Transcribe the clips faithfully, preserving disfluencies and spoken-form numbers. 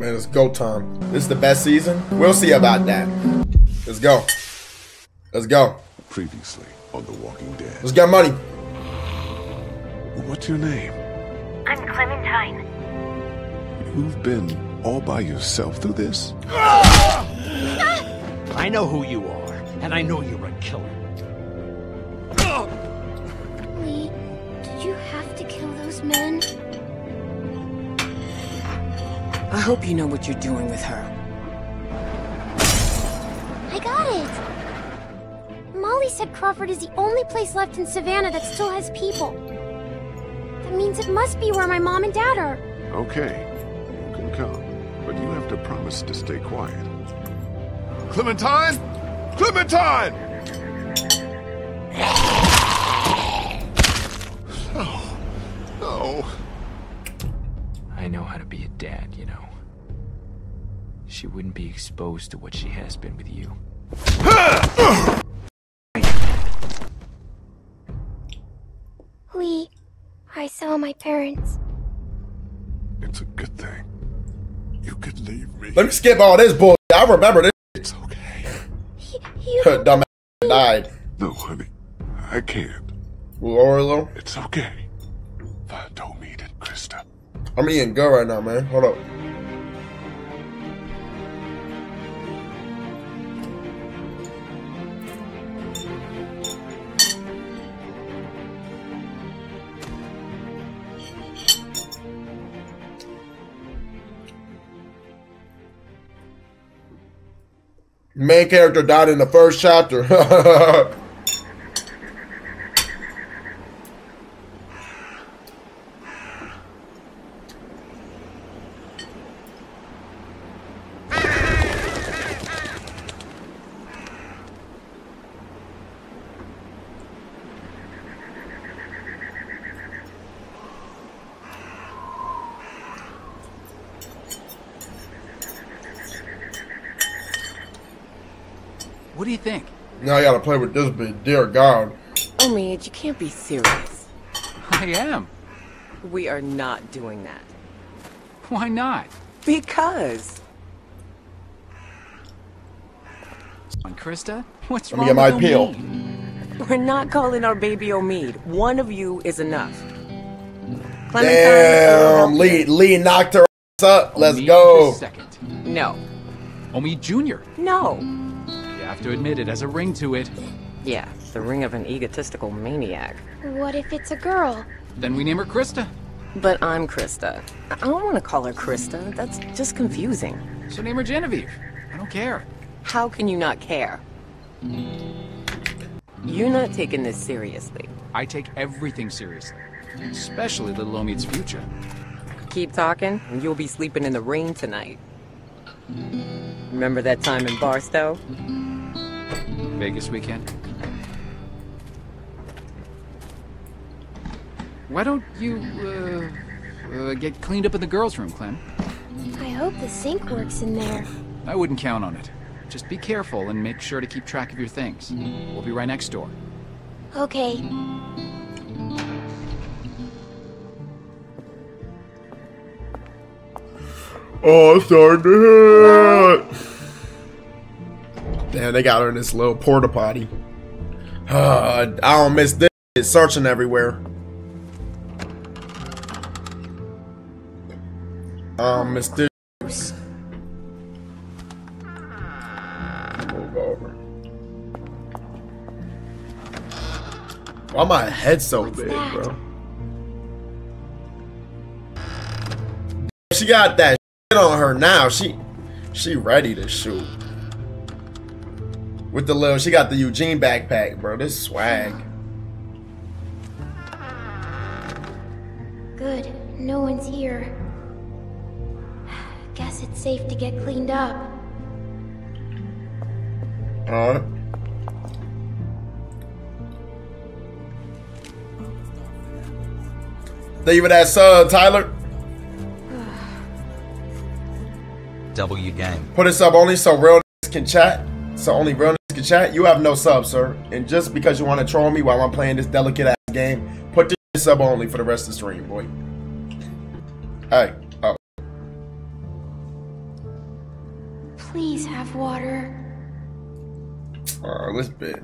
Man, it's go time. This is the best season? We'll see about that. Let's go. Let's go. Previously on The Walking Dead. Let's get money. What's your name? I'm Clementine. You've been all by yourself through this? I know who you are, and I know you're a killer. Lee, did you have to kill those men? I hope you know what you're doing with her. I got it! Molly said Crawford is the only place left in Savannah that still has people. That means it must be where my mom and dad are. Okay, you can come, but you have to promise to stay quiet. Clementine! Clementine! No. No. I know how to be a dad, you know. She wouldn't be exposed to what she has been with you. Lee, I saw my parents. It's a good thing. You could leave me. Let me skip all this bull. I remember this. It's okay. You dumbass died. No, honey. I can't. Orlo? It's okay. I don't need it, Christa. I'm eating good right now, man. Hold up. Main character died in the first chapter. What do you think? Now I gotta play with this bit, dear God. Omid, you can't be serious. I am. We are not doing that. Why not? Because. On Christa, what's wrong with my peel? We're not calling our baby Omid. One of you is enough. Clementine, damn, Lee, Lee knocked her ass up. Let's go. Second. No. Omid Junior No. Have to admit it has a ring to it. Yeah, the ring of an egotistical maniac. What if it's a girl? Then we name her Christa. But I'm Christa. I don't want to call her Christa. That's just confusing. So name her Genevieve. I don't care. How can you not care? You're not taking this seriously. I take everything seriously. Especially little Omid's future. Keep talking, and you'll be sleeping in the ring tonight. Remember that time in Barstow? Vegas weekend. Why don't you uh, uh, get cleaned up in the girls' room, Clem? I hope the sink works in there. I wouldn't count on it. Just be careful and make sure to keep track of your things. We'll be right next door. Okay. Oh, it's starting to hit. Damn, they got her in this little porta potty. Uh, I don't miss this. It's searching everywhere. I don't miss this. Move over. Why my head so What's big, that? Bro? She got that shit on her now. She, she ready to shoot. With the little, she got the Eugene backpack, bro. This swag. Good. No one's here. Guess it's safe to get cleaned up. Alright. Thank you for that sub, Tyler. W game. Put us up only so real n****s can chat. So only real n****s can chat. You have no sub, sir. And just because you want to troll me while I'm playing this delicate ass game, put this sub only for the rest of the stream, boy. Hey, oh. Please have water. Oh, this bit.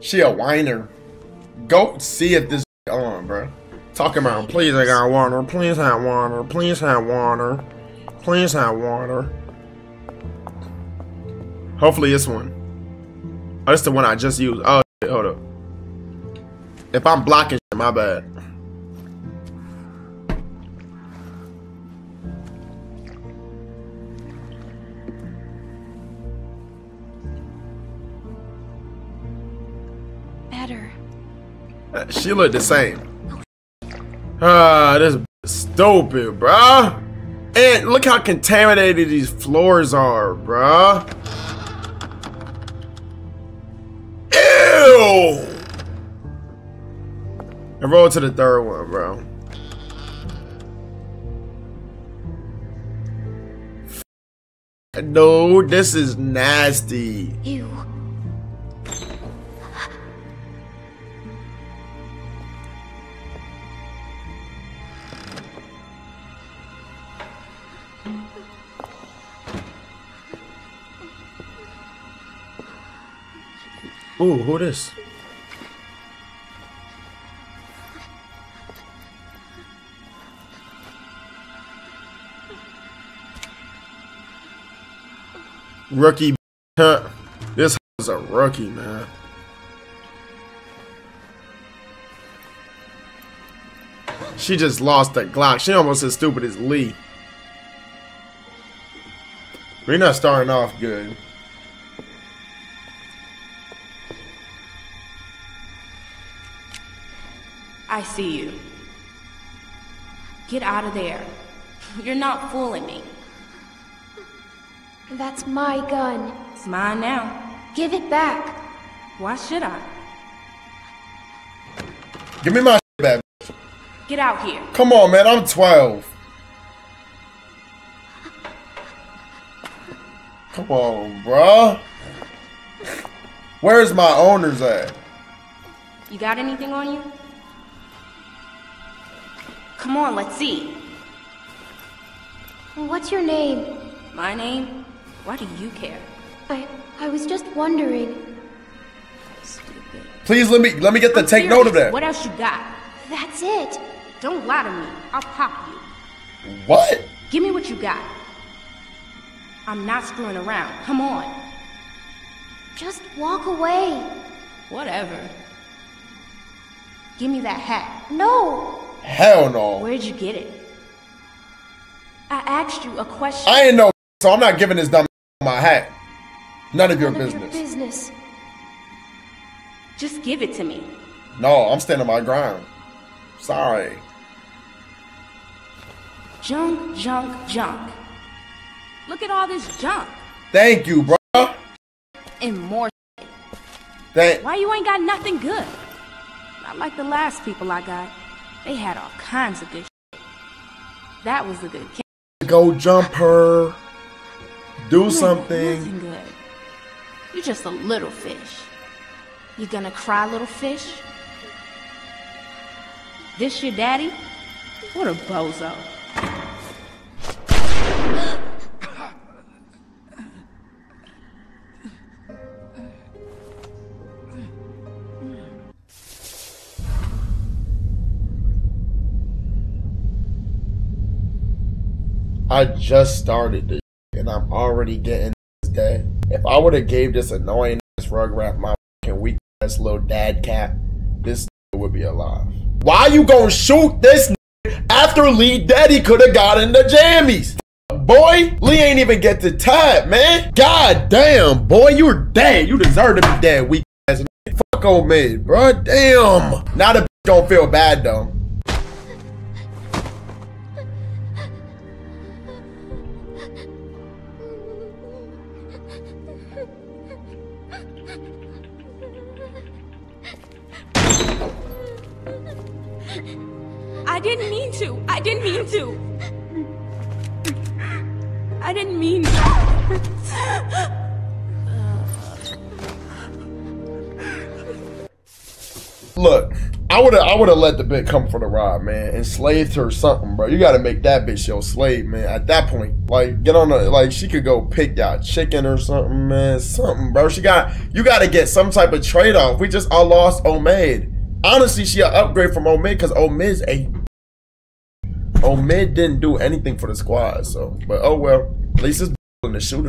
She a whiner. Go see if this on, bro. Talk about, please, I got water. Please have water. Please have water. Please have water. Hopefully this one. Oh, it's the one I just used. Oh, shit, hold up. If I'm blocking, shit, my bad. Better. She looked the same. Ah, this is stupid, bruh. And look how contaminated these floors are, bruh. Ew! And roll to the third one, bro. No, this is nasty. Ew. Ooh, who this? Rookie. This is a rookie, man. She just lost that Glock. She almost as stupid as Lee. We're not starting off good. I see you. Get out of there. You're not fooling me. That's my gun. It's mine now. Give it back. Why should I? Give me my shit back. Get out here. Come on, man. I'm twelve. Come on, bruh. Where's my owners at? You got anything on you? Come on, let's see. What's your name? My name? Why do you care? I I was just wondering. Stupid. Please let me let me get the I'm take serious. Note of that. What else you got? That's it. Don't lie to me. I'll pop you. What? Give me what you got. I'm not screwing around. Come on. Just walk away. Whatever. Give me that hat. No. Hell no. Where'd you get it? I asked you a question. I ain't no, so I'm not giving this dumb my hat. None of your None business. Of your business. Just give it to me. No, I'm standing my ground. Sorry. Junk, junk, junk. Look at all this junk. Thank you, bro. And more. Thank. Why you ain't got nothing good? Not like the last people I got. They had all kinds of good shit. That was a good case. Go jump her. Do something. Good. You're just a little fish. You gonna cry, little fish? This your daddy? What a bozo. I just started this and I'm already getting this day. If I would have gave this annoying ass rug wrap my fucking weak ass little dad cap, this would be alive. Why you gonna shoot this after Lee Daddy could have got in the jammies? Boy, Lee ain't even get the time, man. God damn, boy, you're dead. You deserve to be dead, weak ass. Fuck Omid, bro. Damn. Now the bitch don't feel bad though. I didn't mean to. I didn't mean to. I didn't mean to. Look, I would have I would have let the bitch come for the ride, man. Enslaved her or something, bro. You got to make that bitch your slave, man. At that point, like, get on the, like, she could go pick out chicken or something, man. Something, bro. She got, you got to get some type of trade off. We just, I lost Omid. Honestly, she an upgrade from Omid because Omid's a, Omid didn't do anything for the squad, so. But oh well, at least it's in the shooter.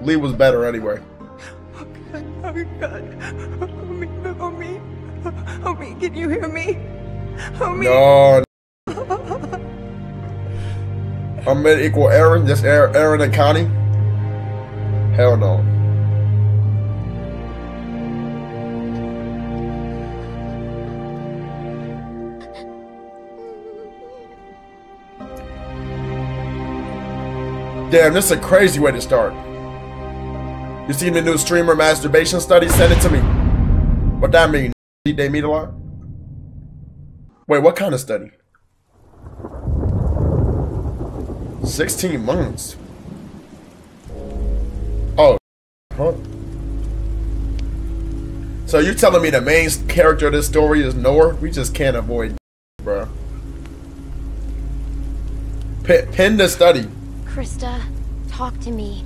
Lee was better anyway. Oh God, oh God. Oh me, oh me, oh me, can you hear me? Oh me. No. Omid equal Aaron, just Aaron, Aaron and Connie? Hell no. Damn, this is a crazy way to start. You seen the new streamer masturbation study? Send it to me. What that mean? Did they meet a lot? Wait, what kind of study? sixteen months. Oh, huh? So you telling me the main character of this story is Noor? We just can't avoid, bro. P- pin the study. Christa, talk to me.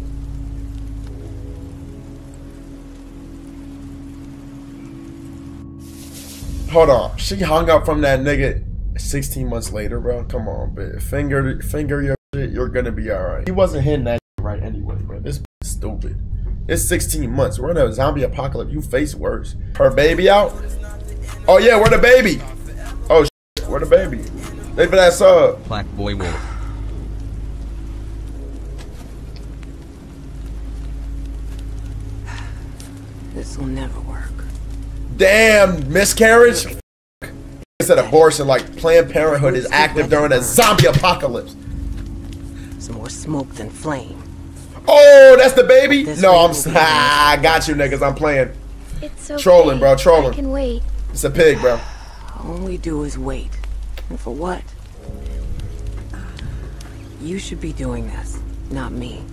Hold on. She hung up from that nigga sixteen months later, bro. Come on, bitch. Finger, finger your shit. You're gonna be alright. He wasn't hitting that shit right anyway, bro. This is stupid. It's sixteen months. We're in a zombie apocalypse. You face worse. Her baby out? Oh, yeah. Where the baby? Oh, shit. Where the baby? They for that sub. Black boy wolf. This will never work. Damn, miscarriage? Instead of abortion, like Planned Parenthood is active during a zombie apocalypse. It's more smoke than flame. Oh, that's the baby? This no, I'm. Ah, I got you, niggas. I'm playing. It's okay. Trolling, bro. Trolling. I can wait. It's a pig, bro. All we do is wait. And for what? You should be doing this, not me.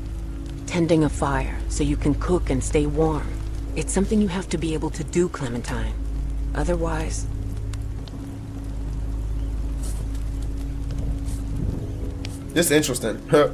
Tending a fire so you can cook and stay warm. It's something you have to be able to do, Clementine. Otherwise... This is interesting. Huh.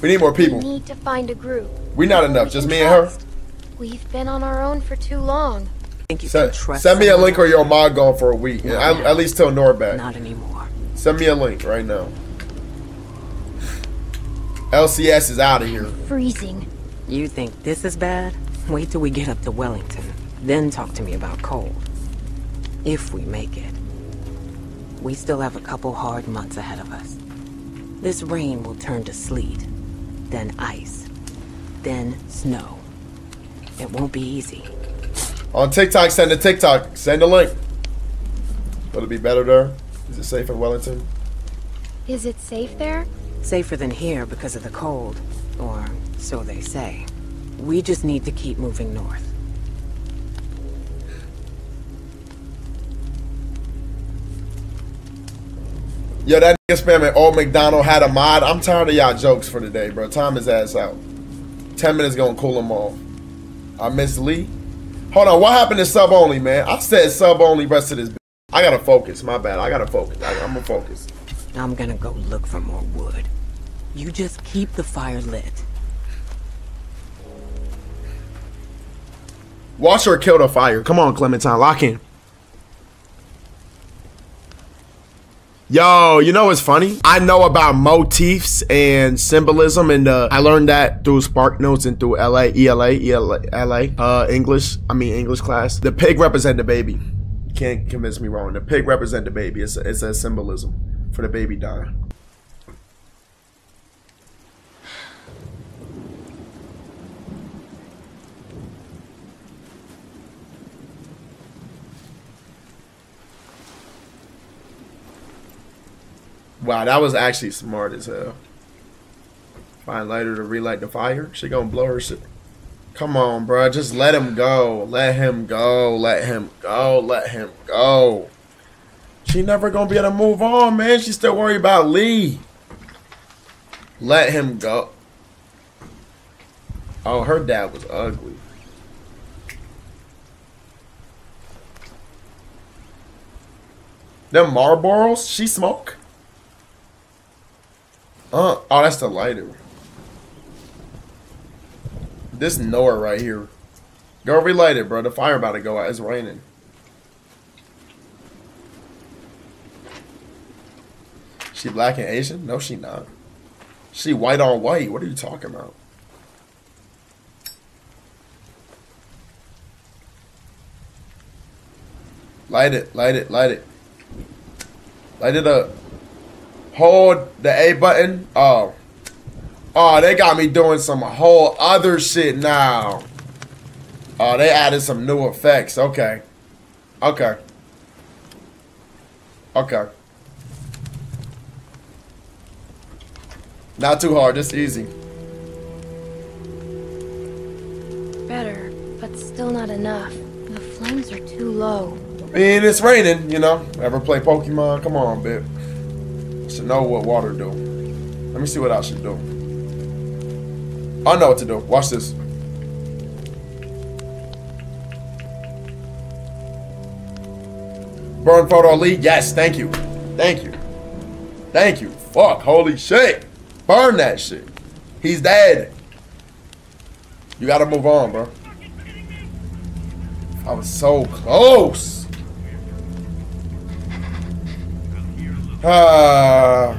We need more people. We need to find a group. We're not enough, we just me trust. And her. We've been on our own for too long. Think you send, can trust send me a link or your mom gone for a week. Yeah, I, at least till Norback. Not anymore. Send me a link right now. L C S is out of here. Freezing. You think this is bad? Wait till we get up to Wellington. Then talk to me about cold. If we make it. We still have a couple hard months ahead of us. This rain will turn to sleet. Then ice. Then snow. It won't be easy. On TikTok, send a TikTok. Send a link. Will it be better there? Is it safe in Wellington? Is it safe there? Safer than here because of the cold, or so they say. We just need to keep moving north. Yo, that nigga spamming old McDonald had a mod. I'm tired of y'all jokes for today, bro. Time his ass out. Ten minutes gonna cool him off. I miss Lee. Hold on, what happened to sub only, man? I said sub only rest of this. I gotta focus. My bad. I gotta focus. I, I'm gonna focus. I'm gonna go look for more wood. You just keep the fire lit. Watch her kill the fire. Come on, Clementine, lock in. Yo, you know what's funny? I know about motifs and symbolism, and uh, I learned that through Spark Notes and through L A, E L A, E L A, L A, uh, English. I mean English class. The pig represent the baby. You can't convince me wrong. The pig represent the baby. It's a, it's a symbolism. For the baby dying. Wow, that was actually smart as hell. Find lighter to relight the fire. She gonna blow her shit. Come on, bro. Just let him go. Let him go. Let him go. Let him go. She never gonna be able to move on, man. She's still worried about Lee. Let him go. Oh, her dad was ugly. Them Marlboros, she smoke? Uh, oh, that's the lighter. This Nora right here. Go relight it, bro. The fire about to go out. It's raining. She black and Asian? No, she not. She white on white. What are you talking about? Light it, light it, light it. Light it up. Hold the A button. Oh. Oh, they got me doing some whole other shit now. Oh, they added some new effects. Okay. Okay. Okay. Not too hard, just easy. Better, but still not enough. The flames are too low. I mean, it's raining, you know. Ever play Pokemon? Come on, bit. Should know what water do. Let me see what I should do. I know what to do. Watch this. Burn photo Lee. Yes, thank you. Thank you. Thank you. Fuck, holy shit. Burn that shit. He's dead. You gotta move on, bro. I was so close. Uh,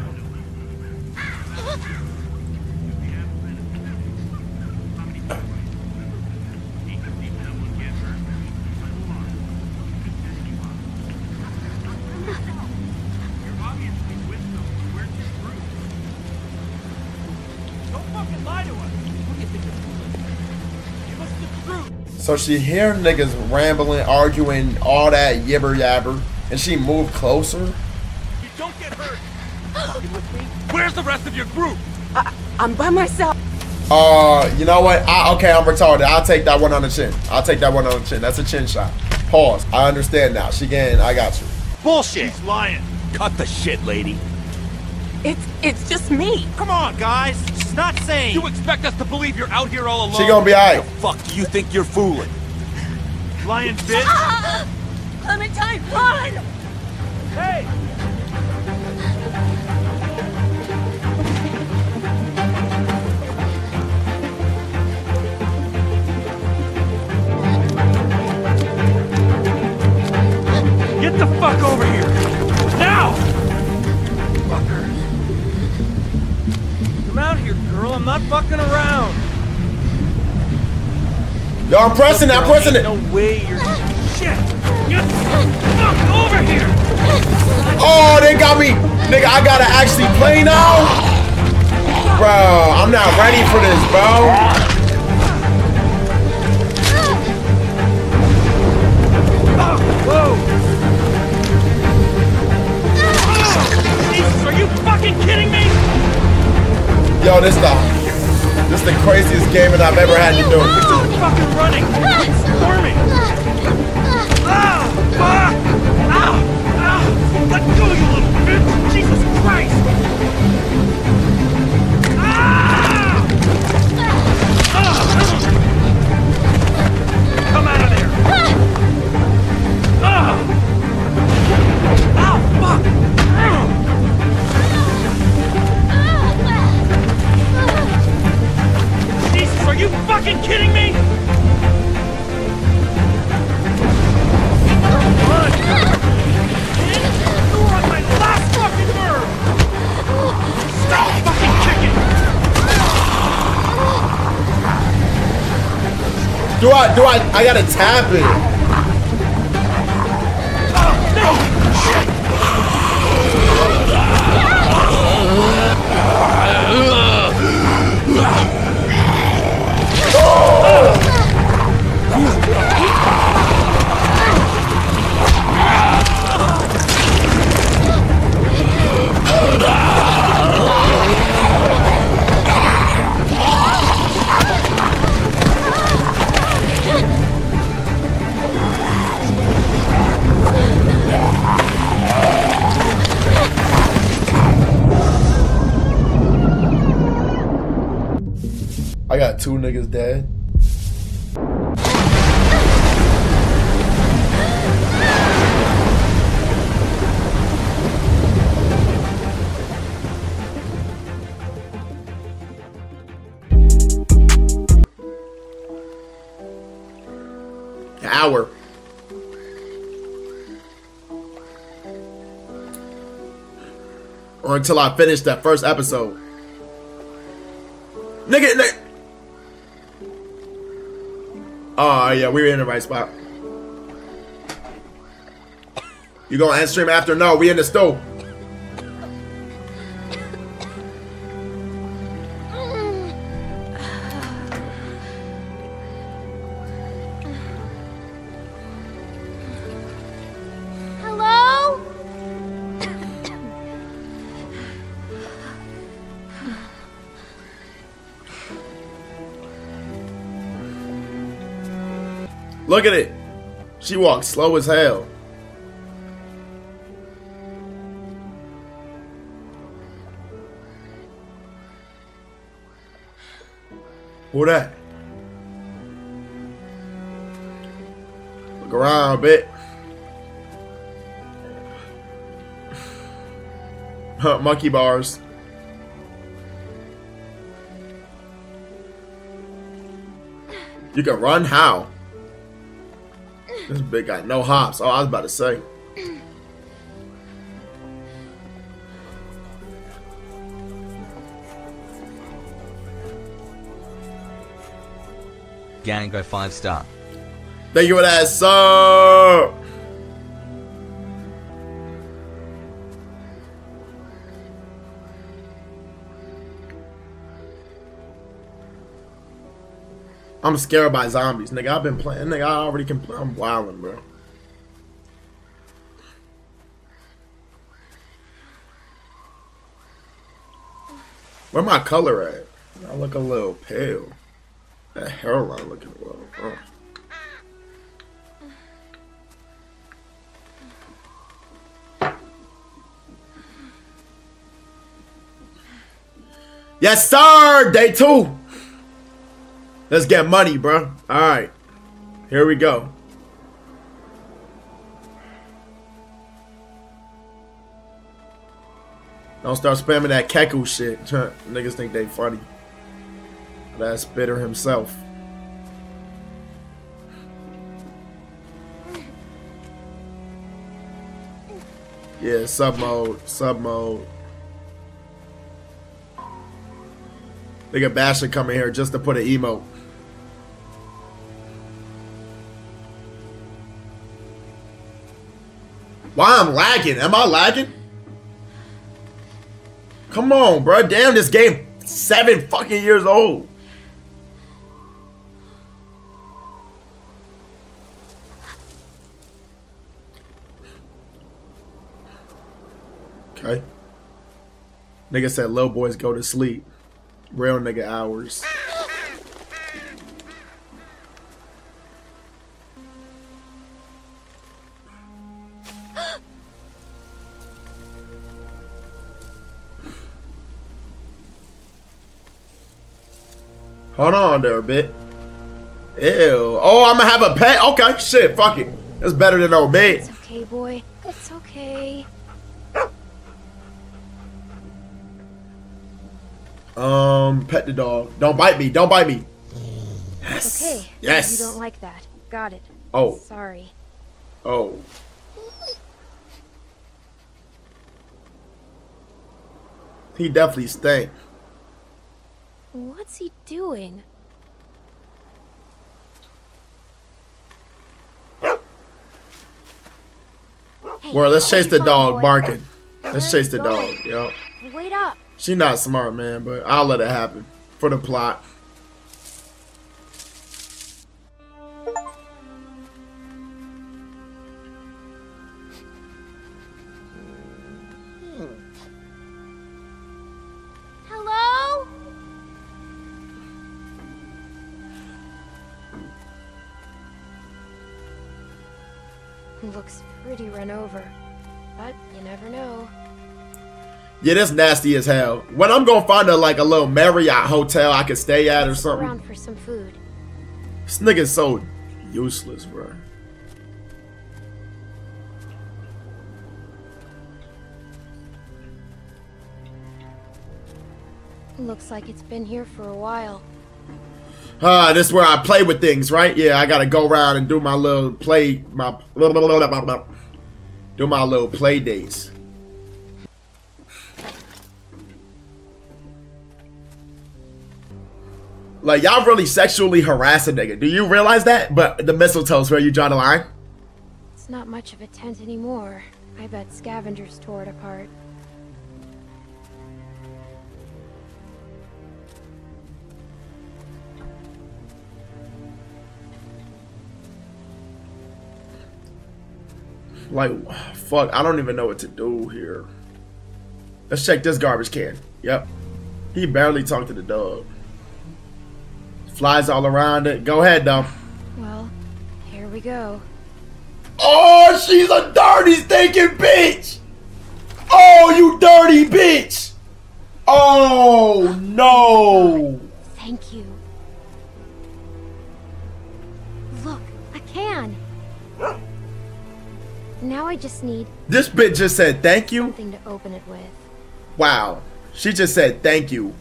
so she hear niggas rambling, arguing, all that yibber yabber, and she moved closer. Where's the rest of your group? I, I'm by myself. Uh, you know what? I, okay, I'm retarded. I'll take that one on the chin. I'll take that one on the chin. That's a chin shot. Pause. I understand now. She gained. I got you. Bullshit. She's lying. Cut the shit, lady. It's it's just me. Come on, guys. She's not saying. You expect us to believe you're out here all alone? She gonna be all right. What the fuck do you think you're fooling? Lying bitch. Ah! Clementine, run! Hey! Get the fuck over here! Now! Fucker. Come out here, girl. I'm not fucking around. Yo, I'm pressing it. I'm pressing it. No way you're... Shit. Get the fuck over here! Oh, they got me. Nigga, I gotta actually play now? Bro, I'm not ready for this, bro. Kidding me? Yo, this the this the craziest game that I've ever had to do. It's just fucking running, storming. Ah, fuck! Ow, ow! Let go, you little bitch! Jesus Christ! Ah! Ah! Come out of there! Ah! Ow, fuck! Are you fucking kidding me? Run! You're on my last fucking nerve! Stop fucking kicking! Do I, do I, I gotta tap it. Oh, no! Shit! got two niggas dead. An hour. Or until I finish that first episode. Nigga, nigga. Oh, yeah, we were in the right spot. You gonna end stream after? No, we in the stove. Look at it. She walks slow as hell. Who that? Look around a bit. Monkey bars. You can run how? This big guy, no hops. Oh, I was about to say. Gang, go five star. Thank you for that, sir. I'm scared by zombies, nigga. I've been playing, nigga. I already can play. I'm wildin', bro. Where my color at? I look a little pale. That hairline looking a little, bro. Yes, sir. Day two. Let's get money, bro. Alright. Here we go. Don't start spamming that keku shit. Niggas think they funny. That spitter himself. Yeah, sub mode. Sub mode. Nigga Bash should come in here just to put an emote. Why I'm lagging? Am I lagging? Come on, bro. Damn, this game seven fucking years old. Okay. Nigga said little boys go to sleep. Real nigga hours. Hold on there a bit. Ew. Oh, I'm gonna have a pet. Okay, shit. Fuck it. That's better than Omid. It's okay, boy. It's okay. Um, pet the dog. Don't bite me. Don't bite me. Yes. Okay. Yes. You don't like that. Got it. Oh. Sorry. Oh. He definitely stank. What's he doing? Hey, well, let's chase the dog barking. Let's chase the dog. Yo. Wait up. She not smart, man, but I'll let it happen for the plot. Hello? Looks pretty run over, but you never know. Yeah, that's nasty as hell. When I'm gonna find a like a little Marriott hotel I could stay at or something. Around for some food. This nigga's so useless, bro. Looks like it's been here for a while. Ah, uh, this is where I play with things, right? Yeah, I gotta go around and do my little play, my blah, blah, blah, blah, blah, do my little play dates. Like, y'all really sexually harass a nigga. Do you realize that? But the mistletoe's where you draw the line. It's not much of a tent anymore. I bet scavengers tore it apart. Like, fuck, I don't even know what to do here. Let's check this garbage can. Yep. He barely talked to the dog. Flies all around it. Go ahead, though. Well, here we go. Oh, she's a dirty, stinking bitch! Oh, you dirty bitch! Oh, no! Thank you. Look, a can. Now I just need... This bitch just said thank you? Something to open it with. Wow. She just said thank you.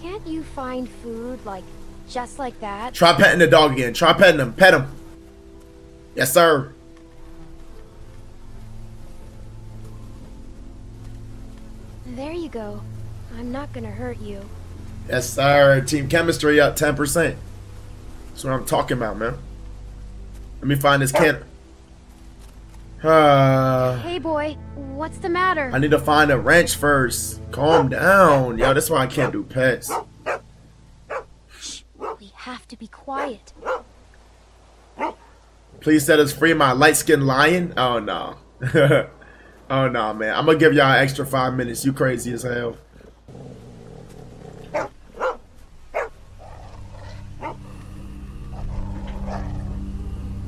Can't you find food like just like that? Try petting the dog again. Try petting him. Pet him. Yes, sir. There you go. I'm not gonna hurt you. Yes, sir. Team chemistry up ten percent. That's what I'm talking about, man. Let me find this can. Uh, hey, boy. What's the matter? I need to find a wrench first. Calm down. Yo, that's why I can't do pets. Shh. We have to be quiet. Please set us free, my light-skinned lion. Oh, no. Oh, no, man. I'm going to give y'all an extra five minutes. You crazy as hell.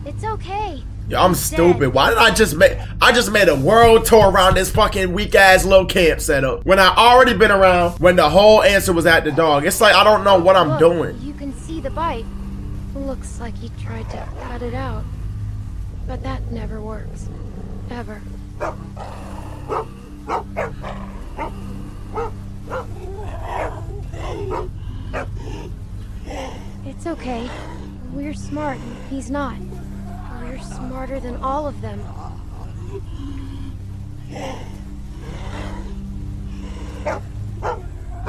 It's okay. Yo, I'm stupid. Why did I just make I just made a world tour around this fucking weak ass little camp setup when I already been around when the whole answer was at the dog. It's like I don't know what I'm Look, doing. You can see the bite. Looks like he tried to cut it out. But that never works. Ever. It's okay. We're smart. He's not. You're smarter than all of them.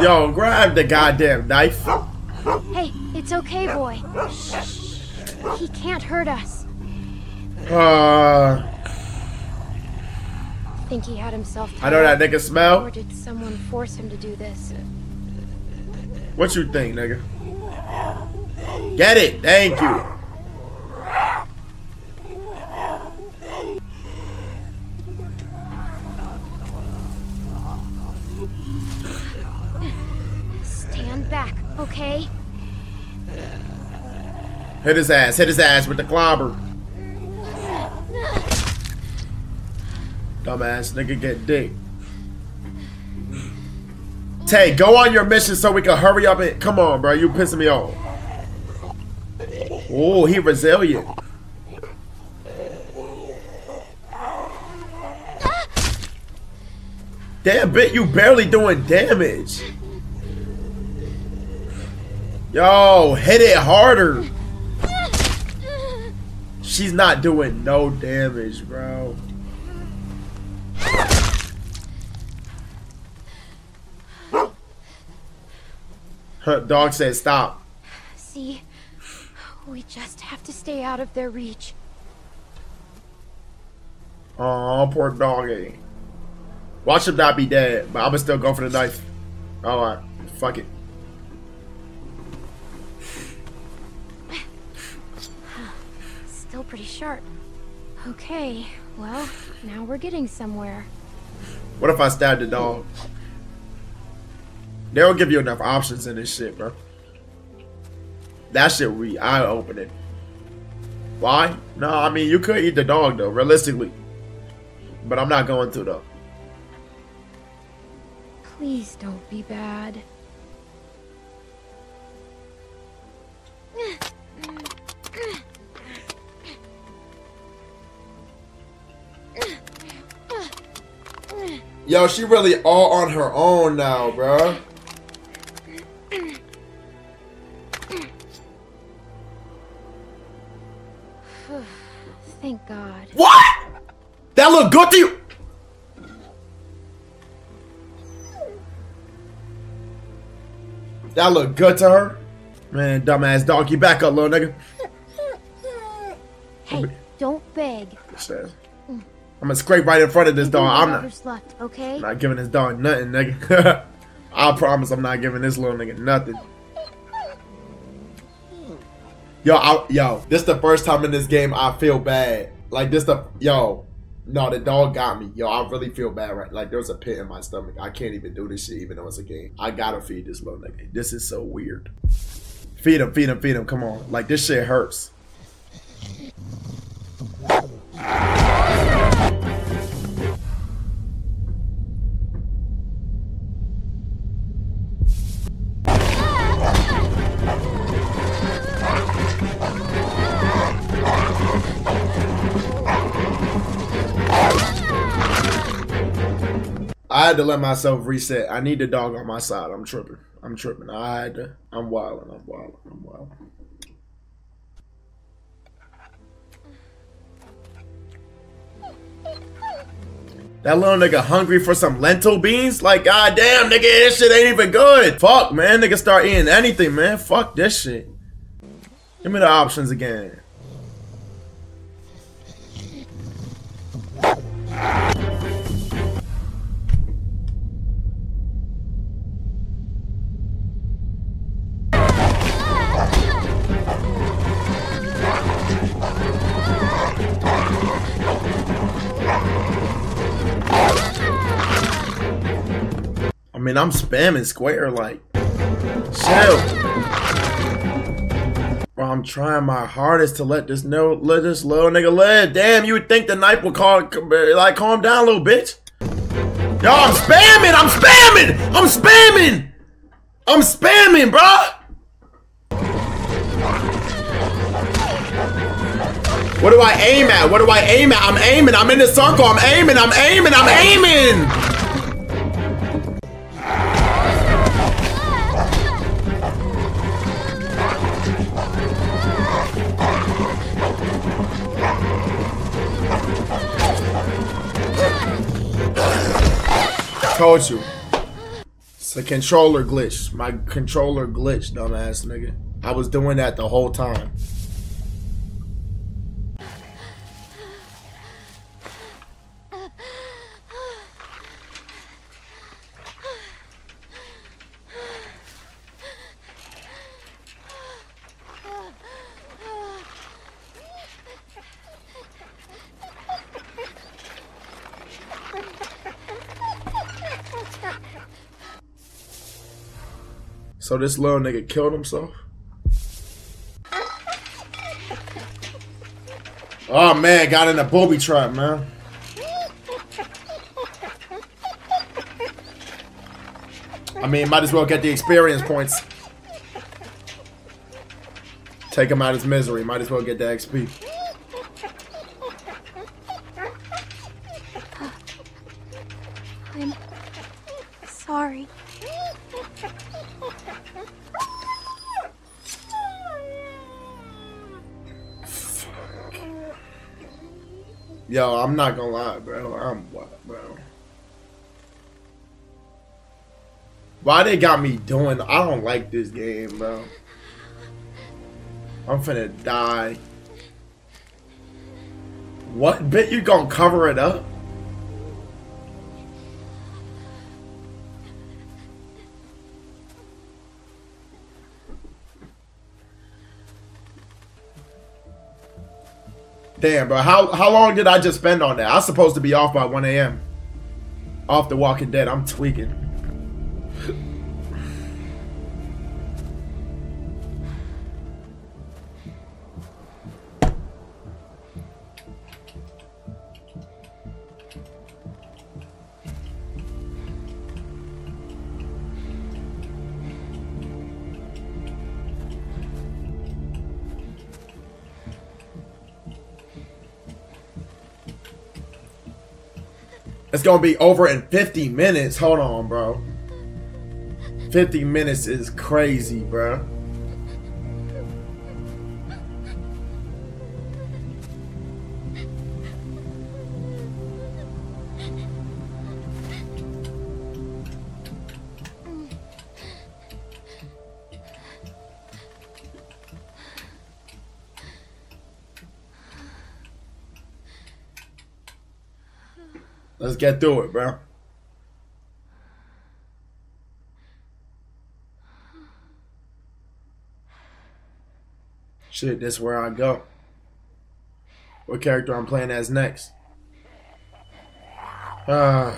Yo, grab the goddamn knife. Hey, it's okay, boy. Shh. He can't hurt us. Uh. I think he had himself. I know that nigga smell. Or did someone force him to do this? What you think, nigga? Get it. Thank you. Okay. Hit his ass. Hit his ass with the clobber. Dumbass nigga get dick. Tay, go on your mission so we can hurry up and... Come on, bro. You pissing me off. Oh, he resilient. Damn, bitch. You barely doing damage. Yo, hit it harder. She's not doing no damage, bro. Her dog said stop. See, we just have to stay out of their reach. Oh, poor doggy. Watch him not be dead, but I'ma still go for the knife. Alright, fuck it. Still pretty sharp. Okay, well, now we're getting somewhere. What if I stabbed the dog? They don't give you enough options in this shit, bro. That shit, we eye open it. Why? No, I mean, you could eat the dog, though, realistically. But I'm not going to, though. Please don't be bad. Yo, she really all on her own now, bro. Thank God. What? That look good to you? That look good to her? Man, dumbass dog, you back up, little nigga. Hey, don't beg. I'm gonna scrape right in front of this dog. I'm not, left, okay? I'm not giving this dog nothing, nigga. I promise I'm not giving this little nigga nothing. Yo, I, yo, this the first time in this game I feel bad. Like this the, yo, no, the dog got me. Yo, I really feel bad, right? Like there's a pit in my stomach. I can't even do this shit even though it's a game. I gotta feed this little nigga. This is so weird. Feed him, feed him, feed him, come on. Like, this shit hurts. I had to let myself reset. I need the dog on my side. I'm tripping. I'm tripping. I had to. I'm wilding. I'm wilding. I'm wilding. That little nigga hungry for some lentil beans? Like, goddamn, nigga, this shit ain't even good. Fuck, man. Nigga start eating anything, man. Fuck this shit. Give me the options again. I mean, I'm spamming square like, chill. Bro, I'm trying my hardest to let this no, let this little nigga live. Damn, you would think the knife would calm, like calm down, little bitch. Yo, I'm spamming, I'm spamming, I'm spamming, I'm spamming, bro. What do I aim at? What do I aim at? I'm aiming. I'm in the circle. I'm aiming. I'm aiming. I'm aiming. Told you. It's a controller glitch. My controller glitch, dumbass nigga. I was doing that the whole time. So this little nigga killed himself? Oh man, got in a booby trap, man. I mean, might as well get the experience points. Take him out of his misery, might as well get the X P. I'm sorry. Yo, I'm not gonna lie, bro. I'm what, bro? Why they got me doing? I don't like this game, bro. I'm finna die. What? Bet you gonna cover it up? Damn, bro. How how long did I just spend on that? I was supposed to be off by one A M Off The Walking Dead. I'm tweaking. It's gonna be over in fifty minutes. Hold on, bro. fifty minutes is crazy, bro. Let's get through it, bro. Shit, this is where I go. What character I'm playing as next? Uh,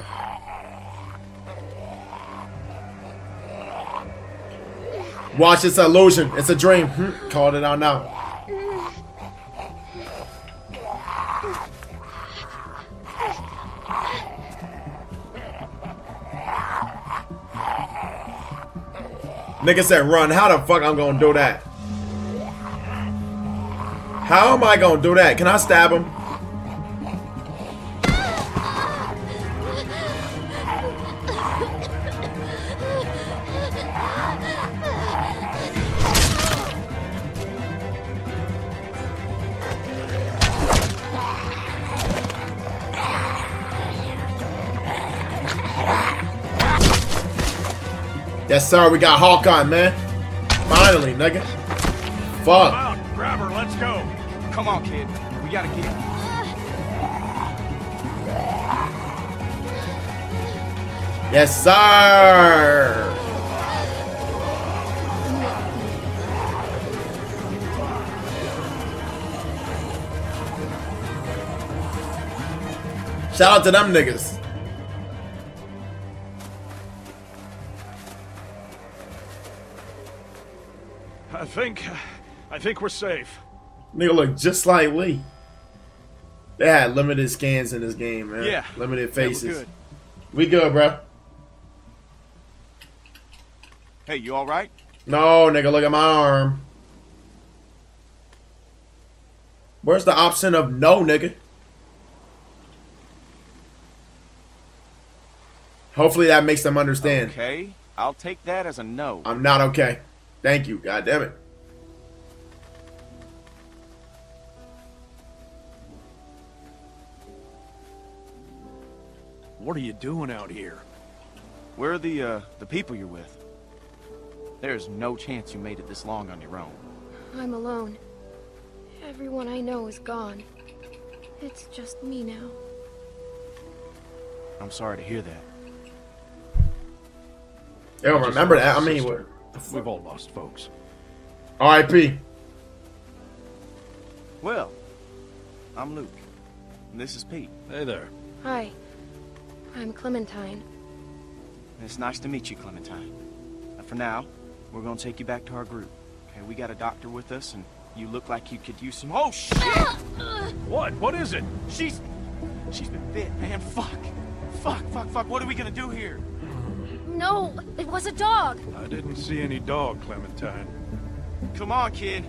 watch, it's an illusion. It's a dream. Hm, called it out now. Nigga said run. How the fuck I'm gonna do that? How am I gonna do that? Can I stab him? Yes, sir. We got Hawkeye, man. Finally, nigga. Fuck. Come on, grab her. Let's go. Come on, kid. We gotta get it. Yes, sir. Shout out to them niggas. I think, I think we're safe. Nigga look just like Lee. They had limited scans in this game, man. Yeah. Limited faces. Yeah, good. We good, bro. Hey, you all right? No, nigga, look at my arm. Where's the option of no, nigga? Hopefully that makes them understand. Okay, I'll take that as a no. I'm not okay. Thank you, god damn it. What are you doing out here? Where are the uh, the people you're with? There's no chance you made it this long on your own. I'm alone. Everyone I know is gone. It's just me now. I'm sorry to hear that. They don't remember that. I mean, what? We've all lost folks. R I P Well, I'm Luke. And this is Pete. Hey there. Hi. I'm Clementine. It's nice to meet you, Clementine. Now, for now, we're gonna take you back to our group. Okay, we got a doctor with us, and you look like you could use some. Oh shit! What? What is it? She's, she's been bit, man. Fuck, fuck, fuck, fuck. What are we gonna do here? No, it was a dog. I didn't see any dog, Clementine. Come on, kid.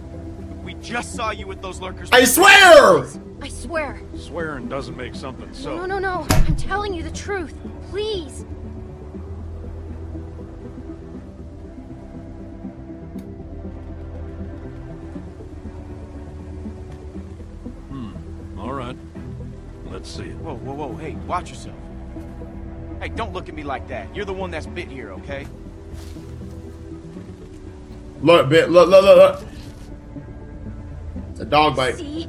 We just saw you with those lurkers. I swear! I swear. Swearing doesn't make something so. No, no, no. I'm telling you the truth. Please. Hmm. All right. Let's see it. Whoa, whoa, whoa. Hey, watch yourself. Hey, don't look at me like that. You're the one that's bit here, okay? Look, bit, look, look, look, look. It's a dog bite. See?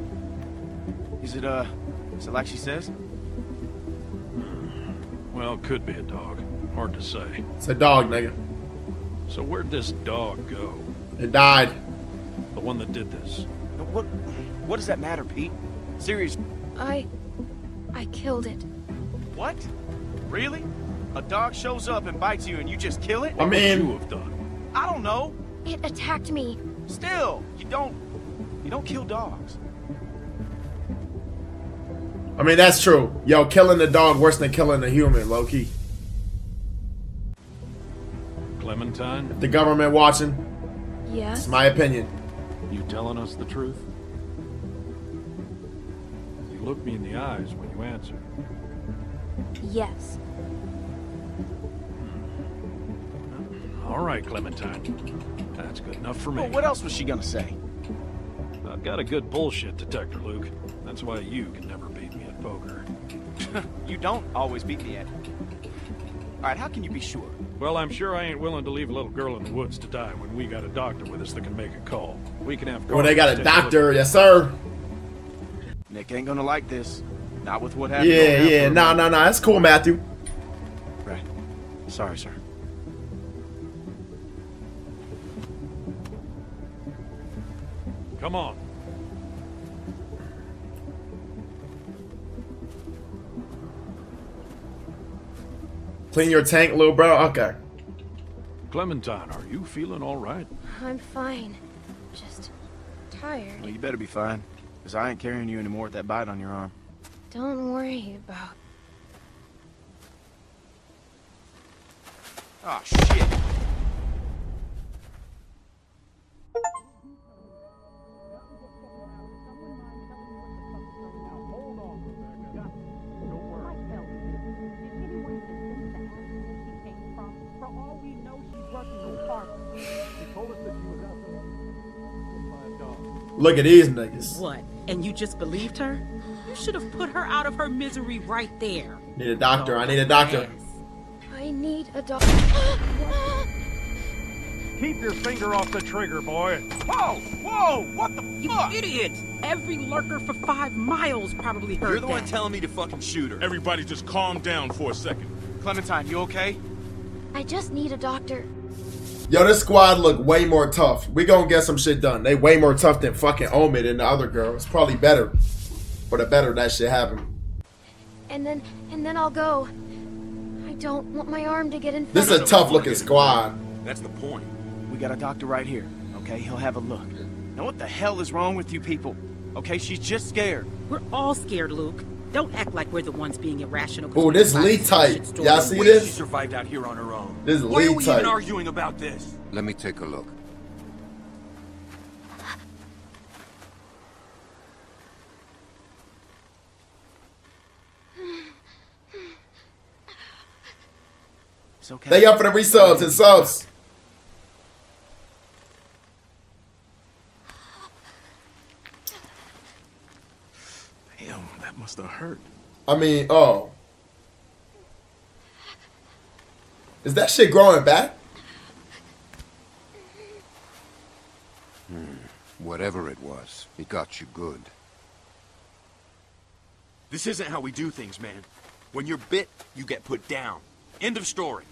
Is it, uh, is it like she says? Well, it could be a dog. Hard to say. It's a dog, nigga. So where'd this dog go? It died. The one that did this. What, what does that matter, Pete? Seriously. I, I killed it. What? Really? A dog shows up and bites you and you just kill it? I mean, you have done. I don't know. It attacked me. Still, you don't you don't kill dogs. I mean, that's true. Yo, killing the dog worse than killing a human, low key. Clementine? If the government watching. Yes. It's my opinion. You telling us the truth? You looked me in the eyes when you answered. Yes. All right, Clementine. That's good enough for me. Well, what else was she gonna say? I've got a good bullshit detector, Luke. That's why you can never beat me at poker. You don't always beat me at it. All right, how can you be sure? Well, I'm sure I ain't willing to leave a little girl in the woods to die when we got a doctor with us that can make a call. We can have... When they got a doctor, yes, sir. Nick ain't gonna like this. Not with what happened. Yeah, yeah. Nah, nah, nah. That's cool, Matthew. Right. Sorry, sir. Come on. Clean your tank, little bro. Okay. Clementine, are you feeling all right? I'm fine. Just tired. Well, you better be fine, because I ain't carrying you anymore with that bite on your arm. Don't worry about... Oh, shit. Look at these niggas. What? And you just believed her? You should have put her out of her misery right there. Need a doctor. Oh, I need a doctor. Ass. I need a doctor. Keep your finger off the trigger, boy. Whoa! Whoa! What the fuck? You idiot! Every lurker for five miles probably heard that. You're the one telling me to fucking shoot her. Everybody just calm down for a second. Clementine, you okay? I just need a doctor. Yo, this squad look way more tough. We gonna get some shit done. They way more tough than fucking Omid and the other girl. It's probably better for the better that shit happened. And then, and then I'll go. I don't want my arm to get infected. This is a tough looking squad. That's the point. We got a doctor right here. Okay, he'll have a look. Now what the hell is wrong with you people? Okay, she's just scared. We're all scared, Luke. Don't act like we're the ones being irrational. Oh, this Lee type. Y'all see this? She survived out here on her own. This Lee type. Why are we even arguing about this? Let me take a look. It's okay. Thank y'all for the resubs and subs. Must have hurt. I mean, oh. Is that shit growing back? Hmm. Whatever it was, it got you good. This isn't how we do things, man. When you're bit, you get put down. End of story.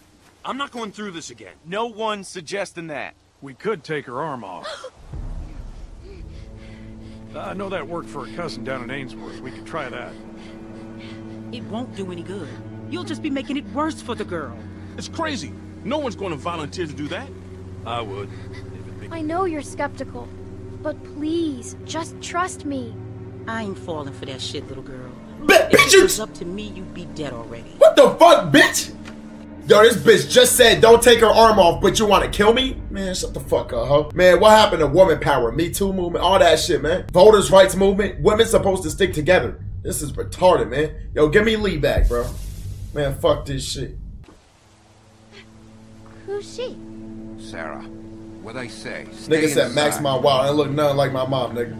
I'm not going through this again. No one's suggesting that. We could take her arm off. I know that worked for a cousin down in Ainsworth. We could try that. It won't do any good. You'll just be making it worse for the girl. It's crazy. No one's going to volunteer to do that. I would. I know you're skeptical, but please, just trust me. I ain't falling for that shit, little girl. Bitch, if it was up to me, you'd be dead already. What the fuck, bitch? Yo, this bitch just said don't take her arm off, but you want to kill me? Man, shut the fuck up, huh? Man, what happened to woman power? Me Too movement, all that shit, man. Voters' rights movement, women supposed to stick together. This is retarded, man. Yo, give me Lee back, bro. Man, fuck this shit. Who's she? Sarah. What I say? Nigga said Max my wild. I look nothing like my mom, nigga.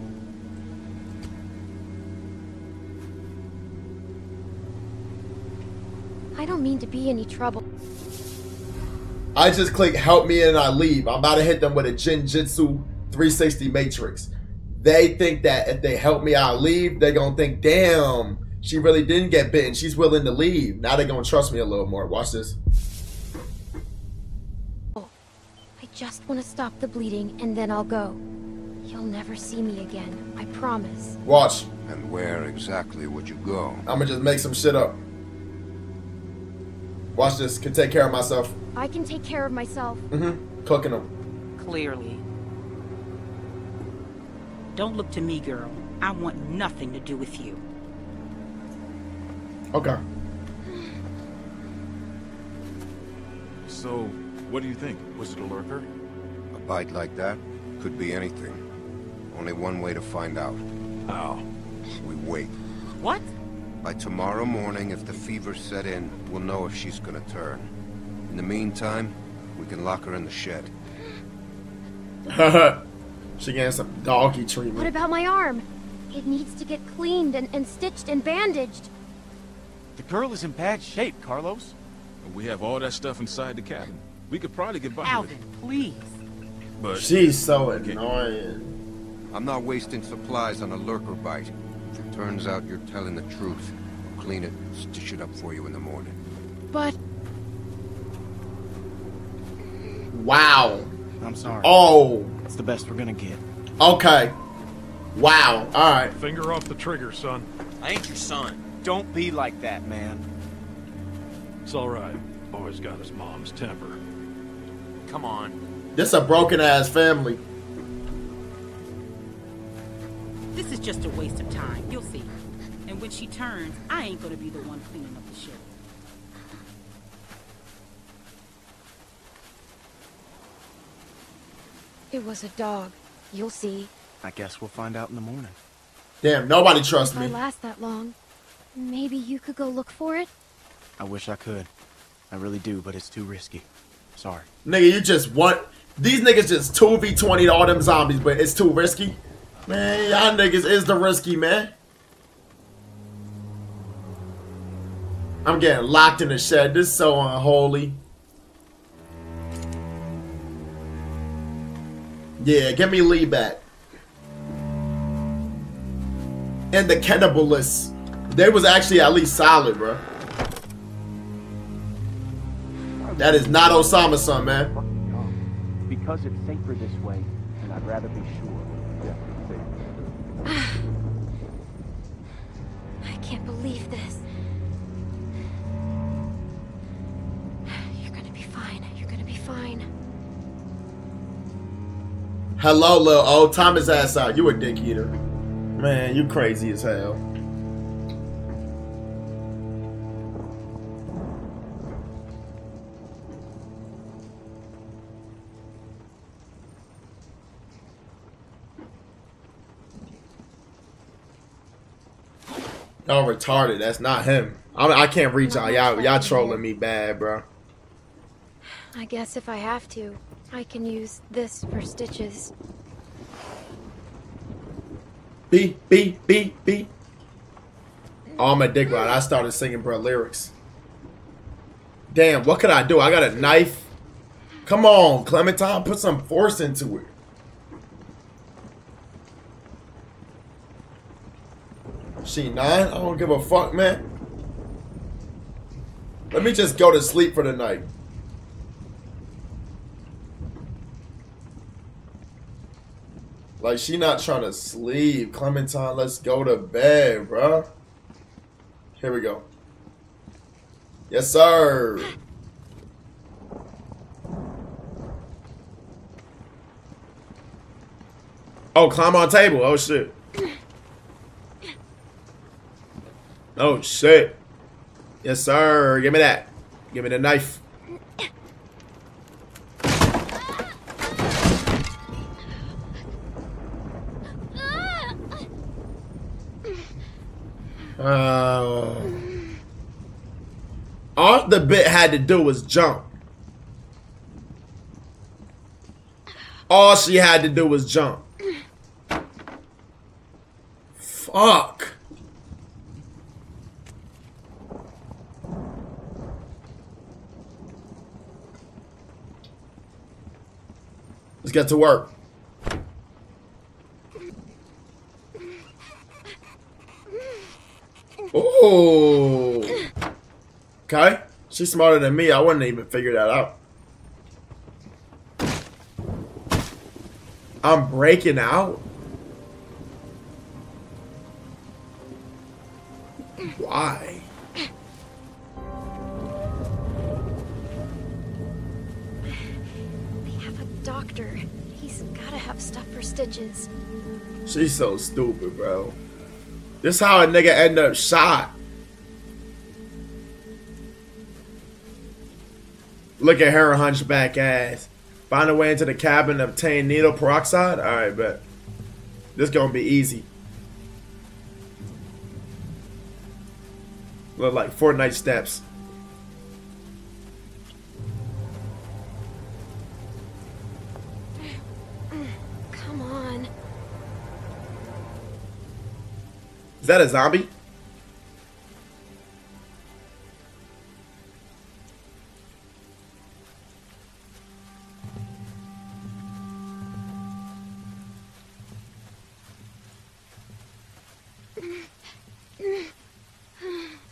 I don't mean to be any trouble. I just click help me and I leave. I'm about to hit them with a Jinjitsu three sixty matrix. They think that if they help me, I leave, they're gonna think, damn, she really didn't get bitten. She's willing to leave. Now they're gonna trust me a little more. Watch this. Oh, I just want to stop the bleeding and then I'll go. You'll never see me again. I promise. Watch. And where exactly would you go? I'm gonna just make some shit up. Watch this. Can take care of myself. I can take care of myself. Mm-hmm. Cooking them. Clearly. Don't look to me, girl. I want nothing to do with you. Okay. So, what do you think? Was it a lurker? A bite like that? Could be anything. Only one way to find out. How? We wait. What? By tomorrow morning, if the fever set in, we'll know if she's gonna turn. In the meantime, we can lock her in the shed. She getting some doggy treatment. What about my arm? It needs to get cleaned and, and stitched and bandaged. The girl is in bad shape, Carlos. We have all that stuff inside the cabin. We could probably get by Alvin, with it. Please. But she's so annoying. I'm not wasting supplies on a lurker bite. If it turns out you're telling the truth, we'll clean it, stitch it up for you in the morning. But wow. I'm sorry. Oh. It's the best we're gonna get. Okay. Wow. Alright. Finger off the trigger, son. I ain't your son. Don't be like that, man. It's alright. Boy's got his mom's temper. Come on. This a broken ass family. This is just a waste of time. You'll see. And when she turns, I ain't gonna be the one cleaning up the shit. It was a dog. You'll see. I guess we'll find out in the morning. Damn, nobody trusts me. If I last that long, maybe you could go look for it? I wish I could. I really do, but it's too risky. Sorry. Nigga, you just want... These niggas just two v twenty to all them zombies, but it's too risky? Man, y'all niggas is the risky, man. I'm getting locked in the shed. This is so unholy. Yeah, give me Lee back. And the cannibalists. They was actually at least solid, bro. That is not Osama's son, man. Because it's safer this way, and I'd rather be sure. I can't believe this. You're gonna be fine. You're gonna be fine. Hello, little old Thomas ass out. You a dick eater. Man, you crazy as hell. Y'all retarded. That's not him. I, I can't reach y'all. Y'all trolling me bad, bro. I guess if I have to, I can use this for stitches. B, B, B, B. Oh, my dick ride. I started singing, bro, lyrics. Damn, what could I do? I got a knife. Come on, Clementine. Put some force into it. She nine? I don't give a fuck, man. Let me just go to sleep for the night. Like, she not trying to sleep. Clementine, let's go to bed, bruh. Here we go. Yes, sir. Oh, climb on table. Oh, shit. Oh, shit. Yes, sir. Give me that. Give me the knife. Uh, all the bit had to do was jump. All she had to do was jump. Fuck. Let's get to work. Oh, okay. She's smarter than me. I wouldn't even figure that out. I'm breaking out. Why? We have a doctor. He's gotta have stuff for stitches. She's so stupid, bro. This is how a nigga end up shot. Look at her hunchback ass. Find a way into the cabin and obtain needle peroxide? Alright, bet. This gonna be easy. look like Fortnite steps. Come on. Is that a zombie?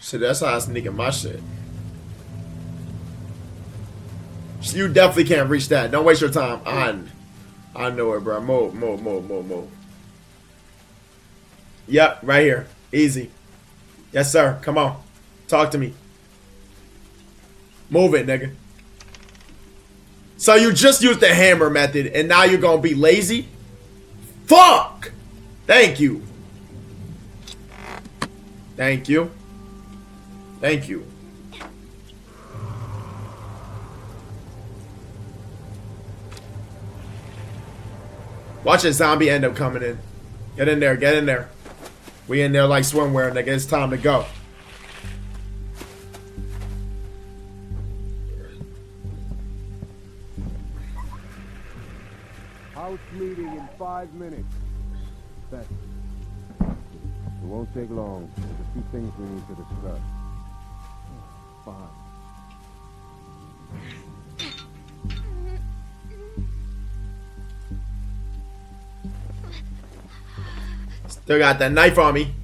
So that's how I was sneaking my shit. You definitely can't reach that. Don't waste your time. I, I know it, bro. Move, move, move, move, move. Yep, right here. Easy. Yes, sir. Come on. Talk to me. Move it, nigga. So you just used the hammer method, and now you're gonna be lazy? Fuck! Thank you. Thank you. Thank you. Watch a zombie end up coming in. Get in there, get in there. We in there like swimwear, nigga. It's time to go. House meeting in five minutes. It won't take long. There's a few things we need to discuss. Still got that knife on me.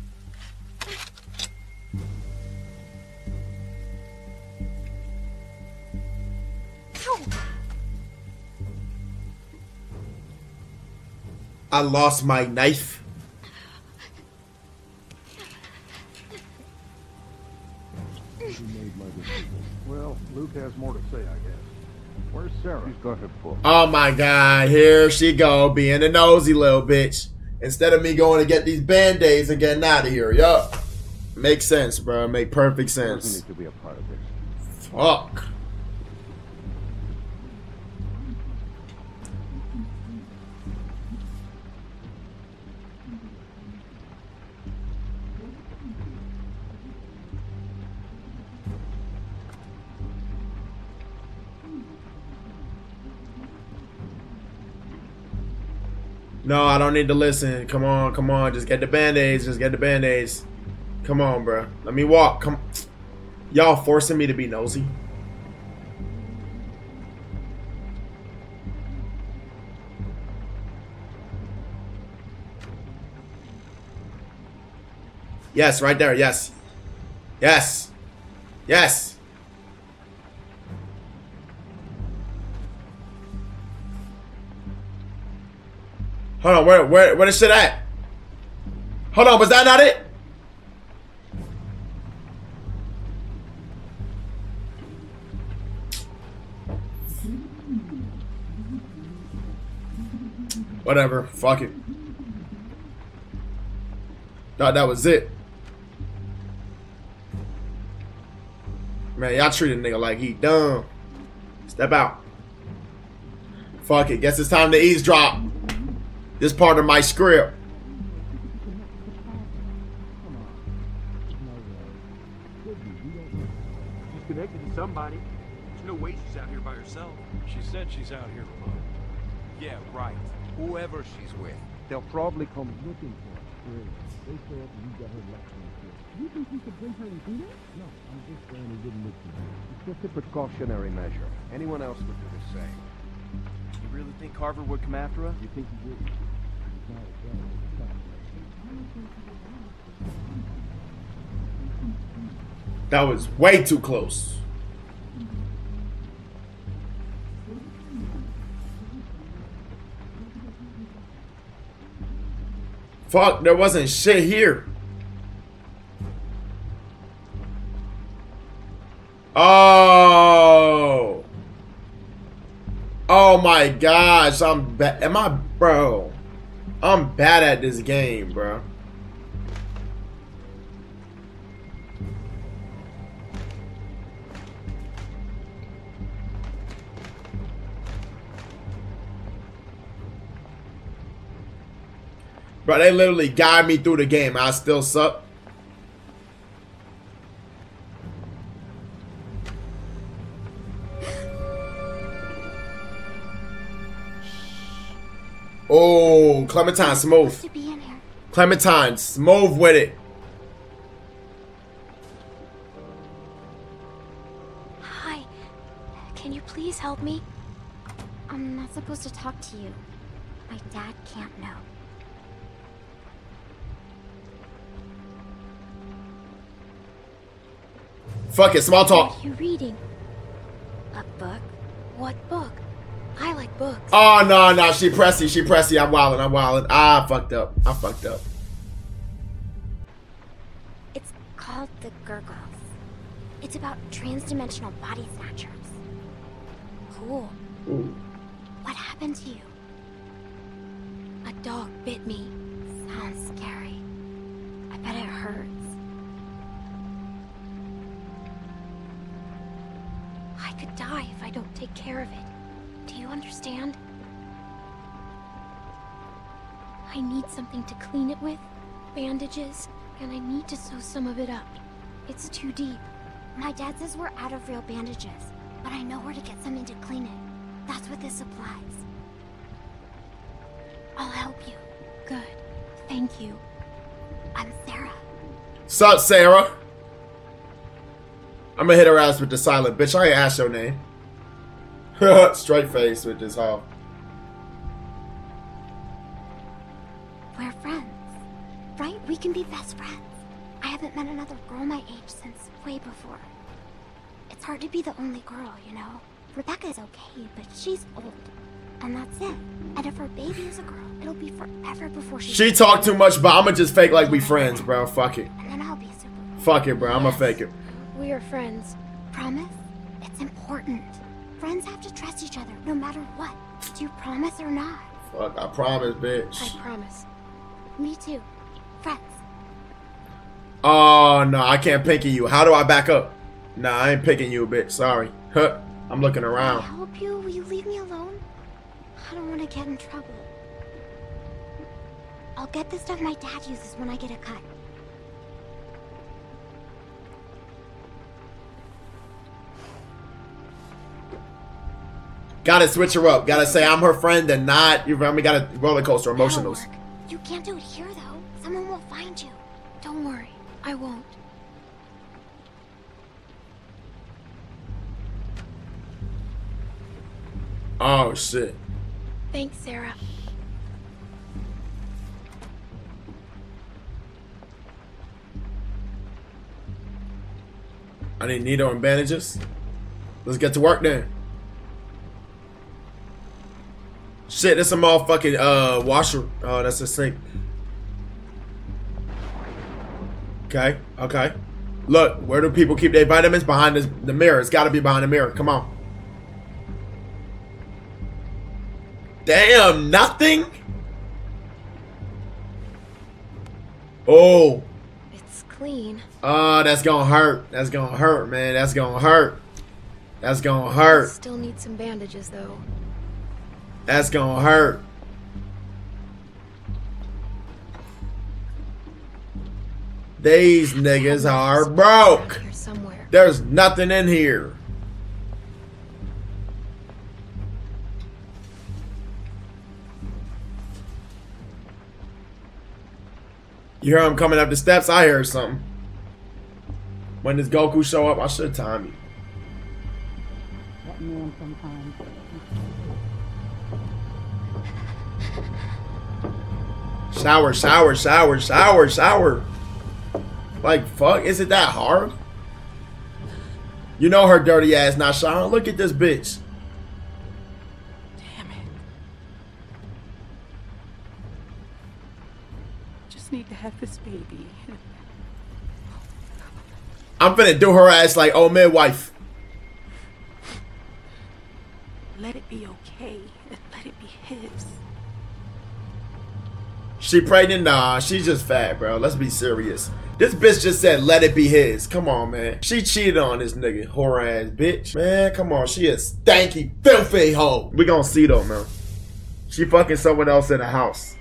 I lost my knife. Well, Luke has more to say, I guess. Where's Sarah? She's got her book. Oh my God, here she go, being a nosy little bitch. Instead of me going to get these band-aids and getting out of here, yup. Makes sense, bro. Make perfect sense. Need to be a part of this. Fuck. No, I don't need to listen. Come on, come on. Just get the band-aids. Just get the band-aids. Come on, bro. Let me walk. Come. Y'all forcing me to be nosy. Yes, right there. Yes. Yes. Yes. Hold on, where, where, where is shit at? Hold on, was that not it? Whatever, fuck it. Thought that was it. Man, y'all treat a nigga like he dumb. Step out. Fuck it, guess it's time to eavesdrop. This part of my script. She's connected to somebody. There's no way she's out here by herself. She said she's out here alone. Yeah, right. Whoever she's with, they'll probably come looking for her. They thought you got her left in the field. You think we could bring her and do that? No, I'm just saying it didn't look good. It's just a precautionary measure. Anyone else would do the same. You really think Carver would come after us? You think he would? That was way too close. Fuck, there wasn't shit here. Oh. Oh my gosh, I'm bad. Am I, bro? I'm bad at this game, bro. Bro, they literally guide me through the game. I still suck. Oh, Clementine, smooth. Clementine, smooth with it. Hi. Can you please help me? I'm not supposed to talk to you. My dad can't know. Fuck it, small talk. What are you reading? A book? What book? I like books. Oh, no, no. She pressy. She pressy. I'm wildin'. I'm wildin'. Ah, I fucked up. I fucked up. It's called The Gurgles. It's about transdimensional body snatchers. Cool. Ooh. What happened to you? A dog bit me. Sounds scary. I bet it hurts. I could die if I don't take care of it. Do you understand? I need something to clean it with, bandages, and I need to sew some of it up. It's too deep. My dad says we're out of real bandages, but I know where to get something to clean it. That's what this applies. I'll help you. Good. Thank you. I'm Sarah. Sup, Sarah? I'm gonna hit her ass with the silent bitch. I ain't asked your name. Straight face with this hoe. We're friends, right? We can be best friends. I haven't met another girl my age since way before. It's hard to be the only girl, you know. Rebecca's okay, but she's old, and that's it. And if her baby is a girl, it'll be forever before she. She talked too much, but I'ma just fake like we friends, bro. Fuck it. And then I'll be super. Fuck it, bro. I'ma yes, fake it. We are friends. Promise? It's important. Friends have to trust each other, no matter what. Do you promise or not? Fuck, I promise, bitch. I promise. Me too. Friends. Oh, no, I can't pinky you. How do I back up? Nah, I ain't picking you, bitch. Sorry. Huh. I'm looking around. Can I help you? Will you leave me alone? I don't want to get in trouble. I'll get the stuff my dad uses when I get a cut. Gotta switch her up. Gotta say I'm her friend and not. You remember? Gotta roller coaster emotionals. You can't do it here though. Someone will find you. Don't worry, I won't. Oh shit. Thanks, Sarah. I need needle and bandages. Let's get to work then. Shit, that's a motherfucking uh, washer. Oh, that's a sink. Okay, okay. Look, where do people keep their vitamins? Behind this, the mirror. It's gotta be behind the mirror. Come on. Damn, nothing? Oh. It's clean. Oh, that's gonna hurt. That's gonna hurt, man. That's gonna hurt. That's gonna hurt. Still need some bandages, though. That's gonna hurt. These niggas are broke. There's nothing in here. You hear him coming up the steps? I heard something. When does Goku show up? I should time you. That man from time. Shower, shower, shower, shower, shower. Like, fuck, is it that hard? You know her dirty ass not showering. Look at this bitch. Damn it. Just need to have this baby. I'm finna do her ass like old midwife. Let it be okay. Let it be his. She pregnant? Nah, she's just fat, bro. Let's be serious. This bitch just said, let it be his. Come on, man. She cheated on this nigga. Whore ass bitch. Man, come on. She a stanky, filthy hoe. We gonna see though, man. She fucking someone else in the house.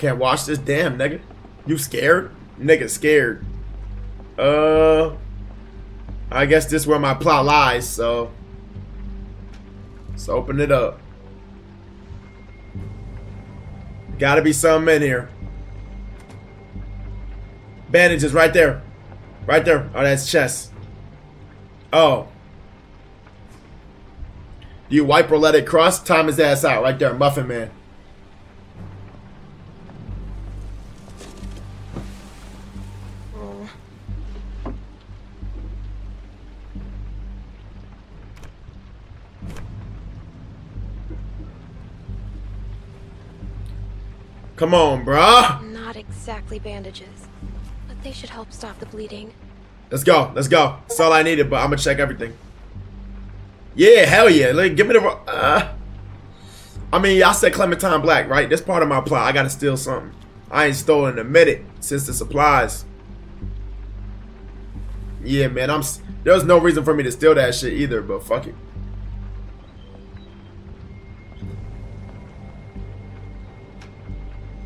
can't watch this, damn nigga. You scared? Nigga scared. Uh, I guess this is where my plot lies. So let's open it up. Gotta be something in here. Bandages right there, right there. Oh, that's chest. Oh. Do you wipe or let it cross? Time his ass out right there, Muffin Man. Come on, bruh. Not exactly bandages, but they should help stop the bleeding. Let's go. Let's go. That's all I needed, but I'm gonna check everything. Yeah, hell yeah. Like, give me the... Uh, I mean, y'all said Clementine Black, right? That's part of my plot. I gotta steal something. I ain't stolen in a minute since the supplies. Yeah, man. I'm. There was no reason for me to steal that shit either, but fuck it.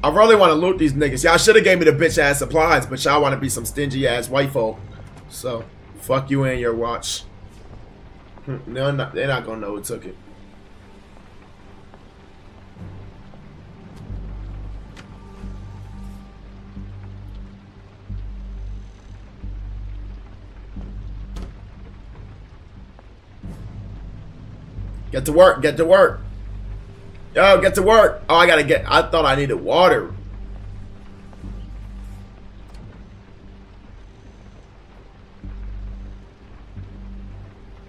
I really want to loot these niggas. Y'all should have gave me the bitch ass supplies, but y'all want to be some stingy ass white folk. So, fuck you and your watch. They're not, they're not gonna know who took it. Get to work. Get to work. Yo, get to work. Oh, I gotta get. I thought I needed water.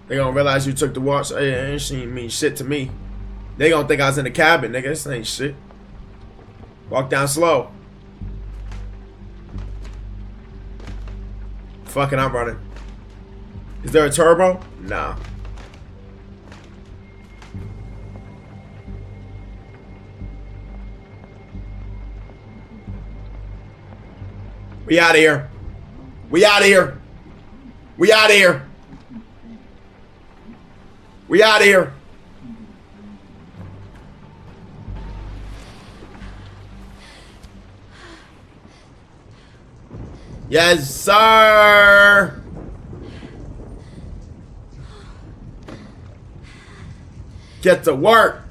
They gonna realize you took the watch. Hey, it ain't mean shit to me. They gonna think I was in the cabin, nigga. This ain't shit. Walk down slow. Fucking, I'm running. Is there a turbo? Nah. We out of here. We out of here. We out of here. We out of here. Yes, sir. Get to work.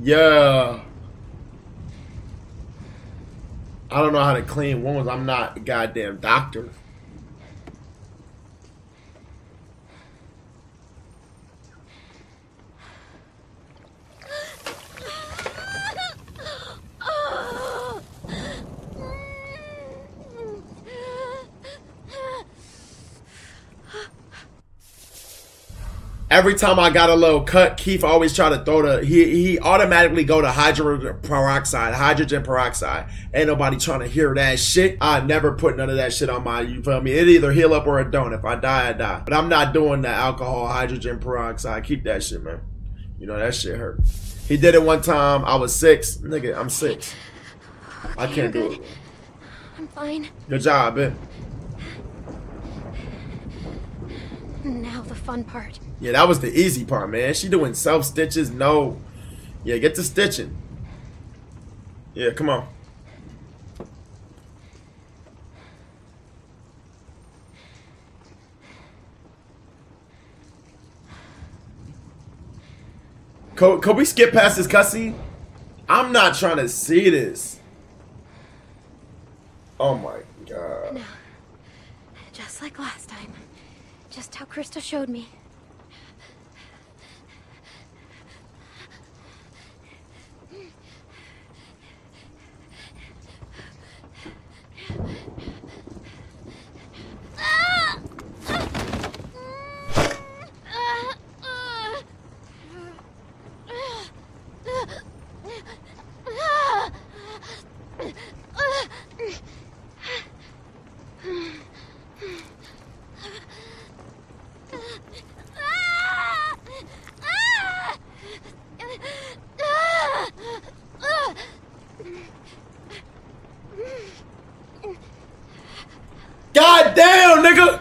Yeah. I don't know how to clean wounds. I'm not a goddamn doctor. Every time I got a little cut, Keith always tried to throw the, he, he automatically go to hydrogen peroxide, hydrogen peroxide. Ain't nobody trying to hear that shit. I never put none of that shit on my, you feel me? It either heal up or it don't. If I die, I die. But I'm not doing the alcohol, hydrogen peroxide. Keep that shit, man. You know, that shit hurt. He did it one time. I was six. Nigga, I'm six. Okay, I can't do it. I'm fine. Good job, man. Now the fun part. Yeah, that was the easy part, man. She doing self stitches. No. Yeah, get to stitching. Yeah, come on. Could, could we skip past this cussy? I'm not trying to see this. Oh my god. No. Just like last time. Just how Christa showed me.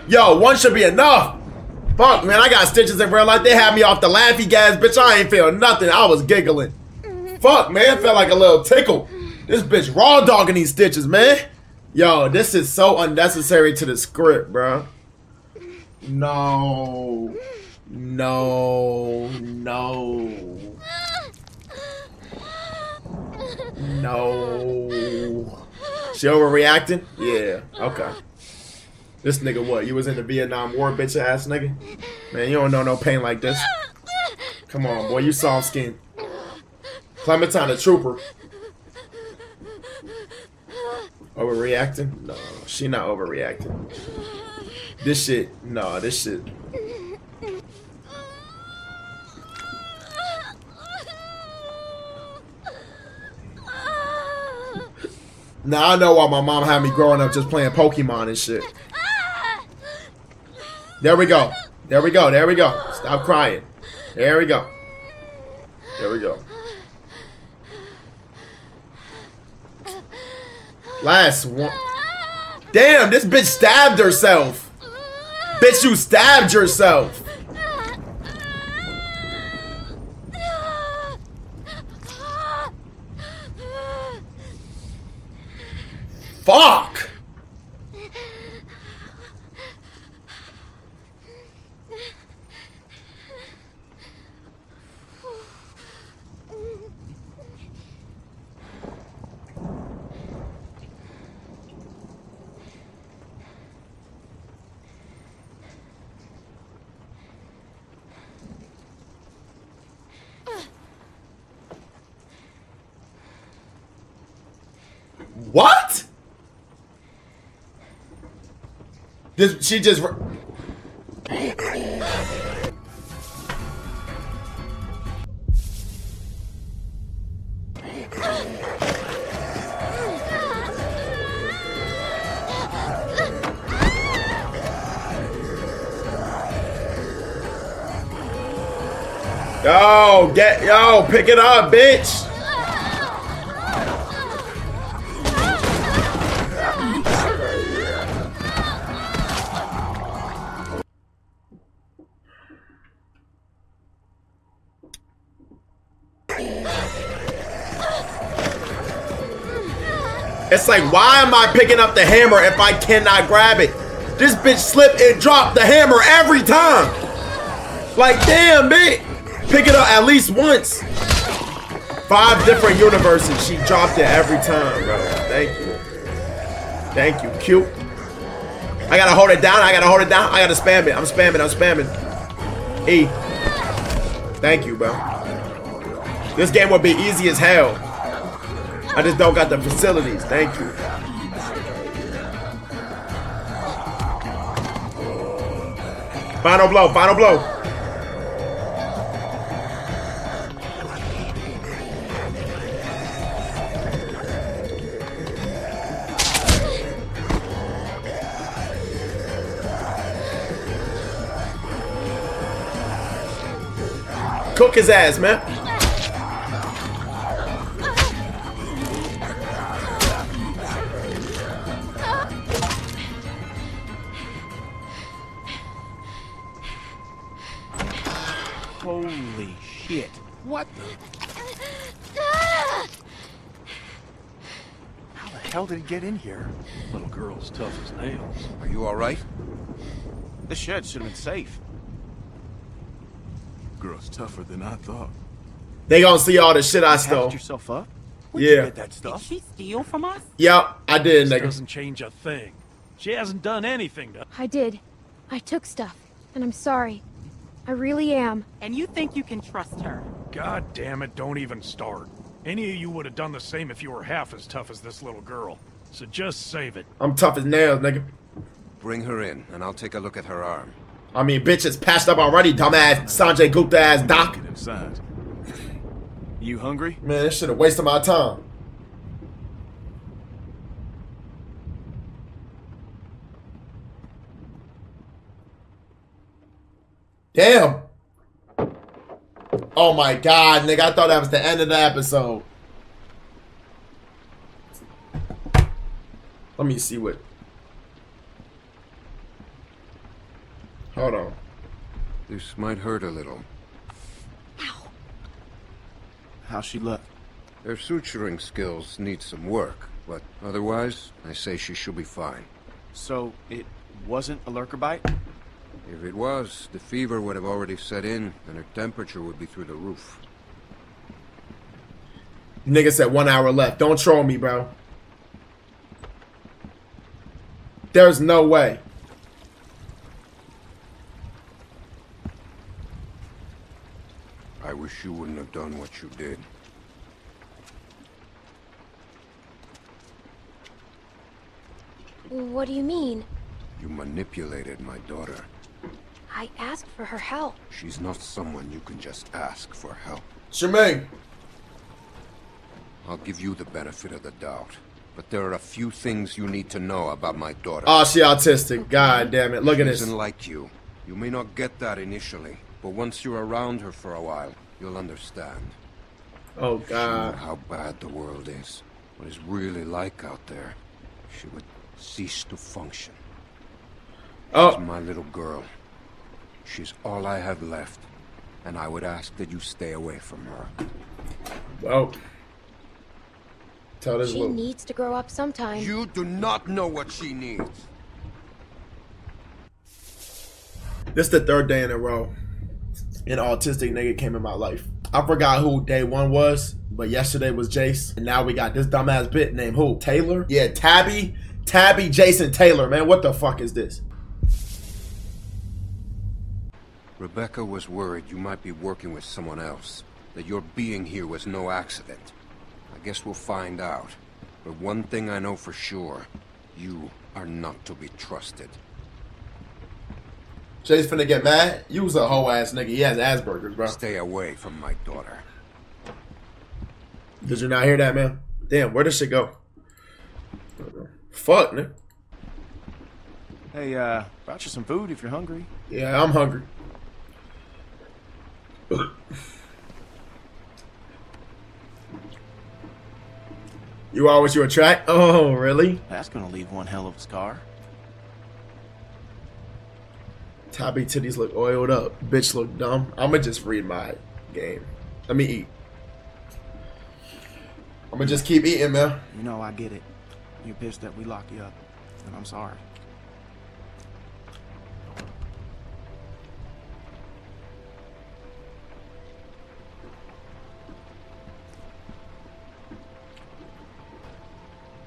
Yo, one should be enough. Fuck, man, I got stitches in real life. They had me off the laffy gas, bitch. I ain't feel nothing. I was giggling. Fuck, man, felt like a little tickle. This bitch raw dogging these stitches, man. Yo, this is so unnecessary to the script, bro. No. No. No. No. She overreacting? Yeah. Okay. This nigga what? You was in the Vietnam War, bitch ass nigga? Man, you don't know no pain like this. Come on, boy. You soft skin. Clementine a trooper. Overreacting? No. She not overreacting. This shit. No, this shit. Now I know why my mom had me growing up just playing Pokemon and shit. There we go. There we go. There we go. Stop crying. There we go. There we go. Last one. Damn, this bitch stabbed herself. Bitch, you stabbed yourself. Fuck! What? This, she just... Yo, get... Yo, pick it up, bitch! It's like, why am I picking up the hammer if I cannot grab it? This bitch slipped and dropped the hammer every time. Like, damn, bitch. Pick it up at least once. Five different universes. She dropped it every time, bro. Thank you. Thank you. Cute. I gotta hold it down. I gotta hold it down. I gotta spam it. I'm spamming. I'm spamming. E. Thank you, bro. This game would be easy as hell. I just don't got the facilities. Thank you. Final blow. Final blow. Cook his ass, man. Holy shit. What the? How the hell did he get in here? Little girl's tough as nails. Are you alright? This shed should have been safe. Girl's tougher than I thought. They gonna see all the shit I stole. Yourself up? Yeah. You get that stuff? Did she steal from us? Yeah, I did, nigga. Doesn't change a thing. She hasn't done anything to... I did. I took stuff. And I'm sorry. I really am. And you think you can trust her? God damn it, don't even start. Any of you would have done the same if you were half as tough as this little girl. So just save it. I'm tough as nails, nigga. Bring her in, and I'll take a look at her arm. I mean, bitch, it's passed up already, dumbass Sanjay Gupta-ass doc. You hungry? Man, this shit a waste of my time. Damn. Oh my god, nigga. I thought that was the end of the episode. Let me see what. Hold on. This might hurt a little. Ow. How she look? Her suturing skills need some work, but otherwise, I say she should be fine. So, it wasn't a lurker bite? If it was, the fever would have already set in, and her temperature would be through the roof. Nigga said one hour left. Don't troll me, bro. There's no way. I wish you wouldn't have done what you did. What do you mean? You manipulated my daughter. I asked for her help. She's not someone you can just ask for help. Shemay! I'll give you the benefit of the doubt. But there are a few things you need to know about my daughter. Oh, she autistic. God damn it. Look at this. She isn't like you. You may not get that initially, but once you're around her for a while, you'll understand. Oh, God. She knows how bad the world is. What it's really like out there. She would cease to function. Oh. She's my little girl. She's all I have left. And I would ask that you stay away from her. Oh. Tell this She Luke. needs to grow up sometime. You do not know what she needs. This is the third day in a row an autistic nigga came in my life. I forgot who day one was, but yesterday was Jace. And now we got this dumbass bit named who? Taylor? Yeah, Tabby. Tabby Jason Taylor, man. What the fuck is this? Rebecca was worried you might be working with someone else. That your being here was no accident. I guess we'll find out. But one thing I know for sure. You are not to be trusted. Jay's finna get mad? You was a hoe ass nigga. He has Asperger's, bro. Stay away from my daughter. Did you not hear that, man? Damn, where does she go? Fuck, man. Hey, uh, brought you some food if you're hungry. Yeah, I'm hungry. You are what you attract? Oh, really? That's gonna leave one hell of a scar. Tabby titties look oiled up. Bitch look dumb. I'ma just read my game. Let me eat. I'ma just keep eating, man. You know, I get it. You're pissed that we locked you up, and I'm sorry.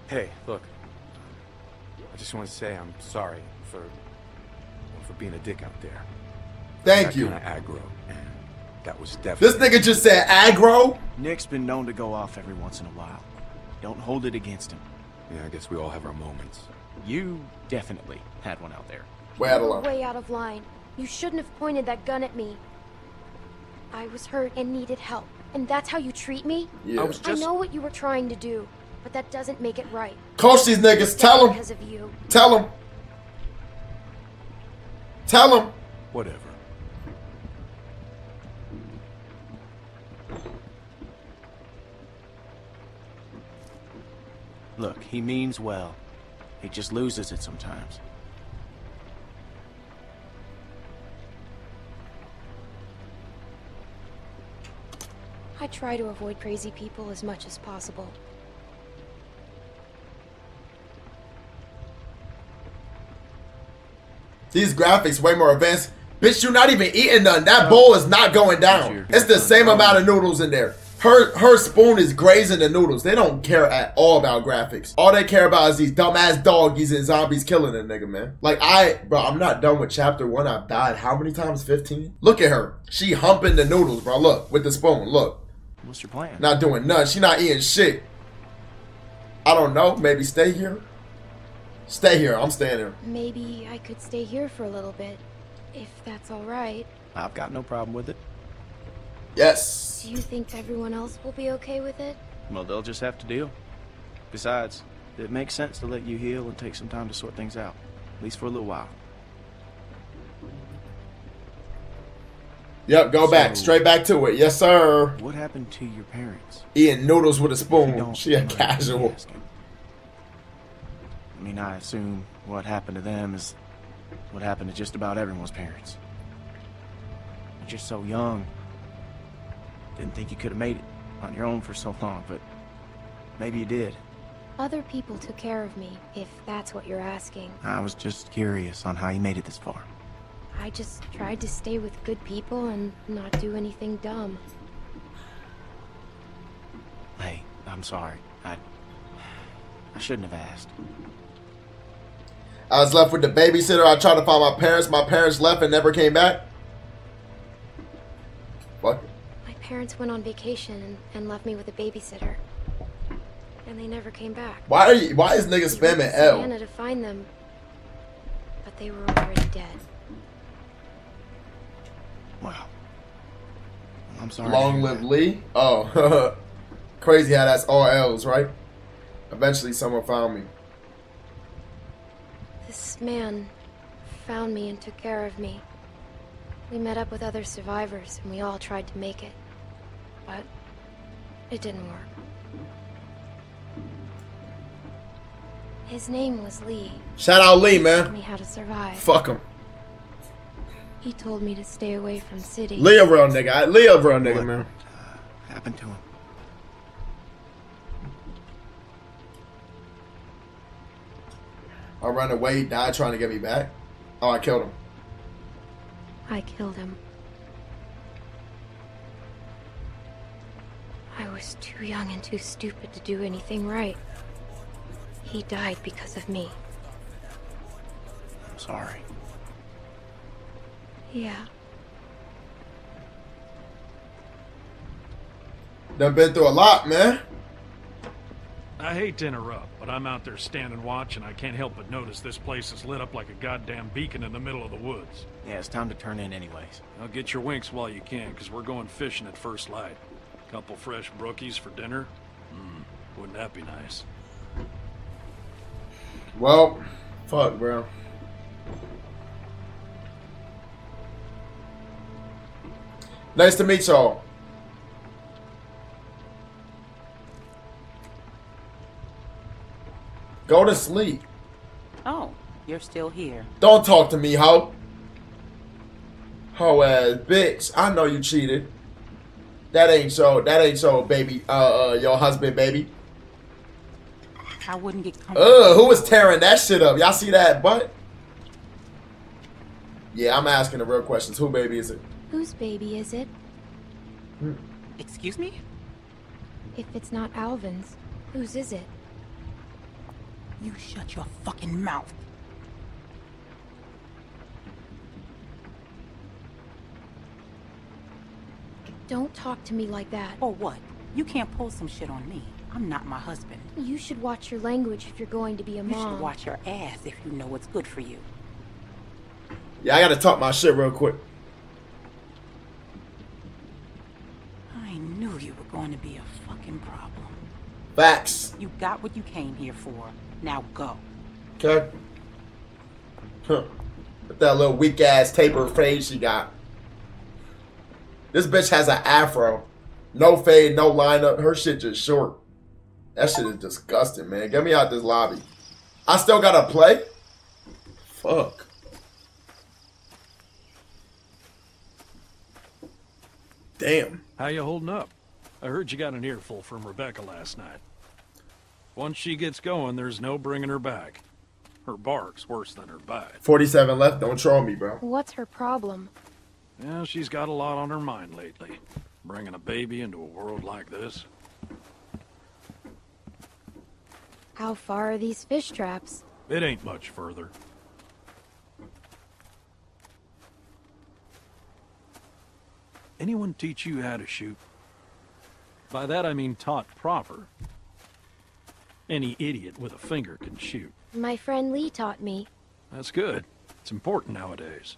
Hey, look. I just want to say I'm sorry for for being a dick out there. Thank you. Aggro, and that was definitely. This nigga just said aggro. Nick's been known to go off every once in a while. Don't hold it against him. Yeah, I guess we all have our moments. You definitely had one out there. Way out of line. Way out of line. You shouldn't have pointed that gun at me. I was hurt and needed help, and that's how you treat me? Yeah. I was just... I know what you were trying to do. But that doesn't make it right. Coach these niggas. Tell them. Because of you. Tell them. Tell them. Whatever. Look, he means well. He just loses it sometimes. I try to avoid crazy people as much as possible. These graphics way more advanced. Bitch, you're not even eating none. That bowl is not going down. It's the same amount of noodles in there. Her her spoon is grazing the noodles. They don't care at all about graphics. All they care about is these dumbass doggies and zombies killing a nigga, man. Like, I, bro, I'm not done with chapter one. I've died how many times? fifteen? Look at her. She humping the noodles, bro. Look, with the spoon. Look. What's your plan? Not doing none. She not eating shit. I don't know. Maybe stay here. Stay here. I'm staying here. Maybe I could stay here for a little bit, if that's all right. I've got no problem with it. Yes. Do you think everyone else will be okay with it? Well, they'll just have to deal. Besides, it makes sense to let you heal and take some time to sort things out, at least for a little while. Yep, go so, back. Straight back to it. Yes, sir. What happened to your parents? Eating noodles with a spoon. She a casual. I mean, I assume what happened to them is It's what happened to just about everyone's parents. You're just so young. Didn't think you could have made it on your own for so long, but maybe you did. Other people took care of me, if that's what you're asking. I was just curious on how you made it this far. I just tried to stay with good people and not do anything dumb. Hey, I'm sorry. I... I shouldn't have asked. I was left with the babysitter. I tried to find my parents. My parents left and never came back. What? My parents went on vacation and, and left me with a babysitter. And they never came back. Why are you... Why is niggas spamming L? I wanted to find them, but they were already dead. Wow. I'm sorry. Long live Lee? Oh. Crazy how that's all L's, right? Eventually someone found me. This man found me and took care of me. We met up with other survivors and we all tried to make it. But it didn't work. His name was Lee. Shout out Lee, man. He taught me how to survive. Fuck him. He told me to stay away from city. Lee a real nigga. Lee a real nigga, what, man. Uh, happened to him? I ran away, died trying to get me back. Oh, I killed him. I killed him. I was too young and too stupid to do anything right. He died because of me. I'm sorry. Yeah. They've been through a lot, man. I hate to interrupt, but I'm out there standing watch, and I can't help but notice this place is lit up like a goddamn beacon in the middle of the woods. Yeah, it's time to turn in anyways. Now get your winks while you can, because we're going fishing at first light. Couple fresh brookies for dinner? Mm, wouldn't that be nice? Well, fuck, bro. Nice to meet y'all. Go to sleep. Oh, you're still here. Don't talk to me, ho. Ho ass bitch. I know you cheated. That ain't so. That ain't so, baby. Uh, uh your husband, baby. I wouldn't get comfortable. Ugh, who was tearing that shit up? Y'all see that butt? Yeah, I'm asking the real questions. Who baby is it? Whose baby is it? Hmm. Excuse me? If it's not Alvin's, whose is it? You shut your fucking mouth. Don't talk to me like that. Or what? You can't pull some shit on me. I'm not my husband. You should watch your language if you're going to be a mom. You should watch your ass if you know what's good for you. Yeah, I gotta talk my shit real quick. I knew you were going to be a fucking problem. Facts. You got what you came here for. Now go. Okay. Huh. With that little weak ass taper fade she got. This bitch has an afro. No fade, no lineup. Her shit just short. That shit is disgusting, man. Get me out this lobby. I still gotta play? Fuck. Damn. How you holding up? I heard you got an earful from Rebecca last night. Once she gets going, there's no bringing her back. Her bark's worse than her bite. forty-seven left. Don't troll me, bro. What's her problem? Yeah, she's got a lot on her mind lately. Bringing a baby into a world like this. How far are these fish traps? It ain't much further. Anyone teach you how to shoot? By that I mean taught proper. Any idiot with a finger can shoot. My friend Lee taught me. That's good. It's important nowadays.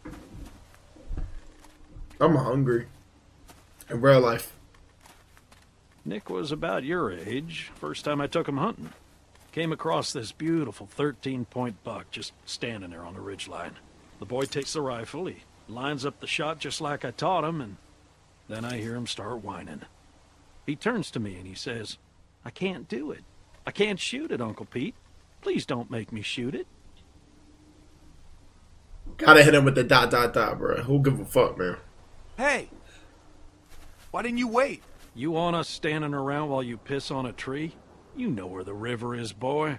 I'm hungry. In real life. Nick was about your age. First time I took him hunting. Came across this beautiful thirteen point buck just standing there on the ridgeline. The boy takes the rifle. He lines up the shot just like I taught him. And then I hear him start whining. He turns to me and he says, "I can't do it. I can't shoot it, Uncle Pete. Please don't make me shoot it." Gotta hit him with the dot dot dot, bro. Who give a fuck, man? Hey, why didn't you wait? You want us standing around while you piss on a tree? You know where the river is, boy.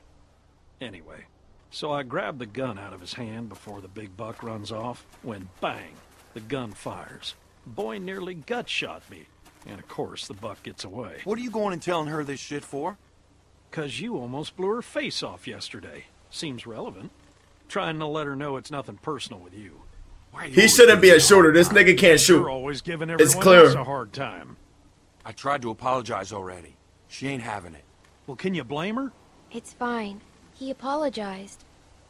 Anyway, so I grabbed the gun out of his hand before the big buck runs off, when bang, the gun fires. Boy nearly gut shot me, and of course the buck gets away. What are you going and telling her this shit for? 'Cause you almost blew her face off yesterday. Seems relevant. Trying to let her know it's nothing personal with you. Why you he shouldn't be a shooter. This nigga can't shoot. You're always giving everyone it's clear. Else a hard time. I tried to apologize already. She ain't having it. Well, can you blame her? It's fine. He apologized.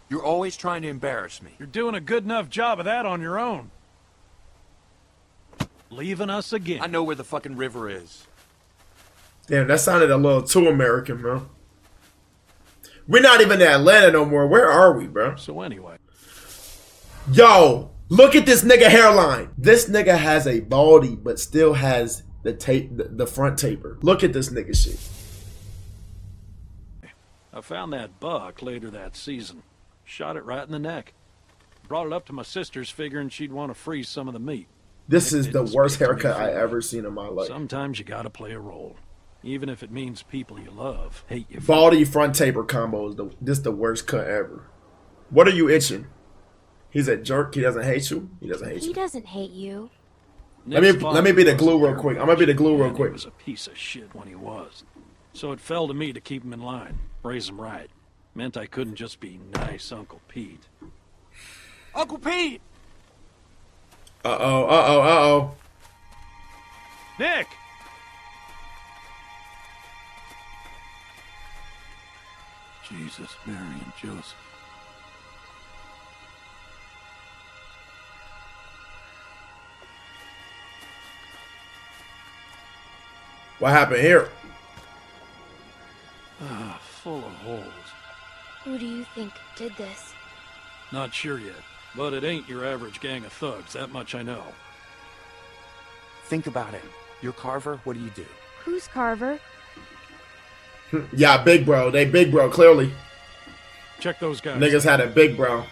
You're always trying to embarrass me. You're doing a good enough job of that on your own. Leaving us again. I know where the fucking river is. Damn, that sounded a little too American, bro. We're not even in Atlanta no more. Where are we, bro? So anyway. Yo, look at this nigga hairline. This nigga has a baldy, but still has the tape, the, the front taper. Look at this nigga shit. I found that buck later that season. Shot it right in the neck. Brought it up to my sister's figuring she'd want to freeze some of the meat. This is the worst haircut I ever seen in my life. Sometimes you gotta play a role. Even if it means people you love hate you. Baldy front taper combo is the, this the worst cut ever. What are you itching? He's a jerk. He doesn't hate you. He doesn't hate he you. He doesn't hate you. Let me let me be the glue real quick. I'm gonna be the glue real quick. He was a piece of shit when he was. So it fell to me to keep him in line, raise him right. Meant I couldn't just be nice, Uncle Pete. Uncle Pete. Uh oh. Uh oh. Uh oh. Nick. Jesus, Mary, and Joseph. What happened here? Ah, full of holes. Who do you think did this? Not sure yet, but it ain't your average gang of thugs, that much I know. Think about it. You're Carver, what do you do? Who's Carver? Yeah, big bro. They big bro, clearly. Check those guys. Niggas had a big bro.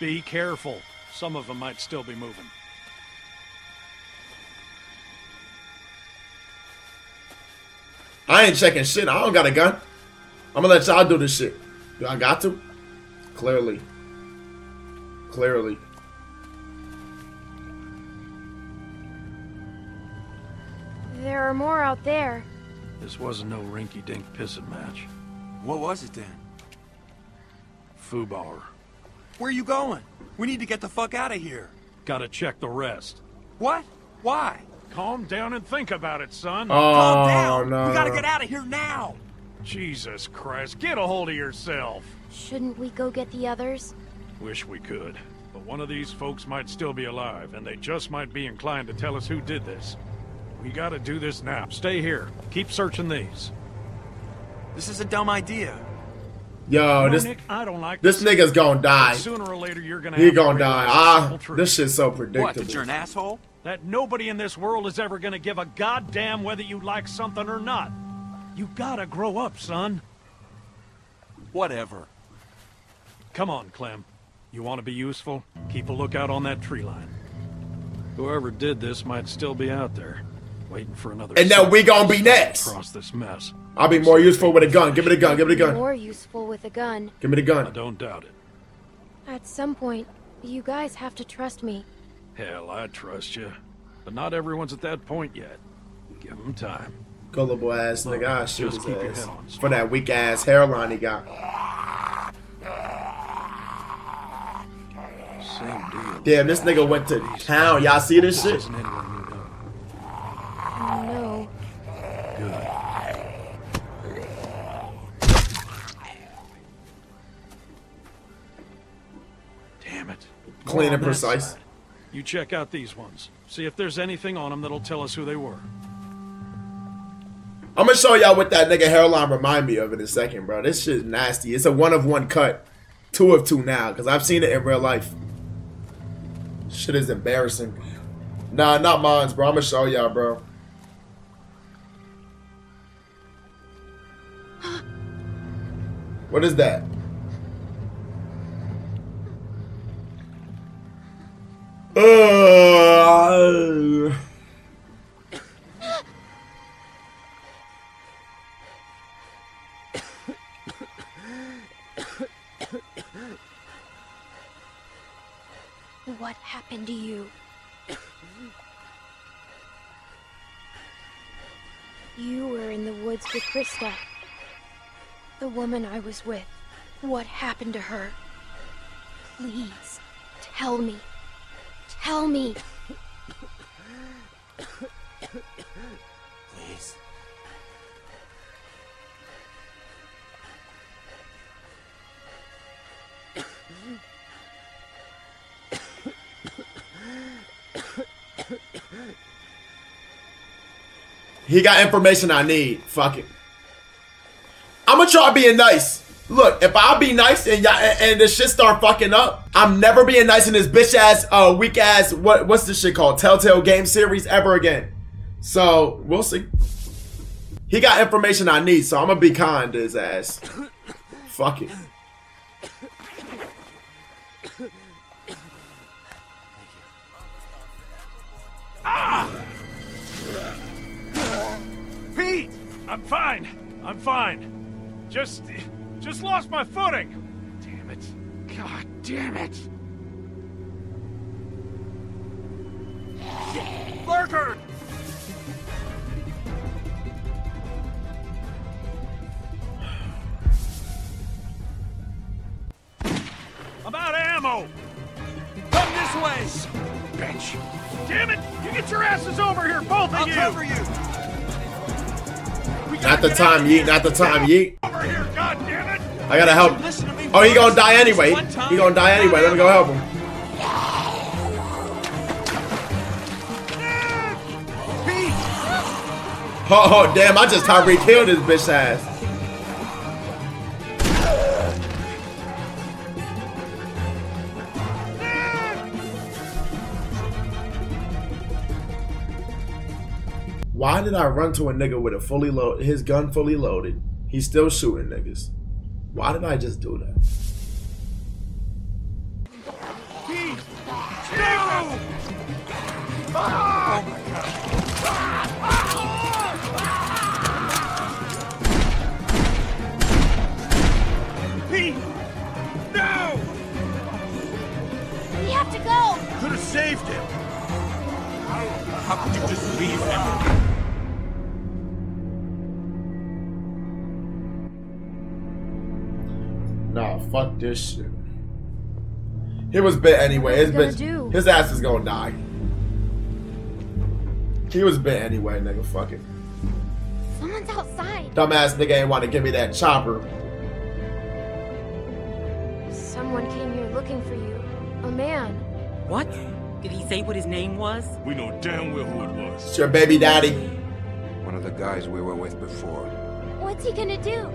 Be careful. Some of them might still be moving. I ain't checking shit. I don't got a gun. I'm gonna let y'all do this shit. Do I got to? Clearly. Clearly. There are more out there. This wasn't no rinky-dink pissing match. What was it then? Foobauer. Where are you going? We need to get the fuck out of here. Gotta check the rest. What? Why? Calm down and think about it, son. Oh, calm down. No. We gotta get out of here now. Jesus Christ, get a hold of yourself. Shouldn't we go get the others? Wish we could. But one of these folks might still be alive, and they just might be inclined to tell us who did this. We gotta do this now. Stay here. Keep searching these. This is a dumb idea. Yo, this Nick, I don't like this, this nigga's gonna die. Sooner or later, you're gonna. He gonna die. Ah, this shit's so predictable. What? That you're an asshole? That nobody in this world is ever gonna give a goddamn whether you like something or not. You gotta grow up, son. Whatever. Come on, Clem. You want to be useful? Keep a lookout on that tree line. Whoever did this might still be out there. Waiting for another. And now we gonna be next. Cross this mess. I'll be more useful with a gun. Give me the gun. Give me the gun. More useful with a gun. Give me the gun. I don't doubt it. At some point, you guys have to trust me. Hell, I trust you, but not everyone's at that point yet. Give them time. Gullible ass nigga. I'll shoot his ass for that weak ass hairline he got. Same deal. Damn, this nigga went to town. Y'all see this shit? No. Good. Damn it. Clean and precise. Side. You check out these ones. See if there's anything on them that'll tell us who they were. I'm gonna show y'all what that nigga hairline remind me of in a second, bro. This shit's nasty. It's a one of one cut. Two of two now, because I've seen it in real life. Shit is embarrassing. Nah, not mine, bro. I'm gonna show y'all, bro. What is that? Uh... What happened to you? You were in the woods with Christa, the woman I was with. What happened to her? Please, tell me. Tell me. Please. He got information I need. Fuck it. I'm gonna try being nice. Look, if I be nice and y'all and, and this shit start fucking up, I'm never being nice in this bitch ass, uh, weak ass, what what's this shit called? Telltale game series ever again. So we'll see. He got information I need, so I'm gonna be kind to his ass. Fuck it. Ah! Pete, I'm fine. I'm fine. Just. Just lost my footing! Damn it. God damn it! Lurker! I'm out of ammo! Come this way! Bitch! Damn it! You get your asses over here, both of you! I'll cover you! Not the time, yeet. Not the time, yeet. Over here, God damn it. I gotta help him. Oh, he gonna die anyway. He gonna die anyway. Let me go help him. Oh, oh damn, I just Tyreek killed this bitch ass. Why did I run to a nigga with a fully load his gun fully loaded? He's still shooting niggas. Why did I just do that? Pete! No! We have to go! Could have saved him! How could you just leave him? Nah, fuck this shit. He was bit anyway. His bitch, his ass is gonna die. He was bit anyway, nigga. Fuck it. Someone's outside. Dumbass nigga ain't want to give me that chopper. Someone came here looking for you. A man. What? Did he say what his name was? We know damn well who it was. It's your baby daddy. One of the guys we were with before. What's he gonna do?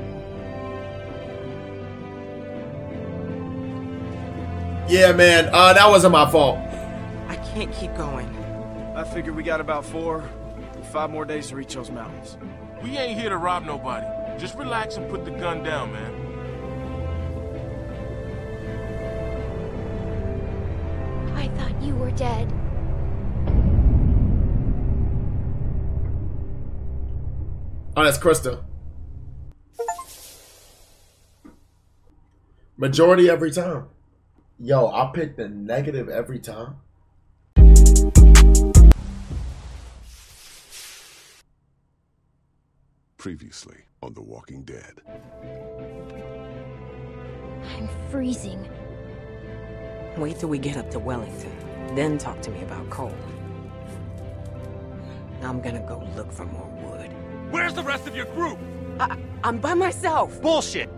Yeah, man, uh, that wasn't my fault. I can't keep going. I figure we got about four, five more days to reach those mountains. We ain't here to rob nobody. Just relax and put the gun down, man. I thought you were dead. Oh, that's Christa. Majority every time. Yo, I pick the negative every time. Previously on The Walking Dead. I'm freezing. Wait till we get up to Wellington. Then talk to me about coal. I'm gonna go look for more wood. Where's the rest of your group? I I'm by myself. Bullshit.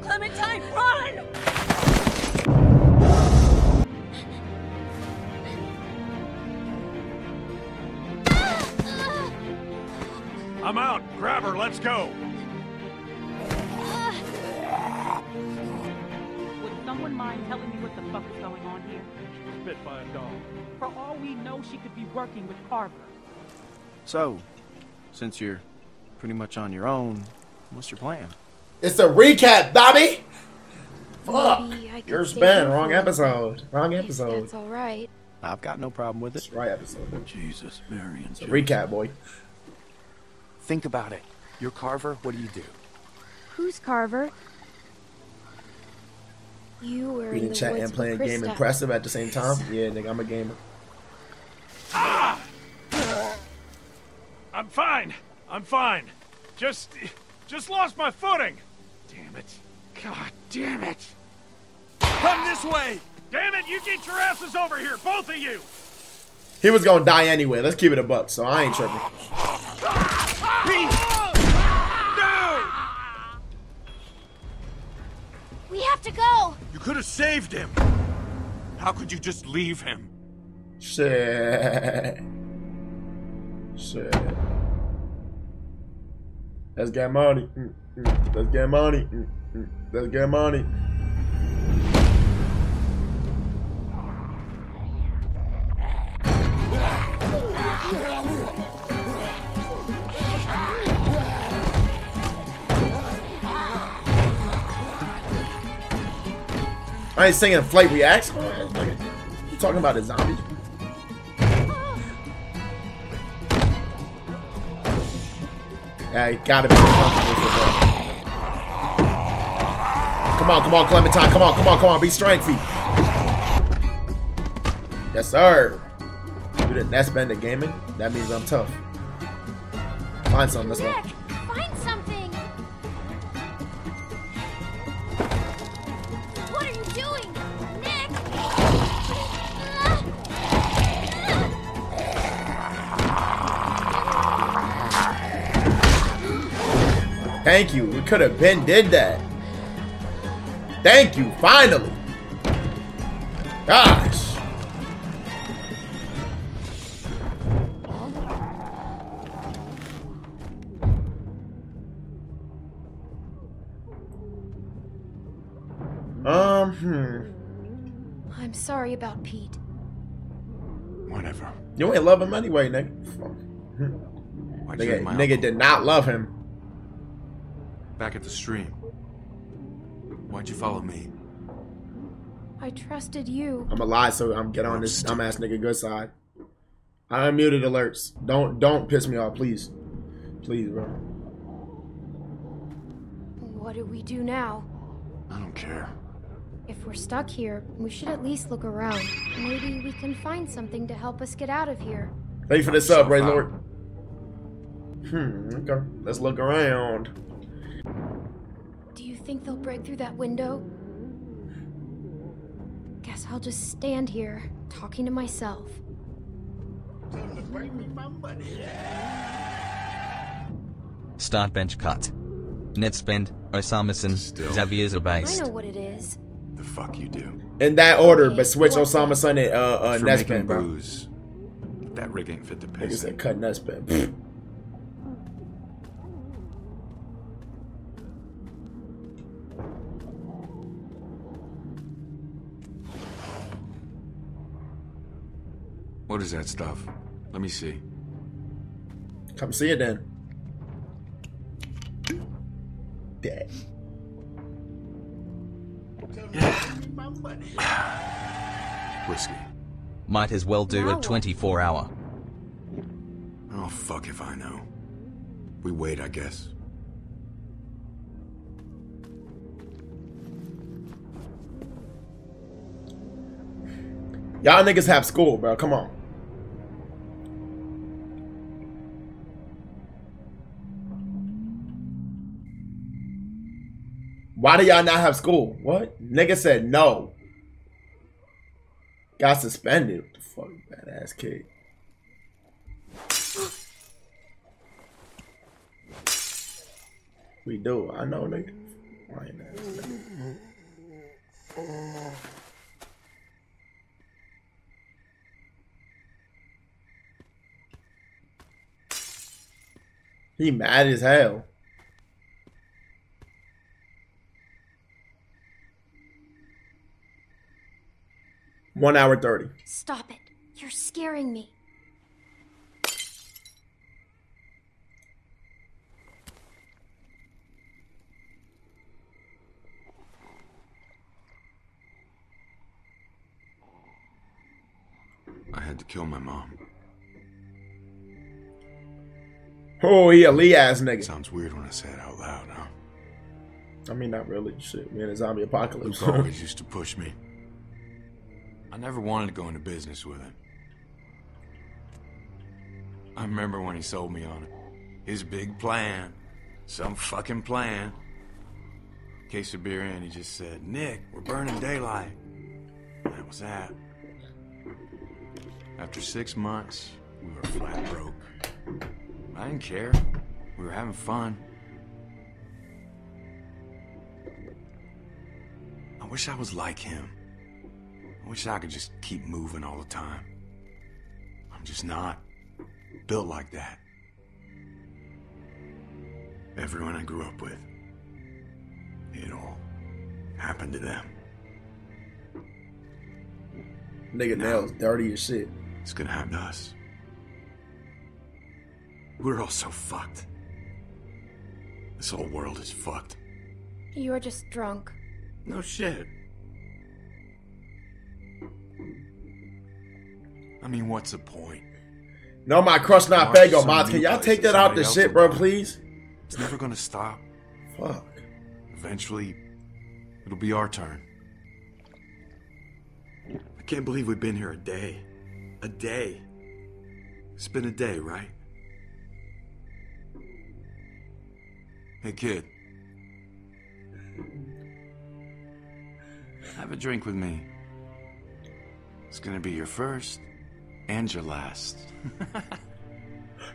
Clementine, run! I'm out. Grab her. Let's go. Would someone mind telling me what the fuck is going on here? She was bit by a dog. For all we know, she could be working with Carver. So, since you're pretty much on your own, what's your plan? It's a recap, Bobby! Fuck! Yours been wrong episode. Wrong episode. That's all right. I've got no problem with it. It's the right episode. Jesus, Mary, and recap, boy. Think about it. You're Carver. What do you do? Who's Carver? You were reading in chat and playing a game impressive at the same time. Yeah, nigga, I'm a gamer. Ah! I'm fine. I'm fine. Just, just lost my footing. Damn it. God damn it. Come this way. Damn it, you get your asses over here, both of you. He was gonna die anyway. Let's keep it a buck, so I ain't tripping. No! We have to go. You could have saved him. How could you just leave him? Shit. Shit. Let's get money. Let's get money. Let's get money. I ain't singing a flight reaction. You talking about a zombie? Yeah, you gotta be responsible for that. Come on, come on, Clementine. Come on, come on, come on. Be strengthy. Yes, sir. Dude, that's been the gaming. That means I'm tough. Find something. Let's go. Find something. What are you doing, Nick? Thank you. We could have been did that. Thank you, finally. Gosh. Um, hmm. I'm sorry about Pete. Whatever. You ain't love him anyway, nigga. Nigga, nigga did not love him. Back at the stream. Why'd you follow me? I trusted you. I'm a lie, so I'm get on this dumbass nigga good side. I unmuted alerts. Don't don't piss me off, please. Please, bro. What do we do now? I don't care. If we're stuck here, we should at least look around. Maybe we can find something to help us get out of here. Thank you for this sub, right, Lord? Hmm, okay. Let's look around. Think they'll break through that window? Guess I'll just stand here talking to myself. Start bench cut. Net spend. Osamuson. Xavier's based. I know what it is. The fuck you do. In that order, but switch Osamuson and uh, uh net spend, bro. That rig ain't fit to piss. Nigga said cut net spend. What is that stuff? Let me see. Come see it then. Dead. Yeah. Whiskey. Might as well do a twenty-four hour. Oh, fuck if I know. We wait, I guess. Y'all niggas have school, bro. Come on. Why do y'all not have school? What? Nigga said no. Got suspended. What the fuck, badass kid? We do. I know, nigga. Why not? He mad as hell. One hour thirty. Stop it. You're scaring me. kill my mom. Oh, yeah, Lee ass nigga. Sounds weird when I say it out loud, huh? I mean, not really. Shit, we in a zombie apocalypse. Luke always used to push me. I never wanted to go into business with him. I remember when he sold me on it. His big plan. Some fucking plan. Case of beer in, he just said, Nick, we're burning daylight. That was that. After six months, we were flat broke. I didn't care. We were having fun. I wish I was like him. I wish I could just keep moving all the time. I'm just not built like that. Everyone I grew up with, it all happened to them. Nigga, nails dirty as shit. It's gonna happen to us. We're all so fucked. This whole world is fucked. You're just drunk. No shit. I mean, what's the point? No, my crush not fago, Mods. Can y'all take that out the shit, bro, please? It's never gonna stop. Fuck. Eventually, it'll be our turn. I can't believe we've been here a day. A day. It's been a day, right? Hey, kid. Have a drink with me. It's gonna be your first and your last.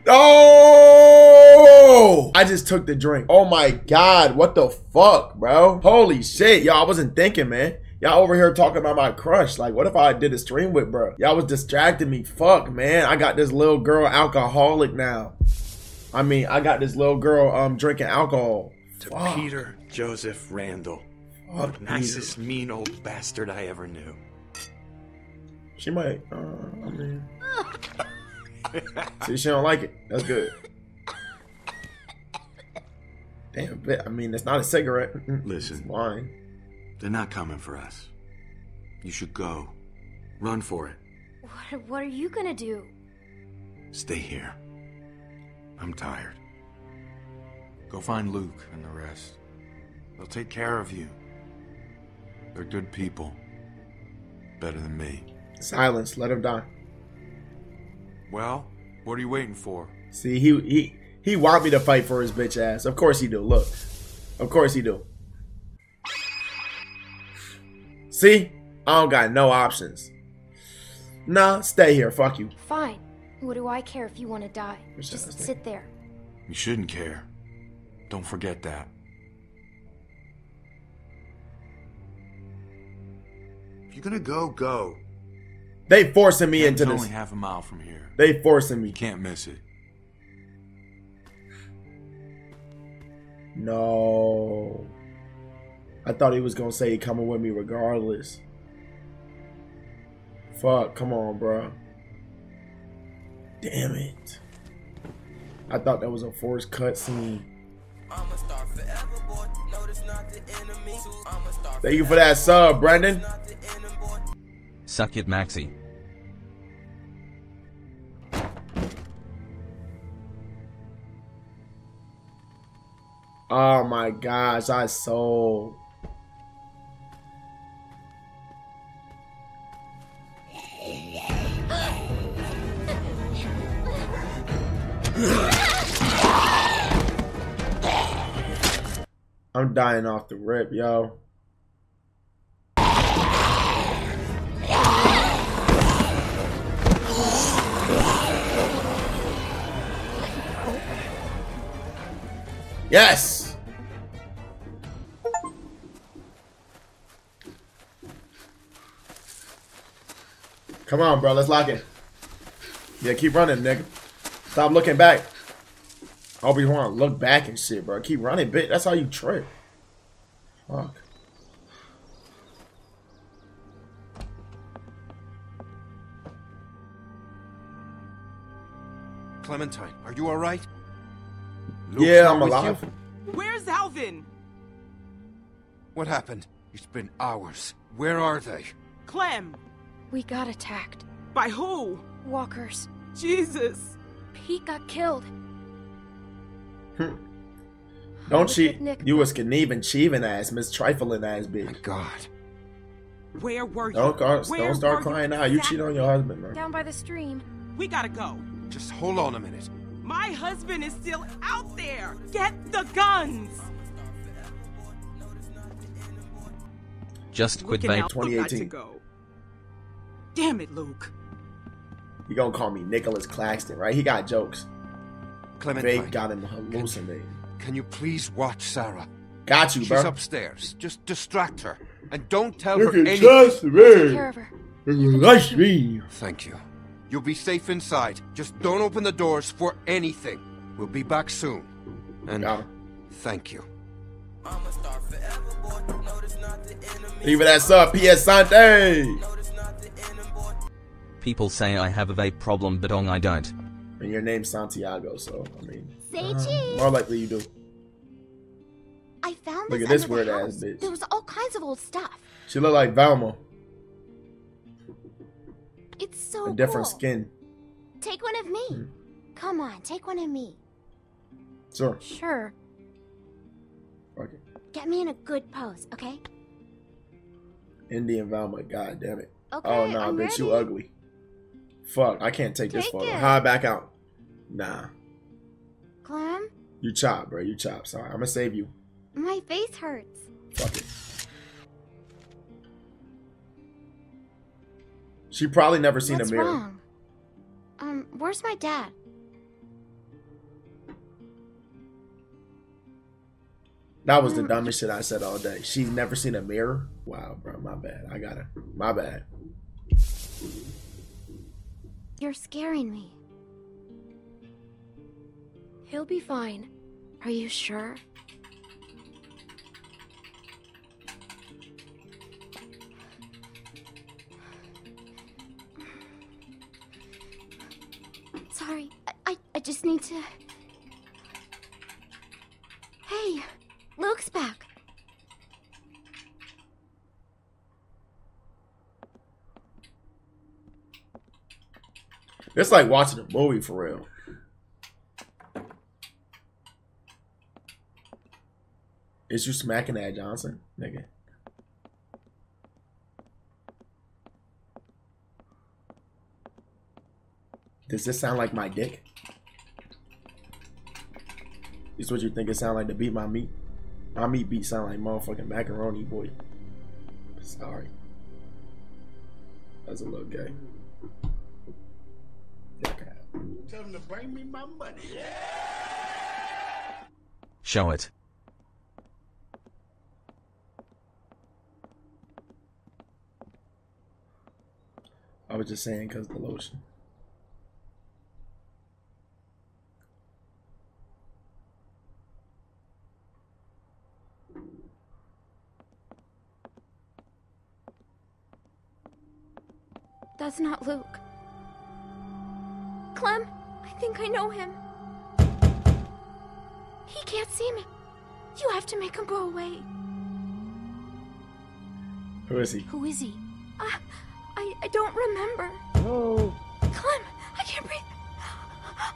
No! I just took the drink. Oh my god, what the fuck, bro? Holy shit, y'all, I wasn't thinking, man. Y'all over here talking about my crush. Like, what if I did a stream with bro? Y'all was distracting me. Fuck, man. I got this little girl alcoholic now. I mean, I got this little girl um drinking alcohol. To fuck. Peter Joseph Randall. Fuck, the nicest Peter. Mean old bastard I ever knew. She might, uh, I mean. See, she don't like it. That's good. Damn, I mean, it's not a cigarette. Listen, it's wine. They're not coming for us. You should go. Run for it. What, what are you gonna do? Stay here. I'm tired. Go find Luke and the rest. They'll take care of you. They're good people. Better than me. Silence. Let him die. Well, what are you waiting for? See, he he he want me to fight for his bitch ass. Of course he do. Look, of course he do. See, I don't got no options. Nah, stay here. Fuck you. Fine. What do I care if you want to die? What's Just sit there. You shouldn't care. Don't forget that. If you're gonna go, go. They forcing me into this. It's only half a mile from here. They forcing me. Can't miss it. No. I thought he was gonna say he coming with me regardless. Fuck, come on, bro. Damn it. I thought that was a forced cutscene. Thank you for that sub, Brandon. Suck it, Maxie. Oh my gosh, I sold. I'm dying off the rip, yo. Yes. Come on, bro. Let's lock it. Yeah, keep running, nigga. Stop looking back. I hope you want to look back and shit, bro. Keep running, bitch. That's how you trip. Fuck. Clementine, are you all right? Luke's yeah, I'm alive. You? Where's Alvin? What happened? It's been hours. Where are they? Clem! We got attacked. By who? walkers. Jesus. Pete got killed. Don't she? You was conniving, cheeving ass, Miss Trifling ass bitch. My God. Where were you? Don't, don't Where start crying now. Exactly. You cheat on your husband, man. Down by the stream. We gotta go. Just hold on a minute. My husband is still out there. Get the guns. Just quit bank twenty eighteen. Damn it, Luke. You gonna call me Nicholas Claxton, right? He got jokes. Clementine, Vague got him hallucinating. Can, can you please watch Sarah? Got you, bro. She's upstairs. Just distract her. And don't tell you her anything. Trust me. Trust me. Thank you. You'll be safe inside. Just don't open the doors for anything. We'll be back soon. And thank you. Leave it as up. P S Sunday. People say I have a vape problem, but on I don't. And your name's Santiago, so I mean, say cheese. More likely you do. I found Look this at this weird house. ass bitch. There was all kinds of old stuff. She looked like Valma. It's so A different cool. skin. Take one of me. Mm. Come on, take one of me. Sure. Sure. Okay. Get me in a good pose, okay? Indian Valma, god damn it. Okay, oh no, I'm bitch, ready. You ugly. Fuck, I can't take, take this photo. Hide back out. Nah. Clem? You chop, bro. You chop. Sorry, I'm gonna save you. My face hurts. Fuck it. She probably never seen What's a mirror. Wrong? Um, where's my dad? That was the dumbest shit I said all day. She's never seen a mirror? Wow, bro, my bad. I got it. My bad. You're scaring me. He'll be fine. Are you sure? Sorry, I, I, I just need to... Hey, Luke's back. It's like watching a movie for real. Is you smacking that Johnson, nigga? Does this sound like my dick? Is what you think it sound like to beat my meat? My meat beat sound like motherfucking macaroni, boy. Sorry. That's a little gay. Okay. Tell him to bring me my money. Yeah! Show it. I was just saying because the lotion. That's not Luke. Clem, I think I know him. He can't see me. You have to make him go away. Who is he? Who is he? Uh, I, I don't remember. Oh. Clem, I can't breathe.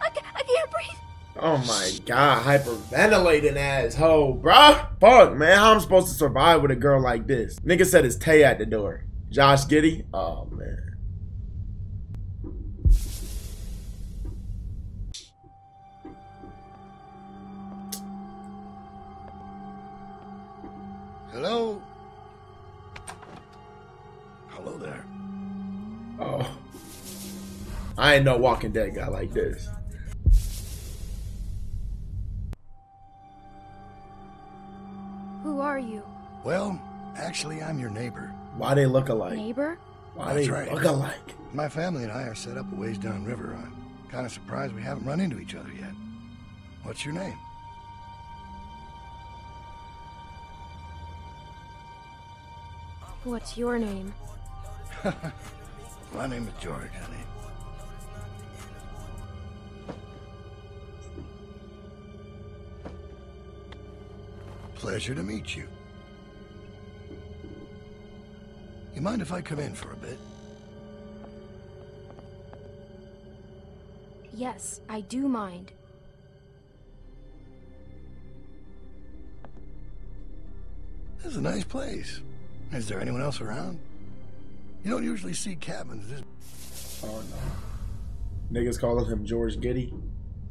I can't, I can't breathe. Oh my God, hyperventilating ass hoe, bruh. Fuck, man, how I'm supposed to survive with a girl like this? Nigga said his Tay at the door. Josh Giddy? Oh, man. Hello? Hello there. Oh. I ain't no Walking Dead guy like this. Who are you? Well, actually, I'm your neighbor. Why they look alike? Neighbor? Why That's they right. look alike? My family and I are set up a ways downriver. I'm kind of surprised we haven't run into each other yet. What's your name? What's your name? My name is George, honey. Pleasure to meet you. You mind if I come in for a bit? Yes, I do mind. This is a nice place. Is there anyone else around? You don't usually see cabins this... Oh, no. Niggas calling him George Giddy.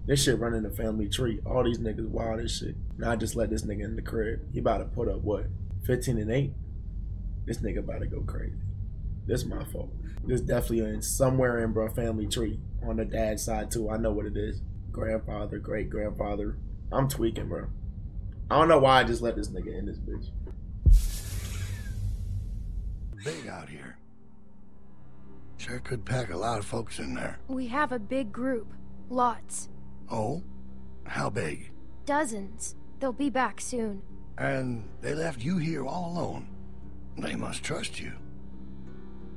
This shit running the family tree. All these niggas wild as shit. And I just let this nigga in the crib. He about to put up, what, fifteen and eight? This nigga about to go crazy. This my fault. This definitely in somewhere in bro family tree. On the dad's side, too. I know what it is. Grandfather, great-grandfather. I'm tweaking, bro. I don't know why I just let this nigga in this bitch. Big out here. Sure could pack a lot of folks in there. We have a big group. Lots. Oh? How big? Dozens. They'll be back soon. And they left you here all alone. They must trust you.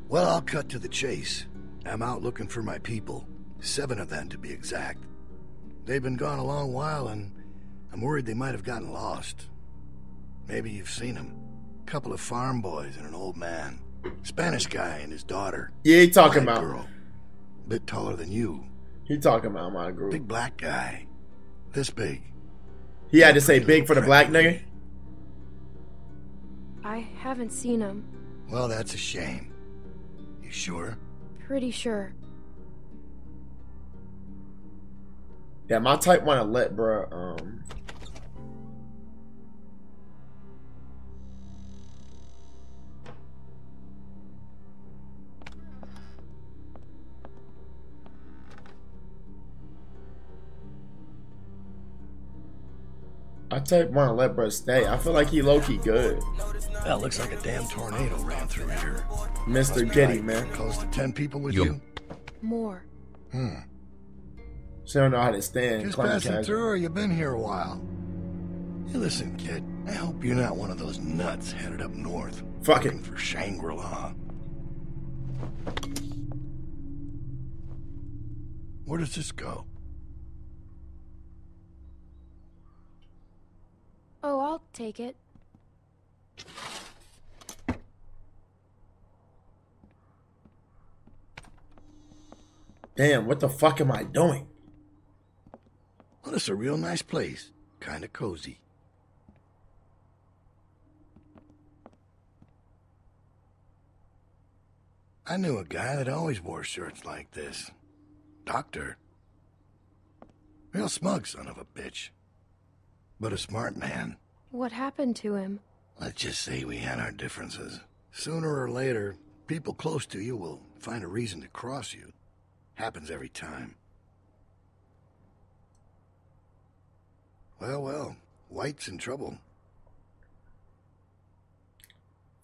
Well, I'll cut to the chase. I'm out looking for my people. Seven of them, to be exact. They've been gone a long while, and I'm worried they might have gotten lost. Maybe you've seen them. A couple of farm boys and an old man. Spanish guy and his daughter. Yeah, he talking about. Girl. A bit taller than you. He talking about my group. Big black guy. This big. He had to say big for the black nigga? I haven't seen him. Well, that's a shame. You sure? Pretty sure. Yeah, my type wanna let bruh um I type wanna let bruh stay. I feel like he low-key good. That looks like a damn tornado ran through here. Mister Getty, man. Close to ten people with you? More. Hmm. So I don't know how to stand. Just passing through, or you've been here a while. Hey, listen, kid. I hope you're not one of those nuts headed up north. Fucking for Shangri-La. Where does this go? Oh, I'll take it. Damn, what the fuck am I doing? Well, it's a real nice place. Kind of cozy. I knew a guy that always wore shirts like this. Doctor. Real smug son of a bitch. But a smart man. What happened to him? Let's just say we had our differences. Sooner or later, people close to you will find a reason to cross you. Happens every time. Well, well, White's in trouble.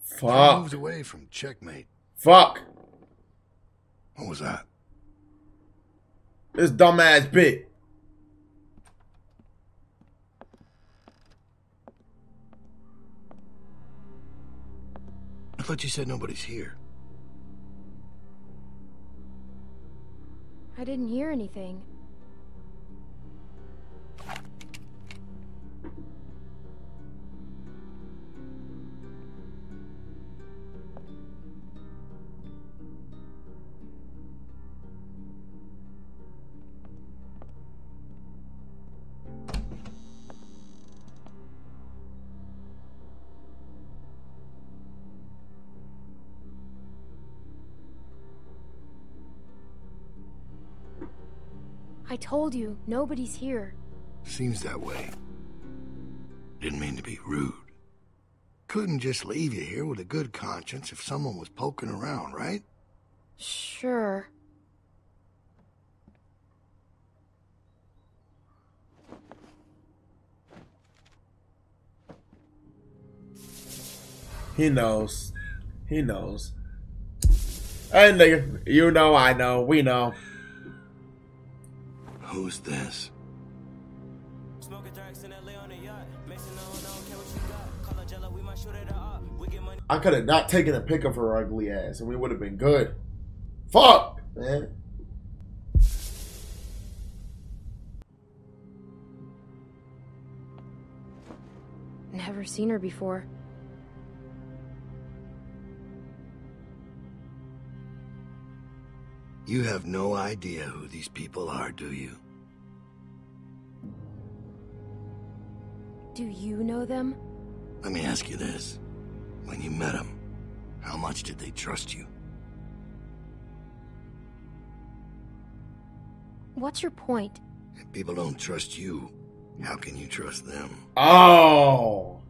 Fuck. Moves away from checkmate. Fuck. What was that? This dumbass bitch. I thought you said nobody's here. I didn't hear anything. I told you, nobody's here. Seems that way. Didn't mean to be rude. Couldn't just leave you here with a good conscience if someone was poking around, right? Sure. He knows. He knows. Hey, nigga. You know, I know, we know. Who's this? I could have not taken a pic of her ugly ass and we would have been good. Fuck, man. Never seen her before. You have no idea who these people are, do you? Do you know them? Let me ask you this. When you met them, how much did they trust you? What's your point? If people don't trust you, how can you trust them? Oh!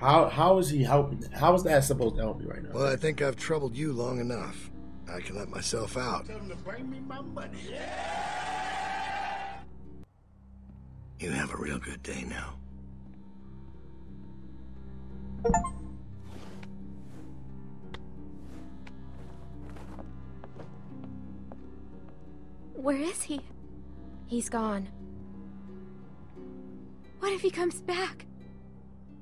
How how is he helping? How is that supposed to help me right now? Well, I think I've troubled you long enough. I can let myself out. Tell him to bring me my money. You have a real good day now. Where is he? He's gone. What if he comes back?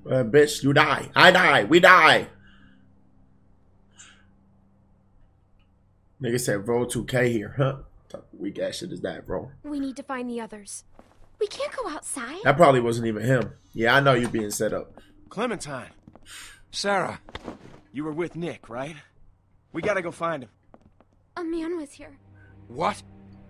Uh, bitch, you die. I die. We die. Nigga said roll two K here, huh? Weak ass shit is that, bro. We need to find the others. We can't go outside. That probably wasn't even him. Yeah, I know you're being set up. Clementine. Sarah. You were with Nick, right? We gotta go find him. A man was here. What?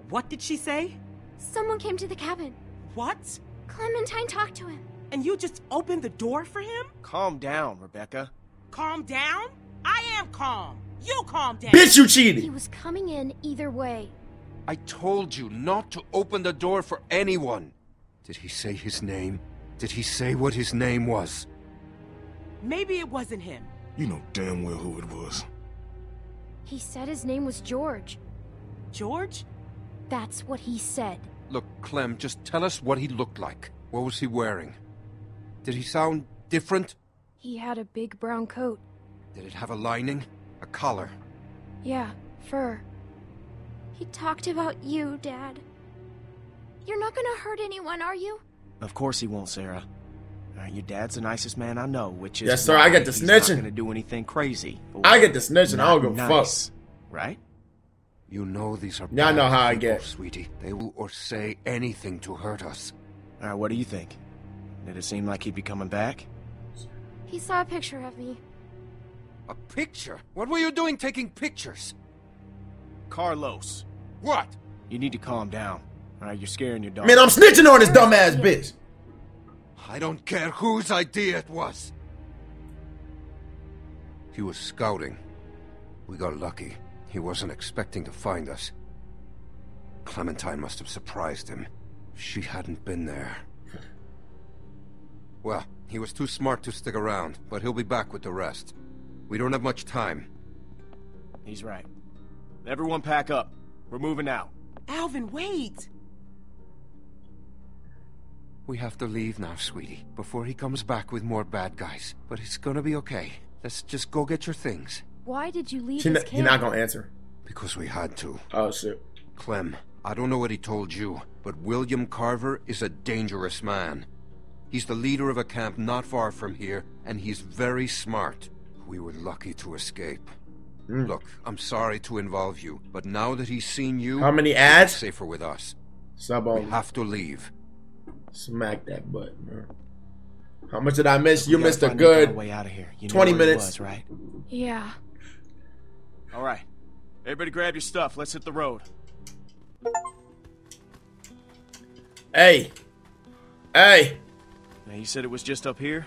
What did she say? Someone came to the cabin. What? Clementine talked to him. And you just opened the door for him? Calm down, Rebecca. Calm down? I am calm. You calm down. Bitch, you cheated. He was coming in either way. I told you not to open the door for anyone. Did he say his name? Did he say what his name was? Maybe it wasn't him. You know damn well who it was. He said his name was George. George? That's what he said. Look, Clem, just tell us what he looked like. What was he wearing? Did he sound different? He had a big brown coat. Did it have a lining? A collar? Yeah, fur. He talked about you, Dad. You're not gonna hurt anyone, are you? Of course he won't, Sarah. Uh, your dad's the nicest man I know, which is... Yes, sir, I get the snitching. He's not gonna do anything crazy. I get the snitching, I don't give a fuck. Right? You know these are bad know how I people, get. Sweetie. They will or say anything to hurt us. All right, what do you think? Did it seem like he'd be coming back? He saw a picture of me. A picture? What were you doing taking pictures? Carlos. What? You need to calm down. All right, you're scaring your dog. Man, I'm snitching on this dumbass bitch. I don't care whose idea it was. He was scouting. We got lucky. He wasn't expecting to find us. Clementine must have surprised him. She hadn't been there. Well, he was too smart to stick around, but he'll be back with the rest. We don't have much time. He's right. Everyone pack up. We're moving out. Alvin, wait! We have to leave now, sweetie, before he comes back with more bad guys. But it's gonna be okay. Let's just go get your things. Why did you leave his camp? You're not gonna answer. Because we had to. Oh, shit. Clem, I don't know what he told you, but William Carver is a dangerous man. He's the leader of a camp not far from here, and he's very smart. We were lucky to escape. Mm. Look, I'm sorry to involve you, but now that he's seen you... How many ads? It's safer with us. Sub on. We have to leave. Smack that button, man. How much did I miss? You missed a good way out of here. You know twenty minutes. Was, right? Yeah. All right. Everybody grab your stuff. Let's hit the road. Hey. Hey. Now you said it was just up here?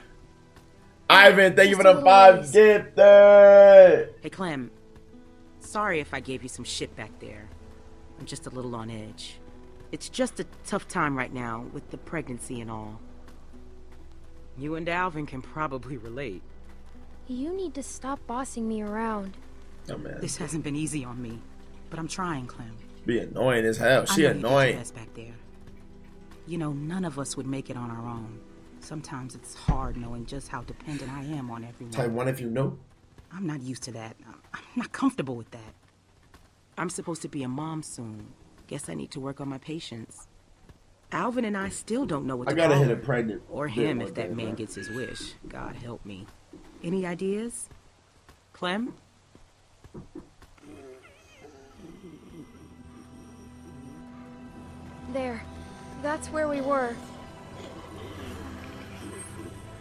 Ivan, thank you for the five gifted. Hey, Clem. Sorry if I gave you some shit back there. I'm just a little on edge. It's just a tough time right now with the pregnancy and all. You and Alvin can probably relate. You need to stop bossing me around. Oh, man. This hasn't been easy on me, but I'm trying, Clem. Be annoying as hell. She annoying. You, back there. You know, none of us would make it on our own. Sometimes it's hard knowing just how dependent I am on everyone. Type one if you know. I'm not used to that. I'm, I'm not comfortable with that. I'm supposed to be a mom soon. Guess I need to work on my patience. Alvin and I still don't know what to do. I gotta hit a pregnant. Or him if that man gets his wish. God help me. Any ideas? Clem? There. That's where we were.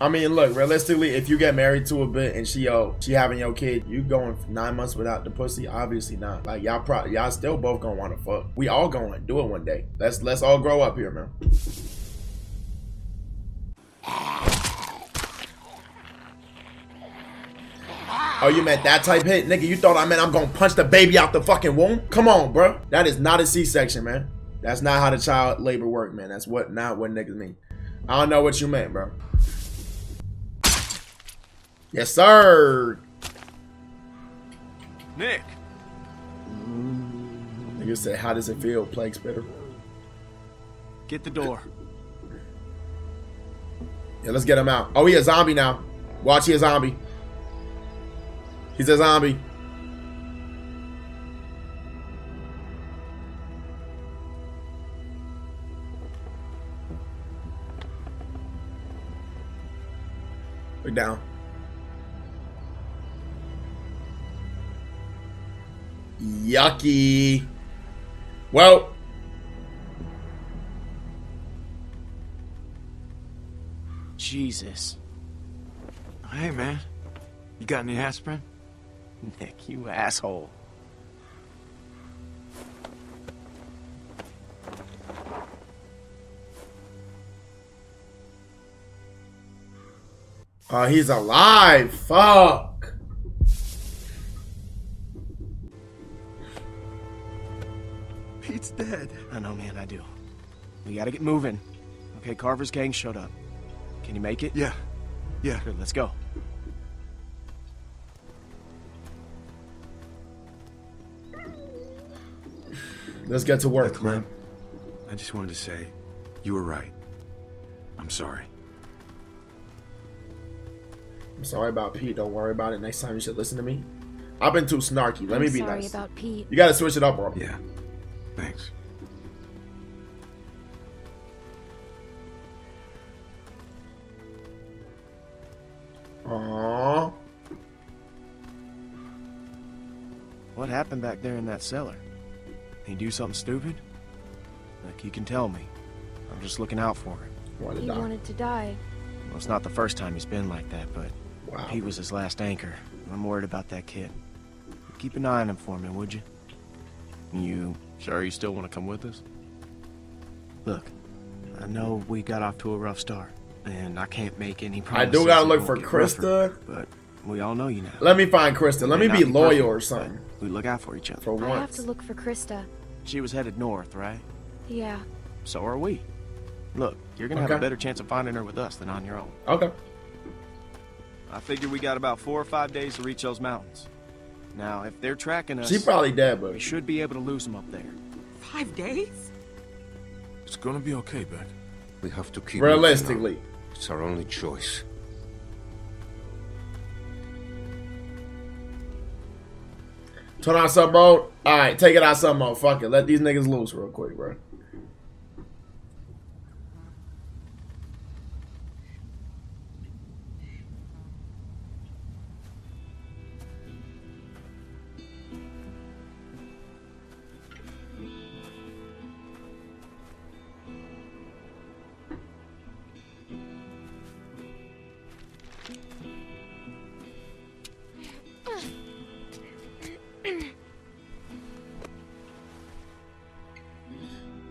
I mean, look, realistically, if you get married to a bitch and she yo, she having your kid, you going nine months without the pussy? Obviously not. Like, y'all pro y'all still both gonna wanna fuck. We all gonna do it one day. Let's let's all grow up here, man. Oh, you meant that type hit? Nigga, you thought I meant I'm gonna punch the baby out the fucking womb? Come on, bro. That is not a C-section, man. That's not how the child labor work, man. That's what not what niggas mean. I don't know what you meant, bro. Yes, sir. Nick. Nigga said, how does it feel, plague spitter? Get the door. Yeah, let's get him out. Oh, he a zombie now. Watch, he a zombie. He's a zombie. Look down. Yucky. Well. Jesus. Hey, man. You got any aspirin? Nick, you asshole. Oh, he's alive. Fuck. Pete's dead. I know, man, I do. We gotta get moving. Okay, Carver's gang showed up. Can you make it? Yeah. Yeah. Good, let's go. Let's get to work, Clem. I just wanted to say, you were right. I'm sorry. I'm sorry about Pete. Don't worry about it. Next time you should listen to me. I've been too snarky. Let me be nice. Sorry about Pete. You gotta switch it up, bro. Yeah. Thanks. Aww. What happened back there in that cellar? He do something stupid? Like, he can tell me. I'm just looking out for him. Wanted he to wanted to die. Well, it's not the first time he's been like that, but wow. He was his last anchor. I'm worried about that kid. Keep an eye on him for me, would you? You sure you still want to come with us? Look, I know we got off to a rough start, and I can't make any promises. I do gotta look for Christa, but we all know you now. Let me find Christa. Let me be loyal or something. We look out for each other. For once. I have to look for Christa. She was headed north, right? Yeah. So are we. Look, you're gonna okay. have a better chance of finding her with us than on your own. Okay. I figure we got about four or five days to reach those mountains. Now, if they're tracking us, she probably dead, but we should be able to lose them up there. Five days? It's gonna be okay, Beck. We have to keep. Realistically, it's our only choice. Turn on sub mode. Alright, take it out sub mode. Fuck it. Let these niggas loose real quick, bro.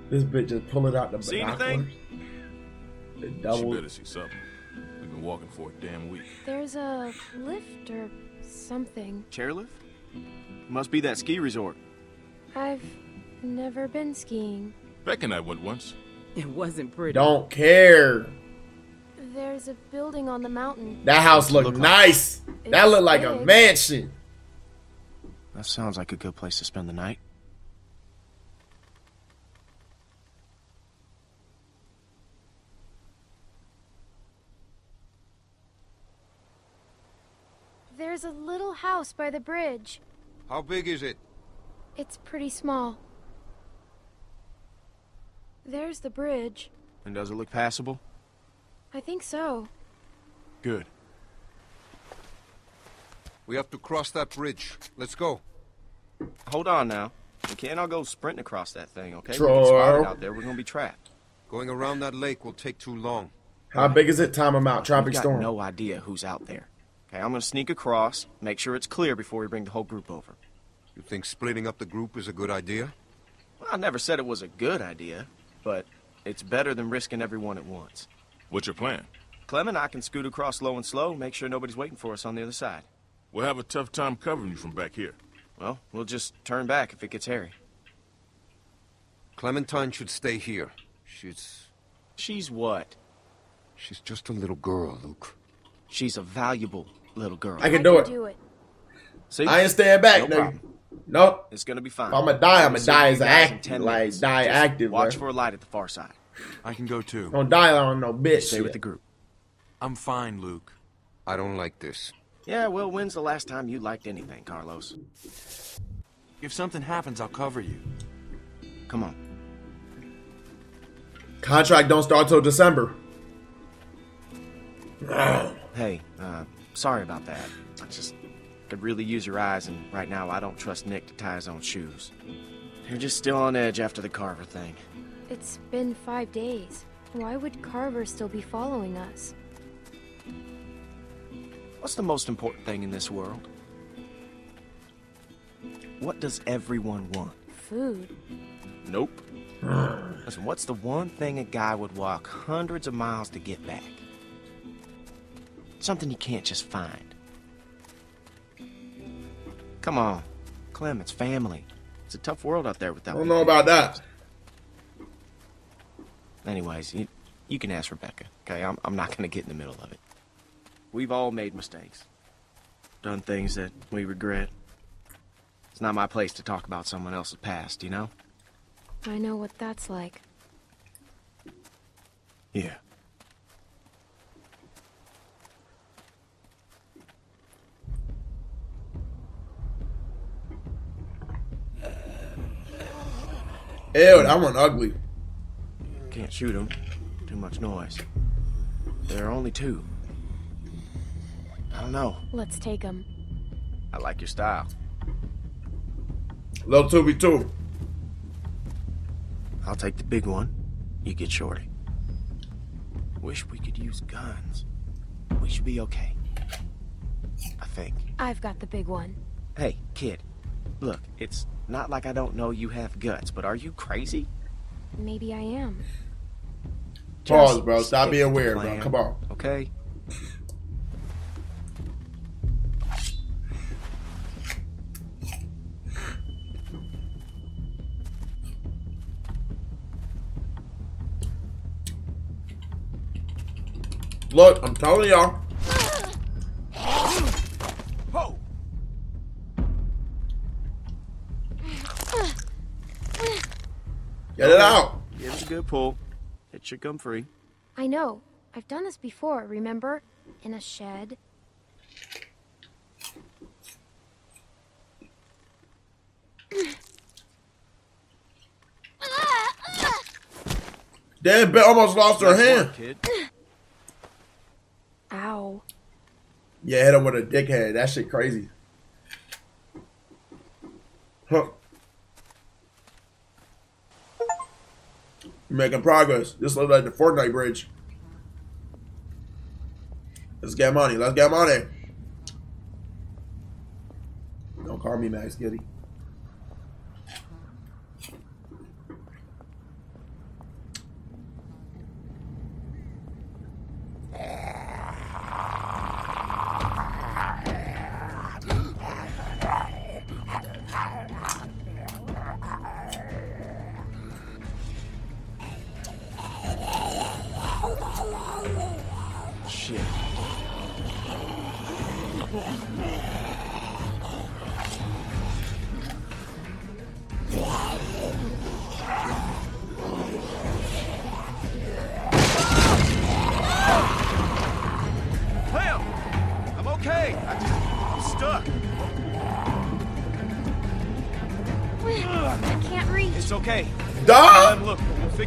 This bitch just pull it out the binoculars. The double. She better see something. We've been walking for a damn week. There's a lift or something. Chairlift? Must be that ski resort. I've never been skiing. Beck and I went once. It wasn't pretty. Don't care. There's a building on the mountain. That house looked look nice. Like that looked like big. A mansion. That sounds like a good place to spend the night. There's a little house by the bridge. How big is it? It's pretty small. There's the bridge. And does it look passable? I think so. Good. We have to cross that bridge. Let's go. Hold on now. We can't all go sprinting across that thing, okay? We're gonna be spotted out there. We're gonna be trapped. Going around that lake will take too long. How big is it? Time them out. Tropic storm. We've got no idea who's out there. Okay, I'm going to sneak across, make sure it's clear before we bring the whole group over. You think splitting up the group is a good idea? Well, I never said it was a good idea, but it's better than risking everyone at once. What's your plan? Clem and I can scoot across low and slow, make sure nobody's waiting for us on the other side. We'll have a tough time covering you from back here. Well, we'll just turn back if it gets hairy. Clementine should stay here. She's... She's what? She's just a little girl, Luke. She's a valuable little girl. I can do I can it. Do it. See? I ain't staying back, no nigga. Nope. It's gonna be fine. I'ma die, I'ma die as an active. Like, die just active, watch bro. For a light at the far side. I can go too. Don't die on no bitch. Stay with the group. I'm fine, Luke. I don't like this. Yeah, well, when's the last time you liked anything, Carlos? If something happens, I'll cover you. Come on. Contract don't start till December. Hey, uh, sorry about that. I just could really use your eyes, and right now I don't trust Nick to tie his own shoes. They're just still on edge after the Carver thing. It's been five days. Why would Carver still be following us? What's the most important thing in this world? What does everyone want? Food. Nope. Listen, what's the one thing a guy would walk hundreds of miles to get back? Something you can't just find. Come on, Clem, it's family. It's a tough world out there without. I don't know about that. Anyways, you, you can ask Rebecca, okay? I'm, I'm not going to get in the middle of it. We've all made mistakes. Done things that we regret. It's not my place to talk about someone else's past, you know? I know what that's like. Yeah. Ew, that one ugly. Can't shoot them. Too much noise. There are only two. I don't know. Let's take them. I like your style. Little two v two. I'll take the big one. You get shorty. Wish we could use guns. We should be okay. I think. I've got the big one. Hey, kid. Look, it's not like I don't know you have guts, but are you crazy? Maybe I am. Pause, bro. Stop being weird, bro. Come on. Okay. Look, I'm telling y'all. Oh. Get it out. Give it a good pull. It should come free. I know. I've done this before, remember? In a shed. Damn, Beth almost lost her hand. Kid. Ow. Yeah, hit him with a dickhead. That shit crazy. Huh. You're making progress. Just look like the Fortnite bridge. Let's get money. Let's get money. Don't call me Max Giddy.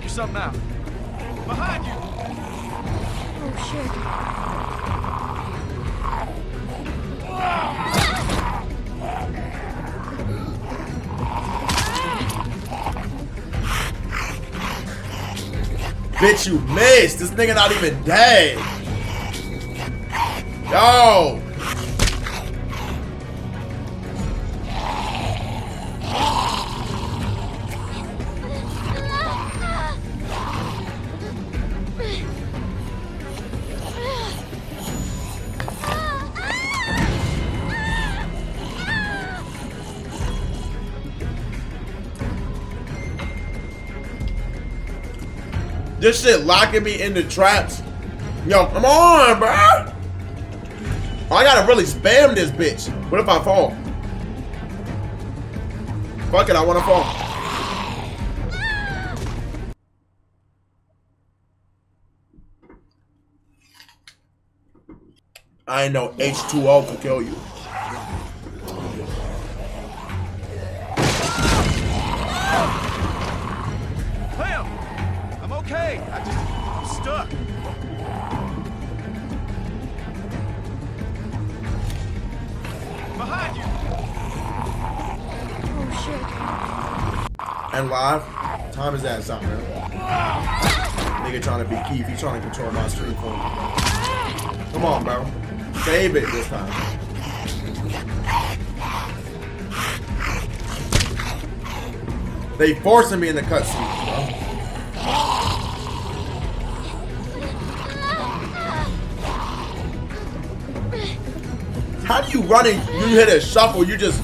Something out. Behind you! Oh shit. Bitch, you missed. This nigga not even dead. Yo. This shit locking me into traps. Yo, come on, bro. I gotta really spam this bitch. What if I fall? Fuck it, I wanna fall. I ain't no H two O to kill you. Live? Time is that something, man? Nigga trying to be Keith. He trying to control my stream for me. Come on, bro. Save it this time. They forcing me in the cutscene, bro. How do you run and you hit a shuffle? You just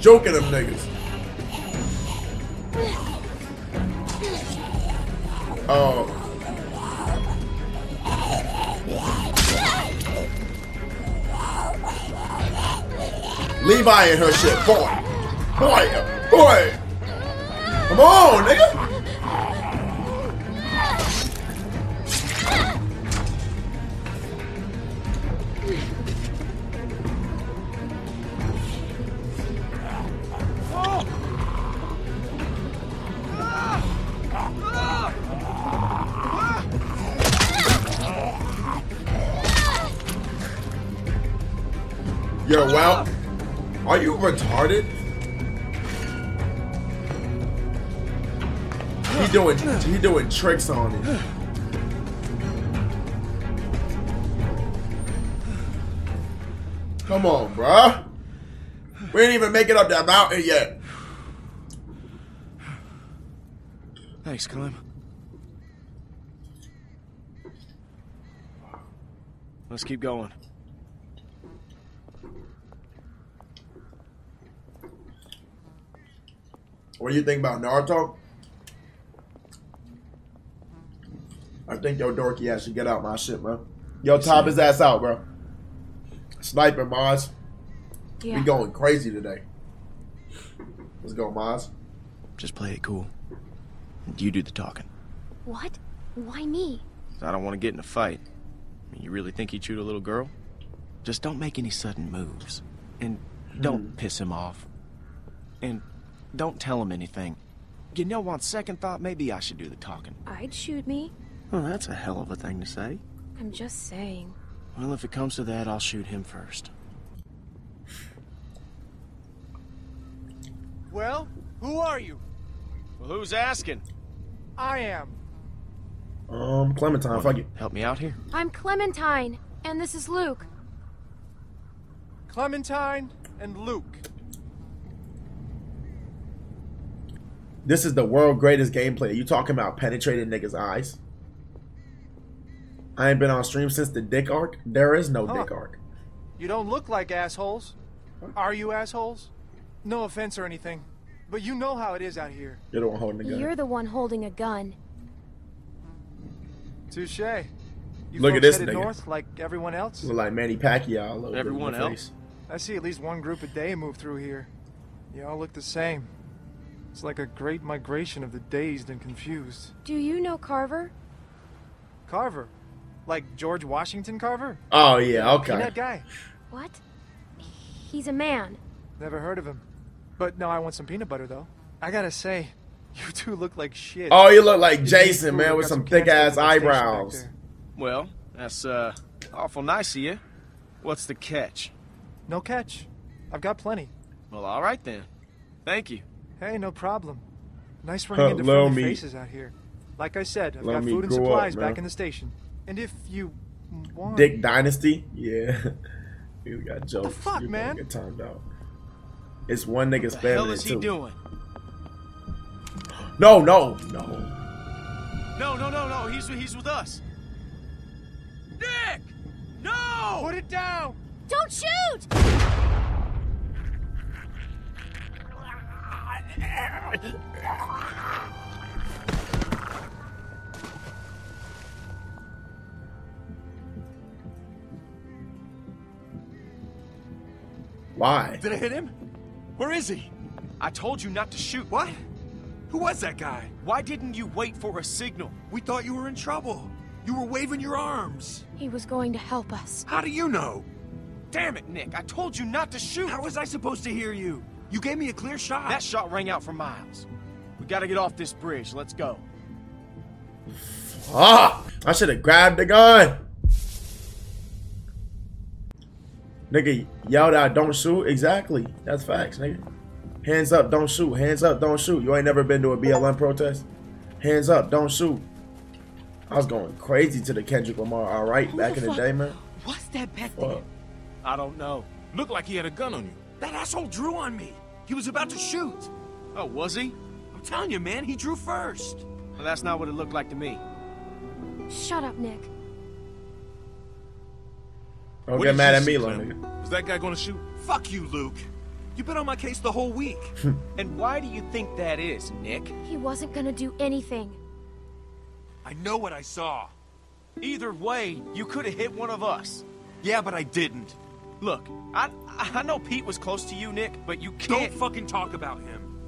joking them niggas. Oh. Levi and her shit. Boy. Boy. Boy. Come on, nigga. Yo, wow. Are you retarded? He doing he doing tricks on it. Come on, bruh. We ain't even making up that mountain yet. Thanks, Clem. Let's keep going. What do you think about Naruto? I think your dorky ass should get out my shit, bro. Yo, top his ass out, bro. Sniper, Moz. Yeah. We going crazy today. Let's go, Moz. Just play it cool. You do the talking. What? Why me? I don't want to get in a fight. You really think he chewed a little girl? Just don't make any sudden moves. And don't hmm. piss him off. And don't tell him anything. You know, on second thought, maybe I should do the talking. I'd shoot me. Well, that's a hell of a thing to say. I'm just saying. Well, if it comes to that, I'll shoot him first. Well, who are you? Well, who's asking? I am. Um, Clementine, well, fuck it. Help me out here. I'm Clementine, and this is Luke. Clementine and Luke. This is the world's greatest gameplay. You talking about penetrating niggas' eyes? I ain't been on stream since the dick arc. There is no huh. dick arc. You don't look like assholes. Are you assholes? No offense or anything, but you know how it is out here. You're the one holding a gun. You're the one holding a gun. Touche. You look at this nigga. North like everyone else. Look like Manny Pacquiao. Everyone else. I see at least one group a day move through here. You all look the same. It's like a great migration of the dazed and confused. Do you know Carver? Carver? Like George Washington Carver? Oh, yeah, okay. That guy. What? He's a man. Never heard of him. But no, I want some peanut butter, though. I gotta say, you two look like shit. Oh, you look like Jason, man, with some thick-ass eyebrows. Well, that's uh, awful nice of you. What's the catch? No catch. I've got plenty. Well, all right then. Thank you. Hey, no problem. Nice running into friendly faces out here. Like I said, I've got food and supplies back in the station. And if you want... Dick Dynasty? Yeah. You got jokes. What the fuck, man? Get timed out. It's one nigga's family too. What the hell is he doing? No, no, no. No, no, no, no. He's he's with us. Nick! No! Put it down! Don't shoot! Why? Did I hit him? Where is he? I told you not to shoot. What? Who was that guy? Why didn't you wait for a signal? We thought you were in trouble. You were waving your arms. He was going to help us. How do you know? Damn it, Nick. I told you not to shoot. How was I supposed to hear you? You gave me a clear shot. That shot rang out for miles. We gotta get off this bridge. Let's go. Ah! I should have grabbed the gun. Nigga yelled out, don't shoot. Exactly. That's facts, nigga. Hands up, don't shoot. Hands up, don't shoot. You ain't never been to a B L M protest? Hands up, don't shoot. I was going crazy to the Kendrick Lamar, all right, back in the day, man. What's that back there? I don't know. Looked like he had a gun on you. That asshole drew on me. He was about to shoot. Oh, was he? I'm telling you, man, he drew first. Well, that's not what it looked like to me. Shut up, Nick. Don't get mad at me, nigga. Is that guy gonna shoot? Fuck you, Luke. You've been on my case the whole week. And why do you think that is, Nick? He wasn't gonna do anything. I know what I saw. Either way, you could have hit one of us. Yeah, but I didn't. Look, I I know Pete was close to you, Nick, but you can't... Don't fucking talk about him.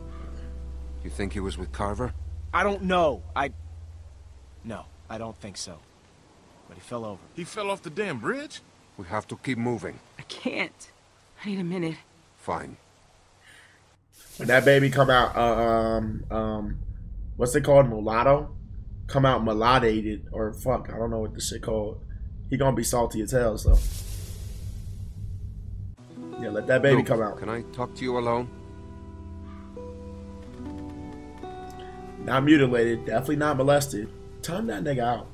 You think he was with Carver? I don't know. I... No, I don't think so. But he fell over. He fell off the damn bridge? We have to keep moving. I can't. I need a minute. Fine. When that baby come out, uh, um, um, what's it called? Mulatto? Come out mulattoed, or fuck, I don't know what this shit called. He gonna be salty as hell, so. Yeah, let that baby Luke, come out. Can I talk to you alone? Not mutilated, definitely not molested. Time that nigga out.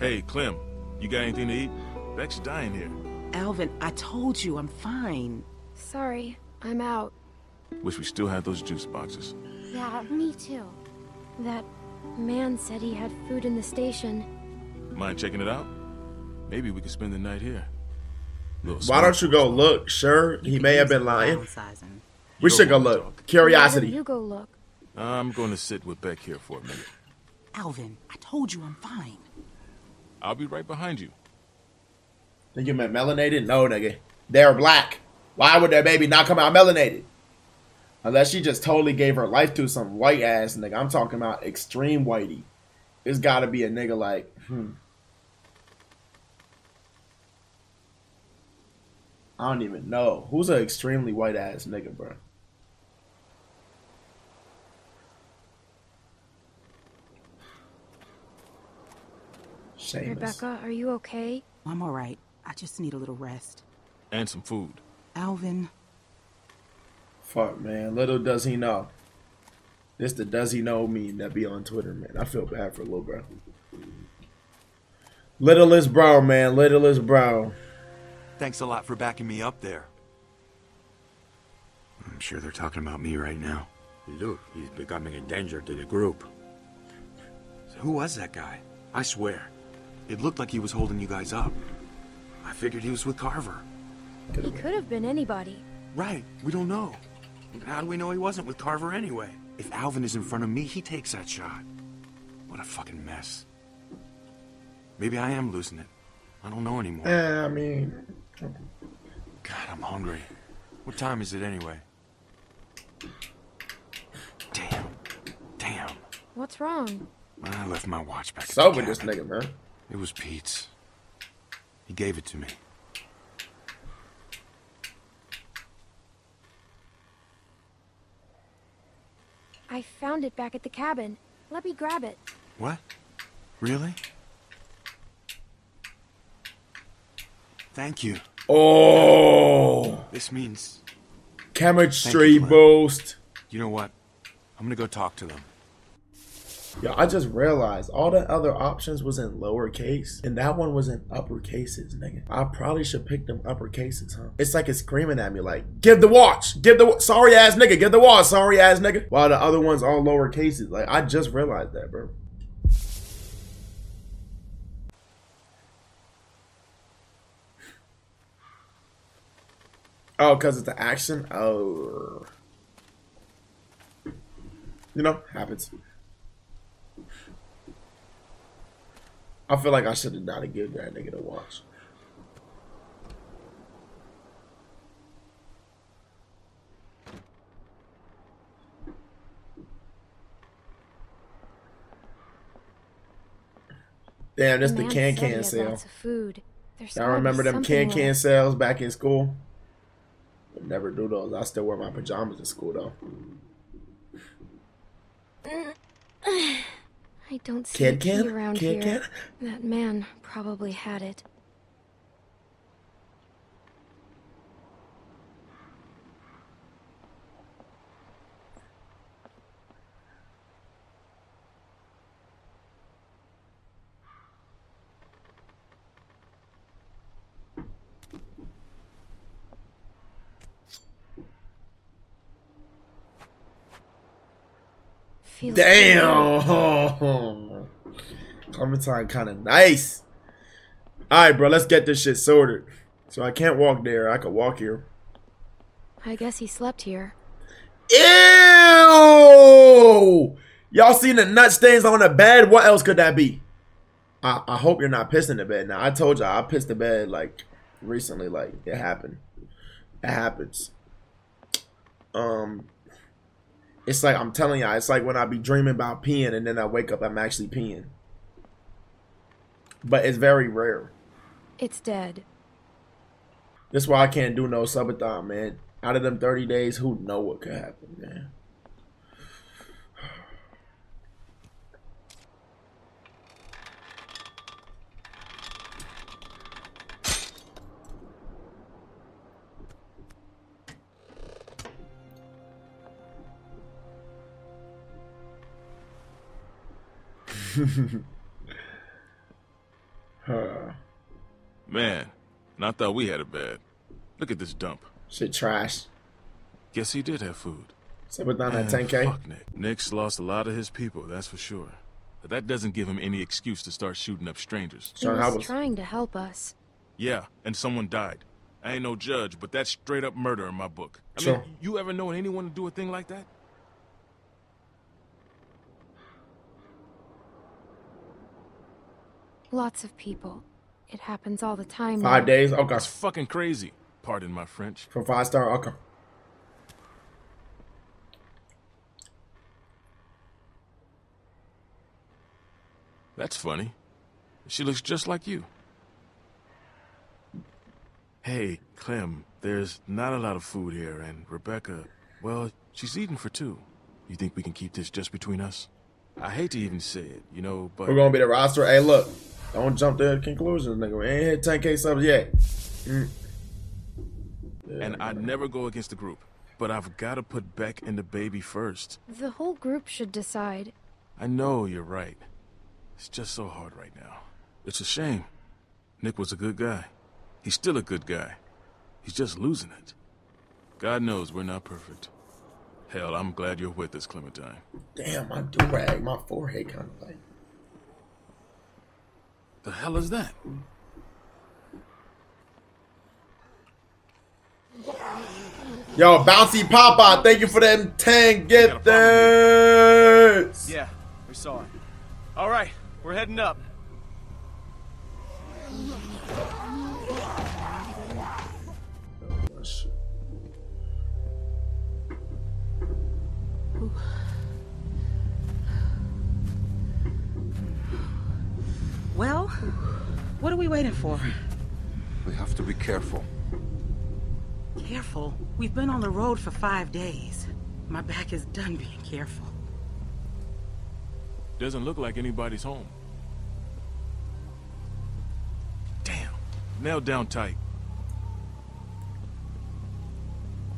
Hey, Clem, you got anything to eat? Beck's dying here. Alvin, I told you I'm fine. Sorry, I'm out. Wish we still had those juice boxes. Yeah, me too. That man said he had food in the station. Mind checking it out? Maybe we could spend the night here. Why don't you go look? Sure, he may have been lying. We should go look. Curiosity. You go look. I'm going to sit with Beck here for a minute. Alvin, I told you I'm fine. I'll be right behind you. Think you meant melanated? No, nigga. They're black. Why would their baby not come out melanated? Unless she just totally gave her life to some white ass nigga. I'm talking about extreme whitey. It's gotta be a nigga like, hmm. I don't even know. Who's an extremely white ass nigga, bro? Seamus. Rebecca, are you okay? I'm all right. I just need a little rest. And some food. Alvin. Fuck, man. Little does he know. This the does he know meme that be on Twitter, man. I feel bad for little bro. Littlest bro, man. Littlest bro. Thanks a lot for backing me up there. I'm sure they're talking about me right now. Luke, he's becoming a danger to the group. So who was that guy? I swear. It looked like he was holding you guys up. I figured he was with Carver. He could have been anybody. Right, we don't know. How do we know he wasn't with Carver anyway? If Alvin is in front of me, he takes that shot. What a fucking mess. Maybe I am losing it. I don't know anymore. Yeah, I mean... God, I'm hungry. What time is it anyway? Damn. Damn. What's wrong? I left my watch back. So with this nigga, man. It was Pete's. He gave it to me. I found it back at the cabin. Let me grab it. What? Really? Thank you. Oh! This means... chemistry you, boost. You know what? I'm gonna go talk to them. Yo, I just realized all the other options was in lowercase, and that one was in uppercases, nigga. I probably should pick them uppercases, huh? It's like it's screaming at me like, give the watch! Give the watch! Sorry ass nigga! Give the watch! Sorry ass nigga! While the other one's all lowercases. Like, I just realized that, bro. Oh, because it's the action? Oh. You know, happens. I feel like I should have not given that nigga the watch. Damn, that's the can-can sale. I remember them can-can sales back in school. I'd never do those. I still wear my pajamas to school though. I don't see Kid a key around Kid here. Kid? That man probably had it. Damn! Clementine kind of nice. Alright, bro, let's get this shit sorted. So I can't walk there. I could walk here. I guess he slept here. Ew! Y'all seen the nut stains on the bed? What else could that be? I, I hope you're not pissing the bed. Now, I told y'all I pissed the bed, like, recently. Like, it happened. It happens. Um... It's like, I'm telling y'all, it's like when I be dreaming about peeing and then I wake up, I'm actually peeing. But it's very rare. It's dead. That's why I can't do no subathon, man. Out of them thirty days, who know what could happen, man. Huh. Man, and I thought we had a bed. Look at this dump. Shit, trash. Guess he did have food. So we're down at ten K. Fuck Nick. Nick's lost a lot of his people, that's for sure. But that doesn't give him any excuse to start shooting up strangers. He was trying to help us. Yeah, and someone died. I ain't no judge, but that's straight up murder in my book. I sure. mean, you ever know anyone to do a thing like that? Lots of people. It happens all the time. Five now. days? Okay. It's fucking crazy. Pardon my French. For five star? Okay. That's funny. She looks just like you. Hey, Clem, there's not a lot of food here, and Rebecca, well, she's eating for two. You think we can keep this just between us? I hate to even say it, you know, but... We're gonna be the roster. Hey, look. Don't jump to conclusions, nigga. We ain't hit ten K subs yet. Mm. Yeah, and I'd never go against the group, but I've got to put Beck and the baby first. The whole group should decide. I know you're right. It's just so hard right now. It's a shame. Nick was a good guy. He's still a good guy. He's just losing it. God knows we're not perfect. Hell, I'm glad you're with us, Clementine. Damn, my do-rag, my forehead kind of like... The hell is that? Yo, Bouncy Papa, thank you for them ten get this. Yeah, we saw it. All right, we're heading up. Oh, shit. Ooh. Well, what are we waiting for? We have to be careful. Careful? We've been on the road for five days. My back is done being careful. Doesn't look like anybody's home. Damn. Nailed down tight.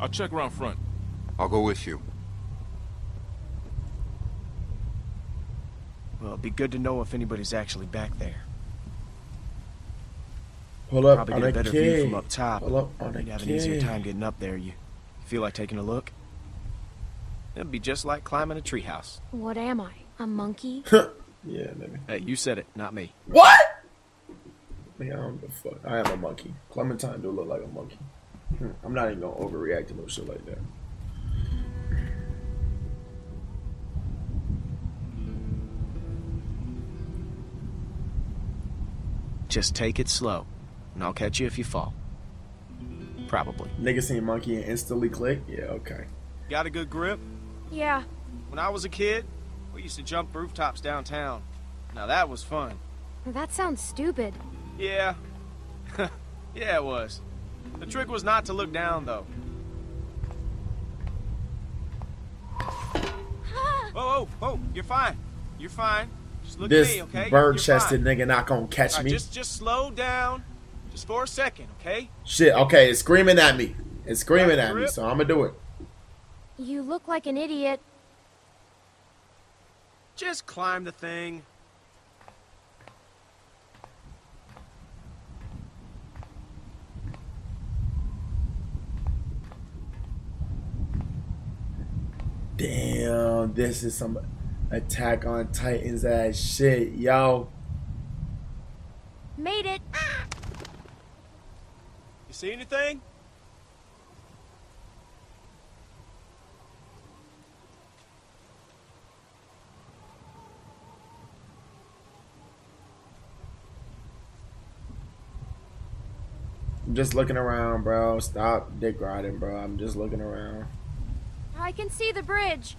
I'll check around front. I'll go with you. Well, it'd be good to know if anybody's actually back there. Pull up Probably on get a better key. view from up top. Pull up on You'd a have key. an easier time getting up there. You feel like taking a look? That'd be just like climbing a treehouse. What am I? A monkey? Yeah, maybe. Hey, you said it, not me. What? Man, I don't give a fuck. I am a monkey. Clementine do look like a monkey. I'm not even gonna overreact to no shit like that. Just take it slow, and I'll catch you if you fall. Probably. Nigga seen monkey and instantly click? Yeah, okay. Got a good grip? Yeah. When I was a kid, we used to jump rooftops downtown. Now that was fun. That sounds stupid. Yeah. Yeah, it was. The trick was not to look down, though. Oh, oh, oh, you're fine. You're fine. Just look this at me, okay? This bird-chested nigga not gonna catch right, me. Just, just slow down. Just for a second, okay? Shit, okay, it's screaming at me. It's screaming at me, so I'm gonna do it. You look like an idiot. Just climb the thing. Damn, this is some Attack on Titans ass shit, yo. Made it. You see anything? I'm just looking around, bro. Stop dick riding, bro. I'm just looking around. I can see the bridge.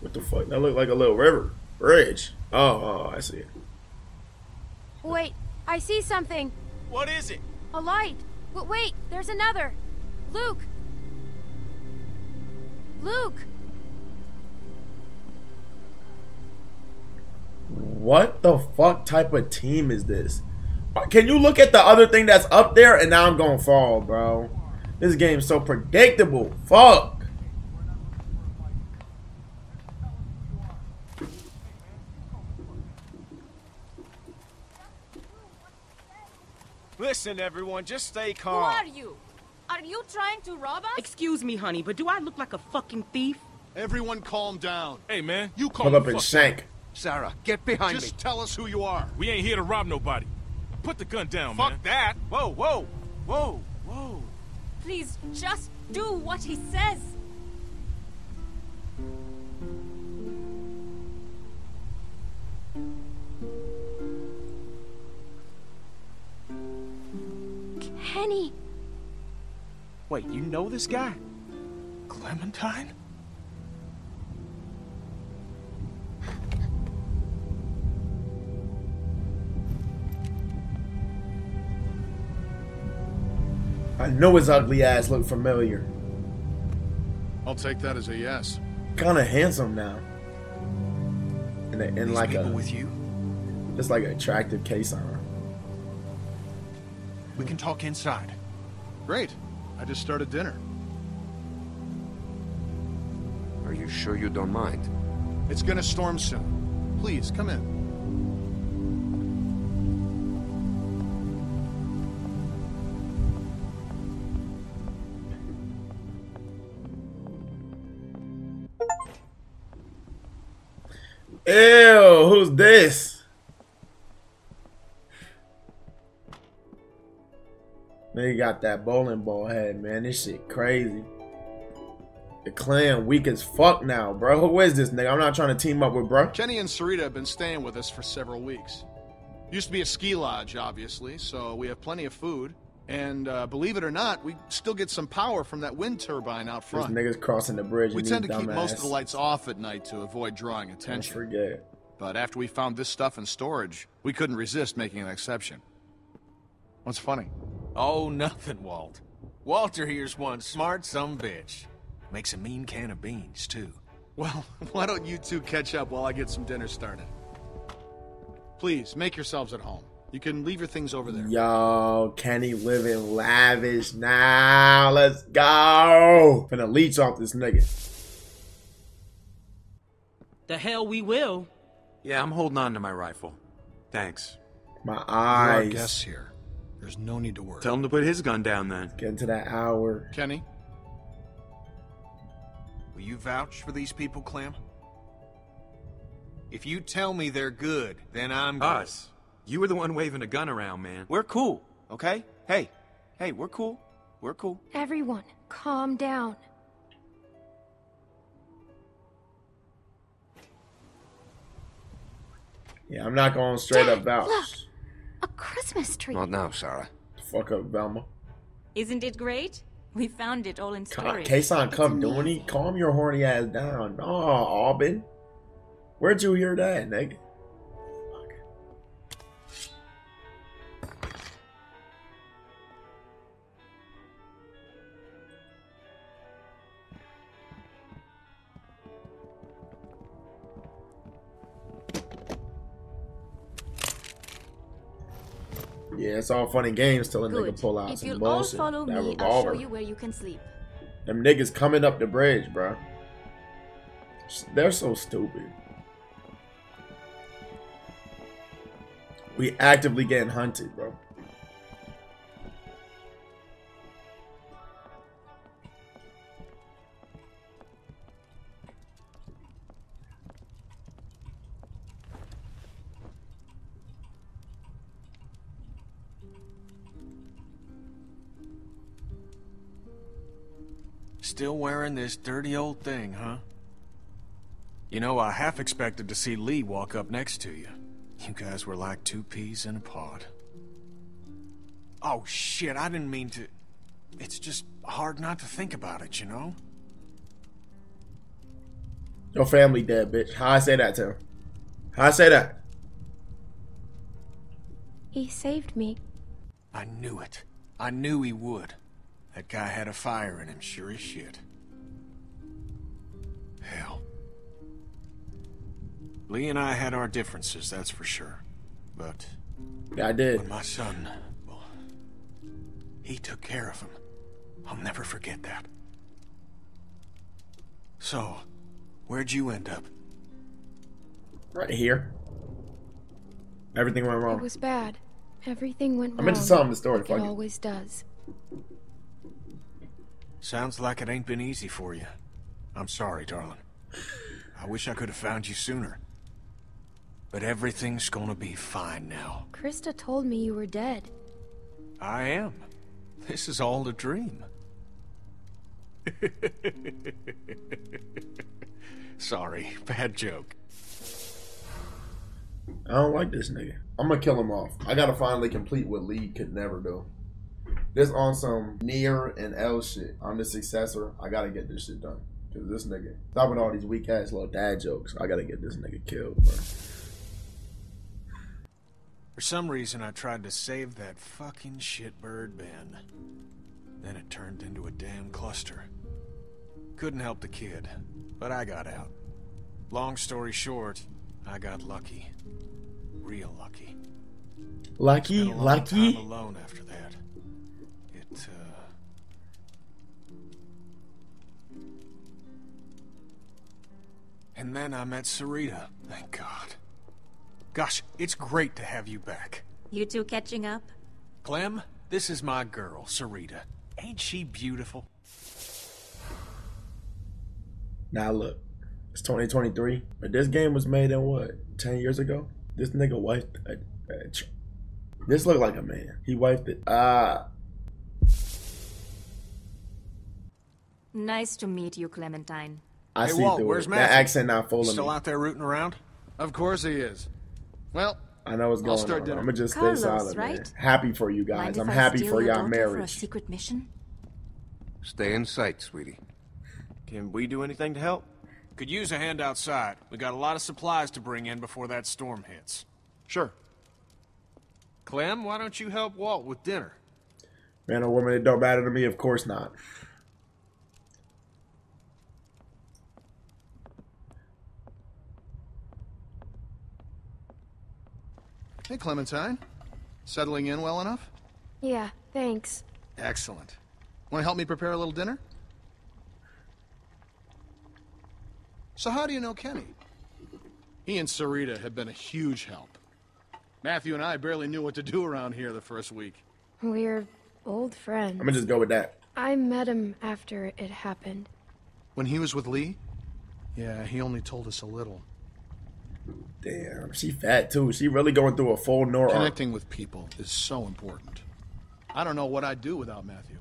What the fuck? That looked like a little river. Bridge. Oh, oh, I see it. Wait, I see something. What is it? A light. But wait, there's another. Luke. Luke. What the fuck type of team is this? Can you look at the other thing that's up there? And now I'm gonna fall, bro. This game's so predictable. Fuck. Listen, everyone, just stay calm. Who are you? Are you trying to rob us? Excuse me, honey, but do I look like a fucking thief? Everyone calm down. Hey, man, you calm up and shank. Sarah, get behind me. Just tell us who you are. We ain't here to rob nobody. Put the gun down, man. Fuck that. Whoa, whoa, whoa, whoa. Please, just do what he says. Kenny. Wait, you know this guy? Clementine? I know his ugly ass looked familiar. I'll take that as a yes. Kind of handsome now. And, and like a with you, just like an attractive case on her. We can talk inside. Great. I just started dinner. Are you sure you don't mind? It's gonna storm soon. Please come in. Ew, who's this? They got that bowling ball head, man. This shit crazy. The clan weak as fuck now, bro. Who is this nigga? I'm not trying to team up with bro. Kenny and Sarita have been staying with us for several weeks. Used to be a ski lodge, obviously, so we have plenty of food. And uh, believe it or not, we still get some power from that wind turbine out front. These niggas crossing the bridge. We tend to keep most of the lights off at night to avoid drawing attention. Don't forget. But after we found this stuff in storage, we couldn't resist making an exception. What's funny? Oh, nothing, Walt. Walter here's one smart sumbitch. Makes a mean can of beans, too. Well, why don't you two catch up while I get some dinner started? Please, make yourselves at home. You can leave your things over there. Yo, Kenny living lavish now. Let's go. Finna leech off this nigga. The hell we will. Yeah, I'm holding on to my rifle. Thanks. My eyes. You're our guests here. There's no need to worry. Tell him to put his gun down then. Get into that hour. Kenny? Will you vouch for these people, Clem? If you tell me they're good, then I'm good. Us. You were the one waving a gun around, man. We're cool, okay? Hey, hey, we're cool. We're cool. Everyone, calm down. Yeah, I'm not going straight Dad, up Valma. Look, a Christmas tree. Not now, Sarah. Fuck up, Valma. Isn't it great? We found it all in storage. Kason, come, Dooney. Calm your horny ass down. Oh, Alvin. Where'd you hear that, nigga? Yeah, it's all fun and games till a Good. nigga pull out if some bullshit. That me, revolver. I'll show you where you can sleep. Them niggas coming up the bridge, bro. They're so stupid. We actively getting hunted, bro. Still wearing this dirty old thing, huh? You know, I half expected to see Lee walk up next to you. You guys were like two peas in a pod. Oh shit, I didn't mean to. It's just hard not to think about it, you know? Your family dead, bitch. How I say that to him? How I say that? He saved me. I knew it. I knew he would. That guy had a fire in him, sure as shit. Hell. Lee and I had our differences, that's for sure. But... I did. But my son, well, he took care of him. I'll never forget that. So, where'd you end up? Right here. Everything went wrong. It was bad. Everything went wrong. I meant to tell him the story. Like it always does. Sounds like it ain't been easy for you. I'm sorry, darling. I wish I could have found you sooner. But everything's gonna be fine now. Christa told me you were dead. I am. This is all a dream. Sorry, bad joke. I don't like this nigga. I'm gonna kill him off. I gotta finally complete what Lee could never do. This on some Nier and L shit. I'm the successor. I gotta get this shit done. Cause this nigga. Stop with all these weak ass little dad jokes. I gotta get this nigga killed, bro. For some reason, I tried to save that fucking shitbird bin. Then it turned into a damn cluster. Couldn't help the kid, but I got out. Long story short, I got lucky. Real lucky. Lucky? Spent a long lucky? Time alone after that. And then I met Sarita, thank God. Gosh, it's great to have you back. You two catching up? Clem, this is my girl, Sarita. Ain't she beautiful? Now look, it's twenty twenty-three, but this game was made in what, ten years ago? This nigga wiped a, a tr This looked like a man. He wiped it. Ah. Uh... Nice to meet you, Clementine. I hey, see Walt, where's Matthew? That accent not fooling me. Still out there rooting around? Of course he is. Well, I know what's going I'll start on. Dinner. I'm gonna just stay Carlos, silent, right? man. Happy for you guys. Mind I'm happy for y'all marriage. For a secret mission? Stay in sight, sweetie. Can we do anything to help? Could use a hand outside. We got a lot of supplies to bring in before that storm hits. Sure. Clem, why don't you help Walt with dinner? Man or woman, it don't matter to me. Of course not. Hey, Clementine. Settling in well enough? Yeah, thanks. Excellent. Want to help me prepare a little dinner? So how do you know Kenny? He and Sarita have been a huge help. Matthew and I barely knew what to do around here the first week. We're old friends. I'm gonna just go with that. I met him after it happened. When he was with Lee? Yeah, he only told us a little. Damn, she fat too. She really going through a full Nora. Connecting with people is so important. I don't know what I'd do without Matthew.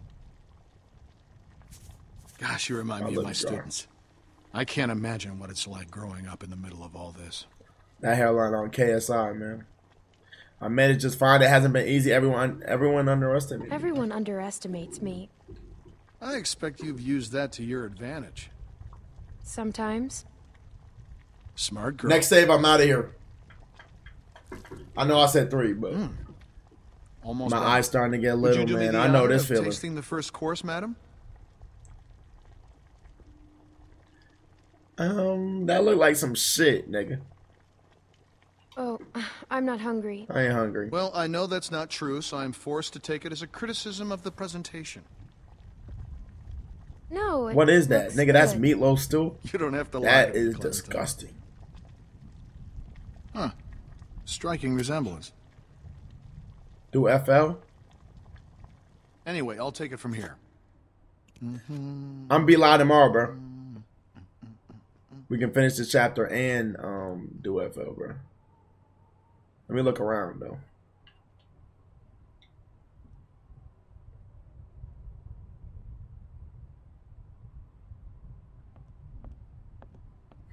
Gosh, you remind me of my students. I can't imagine what it's like growing up in the middle of all this. That hairline on K S I, man. I managed just fine. It hasn't been easy. Everyone, everyone underestimates. Everyone underestimates me. I expect you've used that to your advantage. Sometimes. Smart girl. Next save, I'm out of here. I know I said three, but mm. Almost my eye's starting to get a little, man. I know this feeling. Tasting the first course, madam? Um, that looked like some shit, nigga. Oh, I'm not hungry. I ain't hungry. Well, I know that's not true, so I'm forced to take it as a criticism of the presentation. No. What is that, nigga? Good. That's meatloaf stew. You don't have to lie. That is disgusting. Huh. Striking resemblance. Do F L? Anyway, I'll take it from here. Mm-hmm. I'm be live tomorrow, bro. We can finish this chapter and um, do F L, bro. Let me look around, though.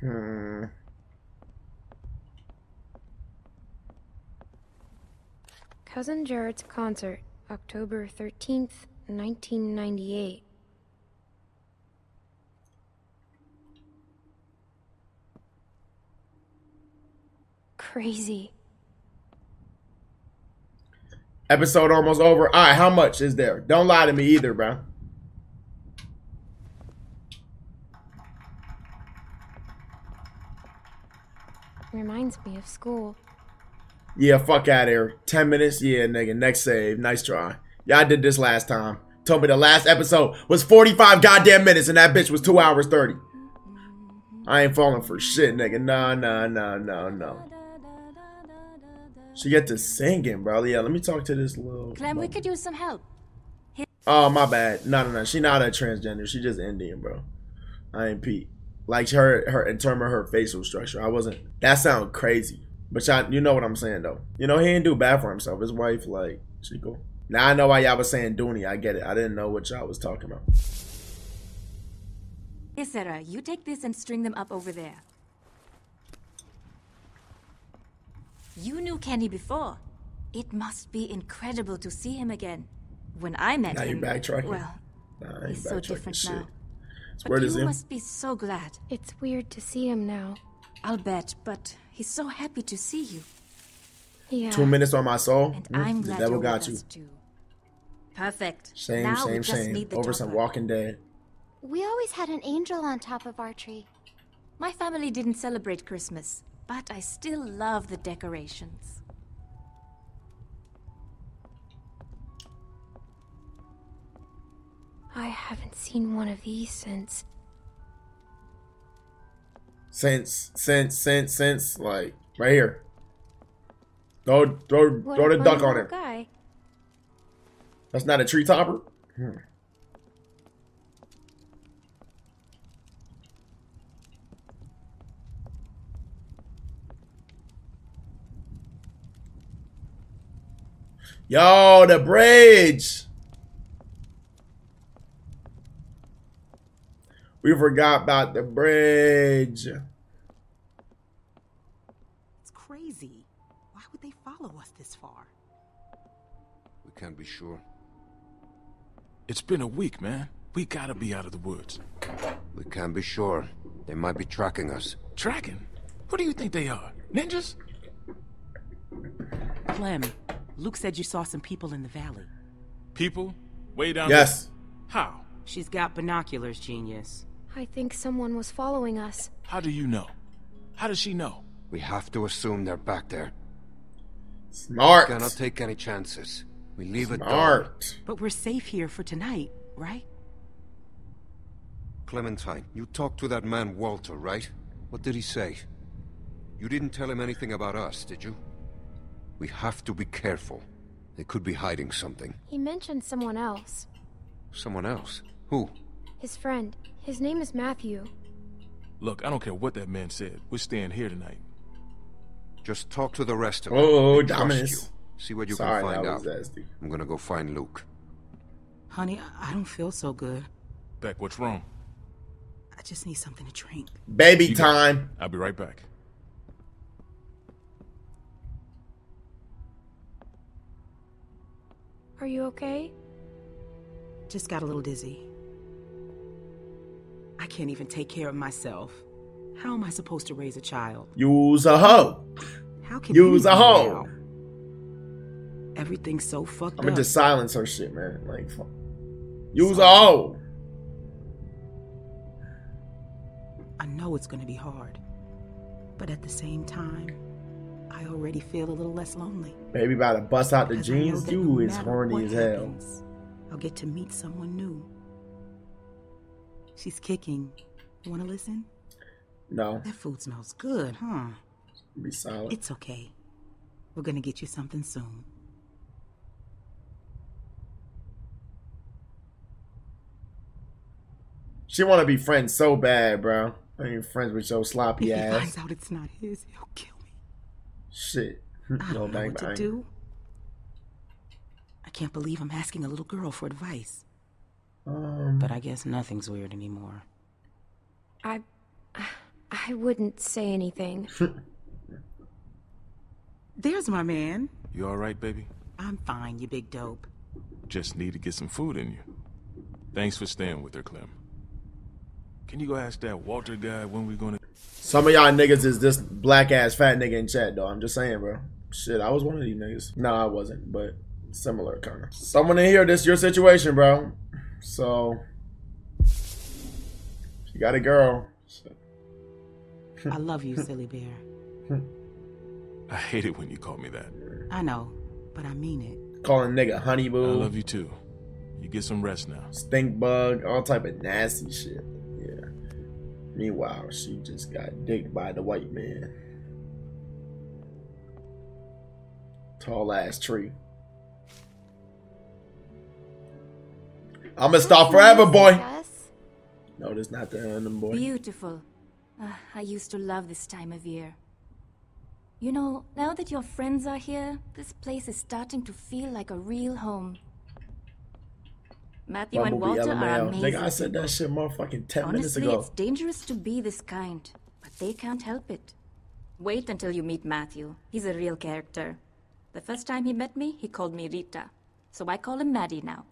Hmm. Cousin Jared's concert, October thirteenth, nineteen ninety-eight. Crazy. Episode almost over. All right, how much is there? Don't lie to me either, bro. Reminds me of school. Yeah, fuck out of here. Ten minutes? Yeah, nigga. Next save. Nice try. Y'all did this last time. Told me the last episode was forty-five goddamn minutes and that bitch was two hours thirty. I ain't falling for shit, nigga. No, no, no, no, no. She get to singing, bro. Yeah, let me talk to this little... Clem, we could use some help. Here. Oh, my bad. No, no, no. She not a transgender. She just Indian, bro. I ain't Pete. Like, her, her in terms of her facial structure. I wasn't... That sound crazy. But y'all, you know what I'm saying, though. You know, he didn't do bad for himself. His wife, like, she cool. Now, I know why y'all was saying Dooney. I get it. I didn't know what y'all was talking about. Hey, Sarah, you take this and string them up over there. You knew Kenny before. It must be incredible to see him again. When I met now him... Now you backtracking. Well, nah, he's so different shit. now. It's but you him. must be so glad. It's weird to see him now. I'll bet, but he's so happy to see you. Yeah. Two minutes on my soul. And mm, I'm glad you got you. Too. Perfect. Shame, now shame, shame. Over some up. Walking Dead. We always had an angel on top of our tree. My family didn't celebrate Christmas, but I still love the decorations. I haven't seen one of these since. Since, since, since, since, like, right here. Throw, throw, what throw the duck on it. Guy. That's not a tree topper? Hmm. Yo, the bridge. We forgot about the bridge. It's crazy. Why would they follow us this far? We can't be sure. It's been a week, man. We gotta be out of the woods. We can't be sure. They might be tracking us. Tracking? Who do you think they are? Ninjas? Clem. Luke said you saw some people in the valley. People? Way down there? Yes. How? She's got binoculars, genius. I think someone was following us. How do you know? How does she know? We have to assume they're back there. Smart. We cannot take any chances. We leave it dark. But we're safe here for tonight, right? Clementine, you talked to that man Walter, right? What did he say? You didn't tell him anything about us, did you? We have to be careful. They could be hiding something. He mentioned someone else. Someone else? Who? His friend. His name is Matthew. Look, I don't care what that man said. We're staying here tonight. Just talk to the rest of them. Oh, Dominus. See what you Sorry, can find out. Nasty. I'm gonna go find Luke. Honey, I don't feel so good. Beck, what's wrong? I just need something to drink. Baby you time. I'll be right back. Are you okay? Just got a little dizzy. I can't even take care of myself. How am I supposed to raise a child? Use a hoe. How can you use a hoe? Everything's so fucked up. I'm gonna just silence her shit, man. Like, fuck. Use a hoe. I know it's gonna be hard, but at the same time, I already feel a little less lonely. Baby, about to bust out the jeans. You is horny as hell. I'll get to meet someone new. She's kicking. You wanna listen? No. That food smells good, huh? Be solid. It's okay. We're gonna get you something soon. She wanna be friends so bad, bro. I ain't friends with your sloppy if ass. If he finds out it's not his, he'll kill me. Shit. I don't know what to do. I can't believe I'm asking a little girl for advice. Um, but I guess nothing's weird anymore. I... I wouldn't say anything. There's my man. You alright, baby? I'm fine, you big dope. Just need to get some food in you. Thanks for staying with her, Clem. Can you go ask that Walter guy when we're gonna... Some of y'all niggas is this black-ass fat nigga in chat, though. I'm just saying, bro. Shit, I was one of these niggas. No, I wasn't, but similar, kind of. Someone in here, this is your situation, bro. So... You got a girl. I love you, silly bear. I hate it when you call me that. I know, but I mean it. Calling nigga honey boo. I love you too. You get some rest now. Stink bug, all type of nasty shit. Yeah. Meanwhile, she just got dicked by the white man. Tall ass tree. I'm a star forever, boy. No, that's not the end of them, boy. Beautiful. Uh, I used to love this time of year. You know, now that your friends are here, this place is starting to feel like a real home. Matthew and Walter are amazing. Nigga, I said that shit motherfucking ten minutes ago. Honestly, it's dangerous to be this kind, but they can't help it. Wait until you meet Matthew. He's a real character. The first time he met me, he called me Rita. So I call him Maddie now.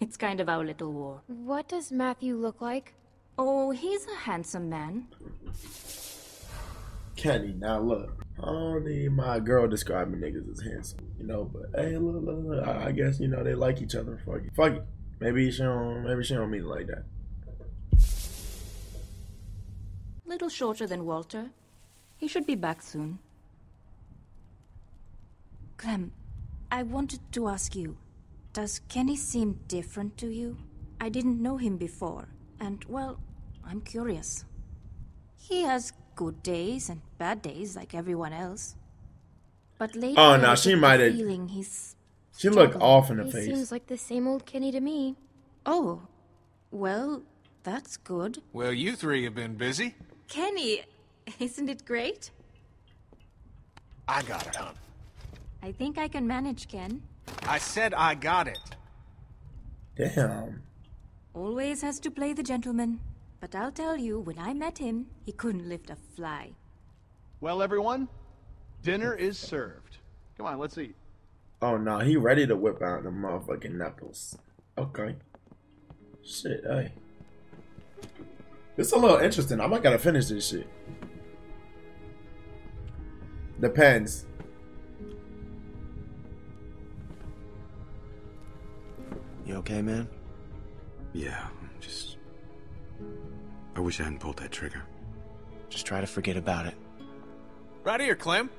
It's kind of our little war. What does Matthew look like? Oh, he's a handsome man. Kenny, now look. I don't need my girl describing niggas as handsome, you know. But hey, look, look, look. I guess you know they like each other. Fuck it, fuck it. Maybe she don't. Maybe she don't mean it like that. Little shorter than Walter. He should be back soon. Clem, I wanted to ask you. Does Kenny seem different to you? I didn't know him before. And, well, I'm curious. He has good days and bad days like everyone else. But lately, oh, no, she might have. She looked off in the face. He seems like the same old Kenny to me. Oh, well, that's good. Well, you three have been busy. Kenny, isn't it great? I got it, hon. I think I can manage, Ken. I said I got it. Damn. Always has to play the gentleman. But I'll tell you, when I met him, he couldn't lift a fly. Well, everyone, dinner is served. Come on, let's eat. Oh, no, he ready to whip out the motherfucking knuckles. Okay. Shit, hey. This is a little interesting. I might gotta finish this shit. Depends. You okay, man? Yeah, just... I wish I hadn't pulled that trigger. Just try to forget about it. Right here, Clem.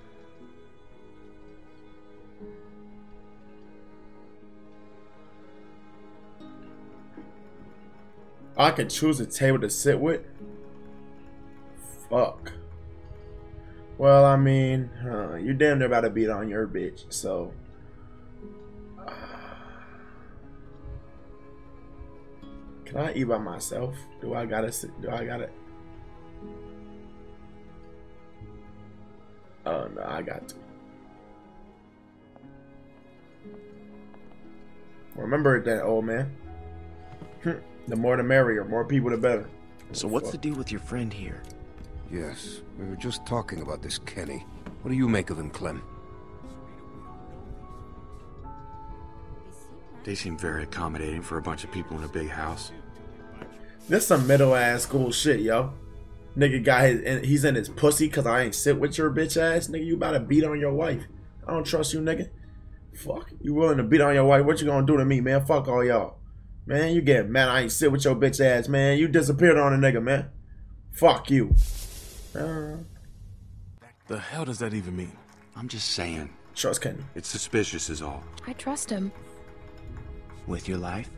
I could choose a table to sit with? Fuck. Well, I mean, uh, you're damn near about to beat on your bitch, so. Uh, can I eat by myself? Do I gotta sit? Do I gotta? Oh, no, I got to. Remember that, old man. The more the merrier. More people, the better. So what's the deal with your friend here? Yes, we were just talking about this Kenny. What do you make of him, Clem? They seem very accommodating for a bunch of people in a big house. This some middle-ass school shit, yo. Nigga got his, he's in his pussy because I ain't sit with your bitch ass. Nigga, you about to beat on your wife. I don't trust you, nigga. Fuck, you willing to beat on your wife? What you gonna do to me, man? Fuck all y'all. Man, you getting mad I ain't sit with your bitch ass, man. You disappeared on a nigga, man. Fuck you. Uh, the hell does that even mean? I'm just saying. Trust Kenny. It's suspicious is all. I trust him. With your life?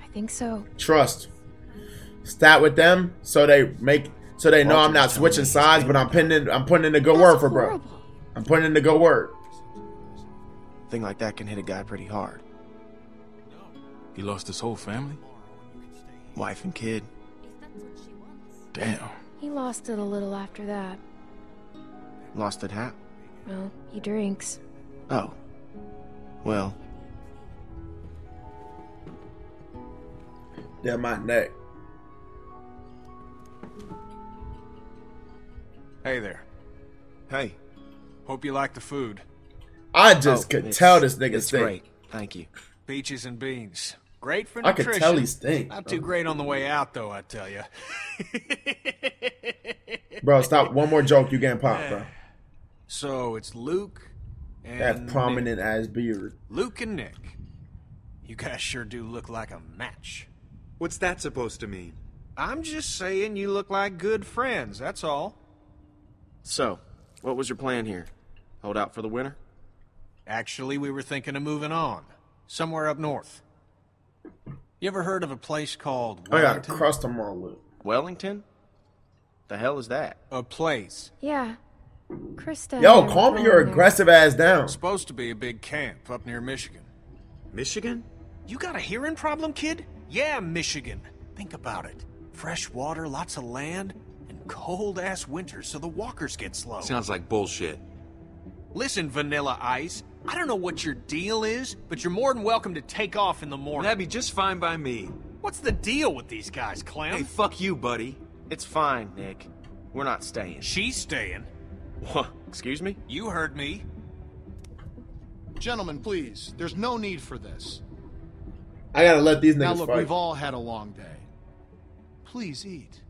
I think so. Trust. Start with them so they make so they know Walter I'm not switching sides, but I'm putting in, I'm putting in a good That's word for horrible. Bro. I'm putting in a good word. Thing like that can hit a guy pretty hard. He lost his whole family? Wife and kid. Damn. He lost it a little after that. Lost it how? Well, he drinks. Oh. Well. Damn my neck. Hey there. Hey. Hope you like the food. I just oh, could tell this nigga stink. Great. Thank you. Peaches and beans. Great for nutrition. I could tell he stink. Not too great on the way out, though, I tell you. Bro, stop. One more joke, you getting popped, bro. So it's Luke and that prominent Nick. Ass beard. Luke and Nick. You guys sure do look like a match. What's that supposed to mean? I'm just saying you look like good friends, that's all. So, what was your plan here? Hold out for the winter? Actually, we were thinking of moving on. Somewhere up north. You ever heard of a place called Wellington? I got across the mall. Wellington? The hell is that? A place. Yeah. Christa. Yo, calm your aggressive ass down. It's supposed to be a big camp up near Michigan. Michigan? You got a hearing problem, kid? Yeah, Michigan. Think about it. Fresh water, lots of land, and cold-ass winters so the walkers get slow. Sounds like bullshit. Listen, Vanilla Ice, I don't know what your deal is, but you're more than welcome to take off in the morning. That'd be just fine by me. What's the deal with these guys, Clem? Hey, fuck you, buddy. It's fine, Nick. We're not staying. She's staying. What? Excuse me? You heard me. Gentlemen, please. There's no need for this. I gotta let these niggas Now, look, fight. We've all had a long day. Please eat.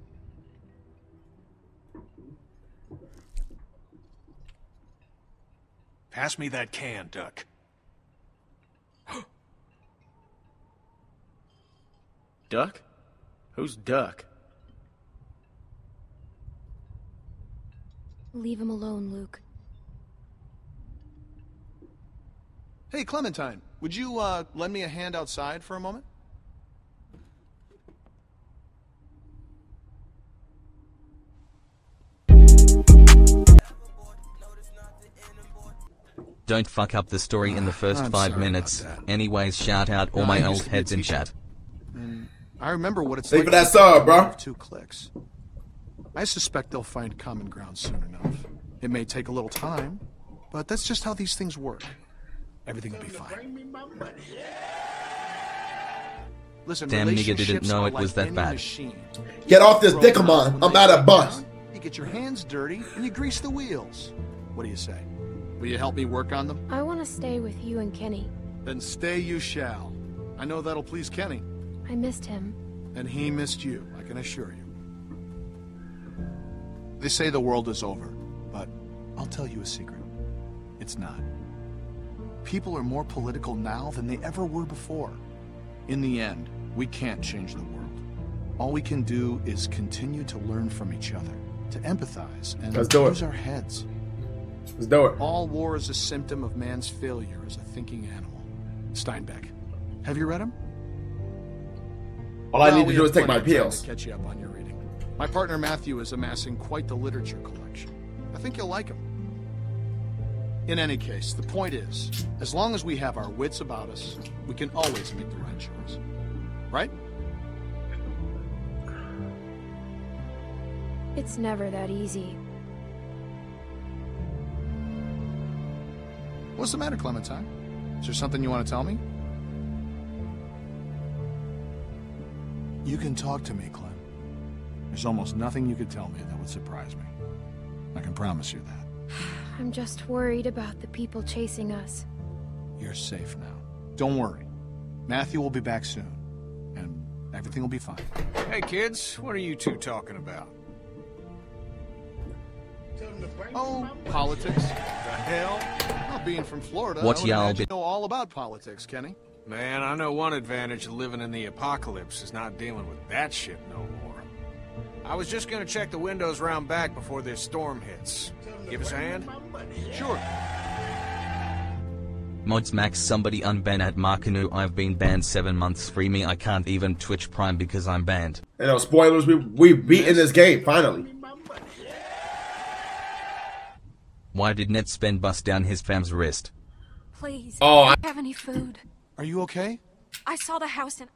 Pass me that can, Duck. Duck? Who's Duck? Leave him alone, Luke. Hey, Clementine, would you, uh, lend me a hand outside for a moment? Don't fuck up the story in the first I'm five minutes. Anyways, shout out all no, my old heads in chat. Mm, I remember what it's Save like. That star, bro. Two clicks. I suspect they'll find common ground soon enough. It may take a little time, but that's just how these things work. Everything will be fine. Listen, damn nigga didn't know it was that bad. Machine. Get off this dick, man! I'm out of bus. You get your hands dirty and you grease the wheels. What do you say? Will you help me work on them? I want to stay with you and Kenny. Then stay you shall. I know that'll please Kenny. I missed him. And he missed you, I can assure you. They say the world is over, but I'll tell you a secret. It's not. People are more political now than they ever were before. In the end, we can't change the world. All we can do is continue to learn from each other, to empathize, and use our heads. Let's do it. All war is a symptom of man's failure as a thinking animal. Steinbeck. Have you read him? All well, I need to do is take my pills. To catch you up on your reading. My partner Matthew is amassing quite the literature collection. I think you'll like him. In any case, the point is, as long as we have our wits about us, we can always make the right choice. Right? It's never that easy. What's the matter, Clementine? Is there something you want to tell me? You can talk to me, Clem. There's almost nothing you could tell me that would surprise me. I can promise you that. I'm just worried about the people chasing us. You're safe now. Don't worry. Matthew will be back soon, and everything will be fine. Hey, kids, what are you two talking about? Oh, politics. The hell? Well, being from Florida, what y'all be- know all about politics, Kenny. Man, I know one advantage of living in the apocalypse is not dealing with that shit no more. I was just gonna check the windows round back before this storm hits. Give us a hand? Sure. Mods Max, somebody unban at Markanu. I've been banned seven months. Free me. I can't even Twitch Prime because I'm banned. You know, spoilers. We we beat in this game finally. Why did Ned Spend bust down his fam's wrist? Please. Oh, I don't have any food. Are you okay? I saw the house and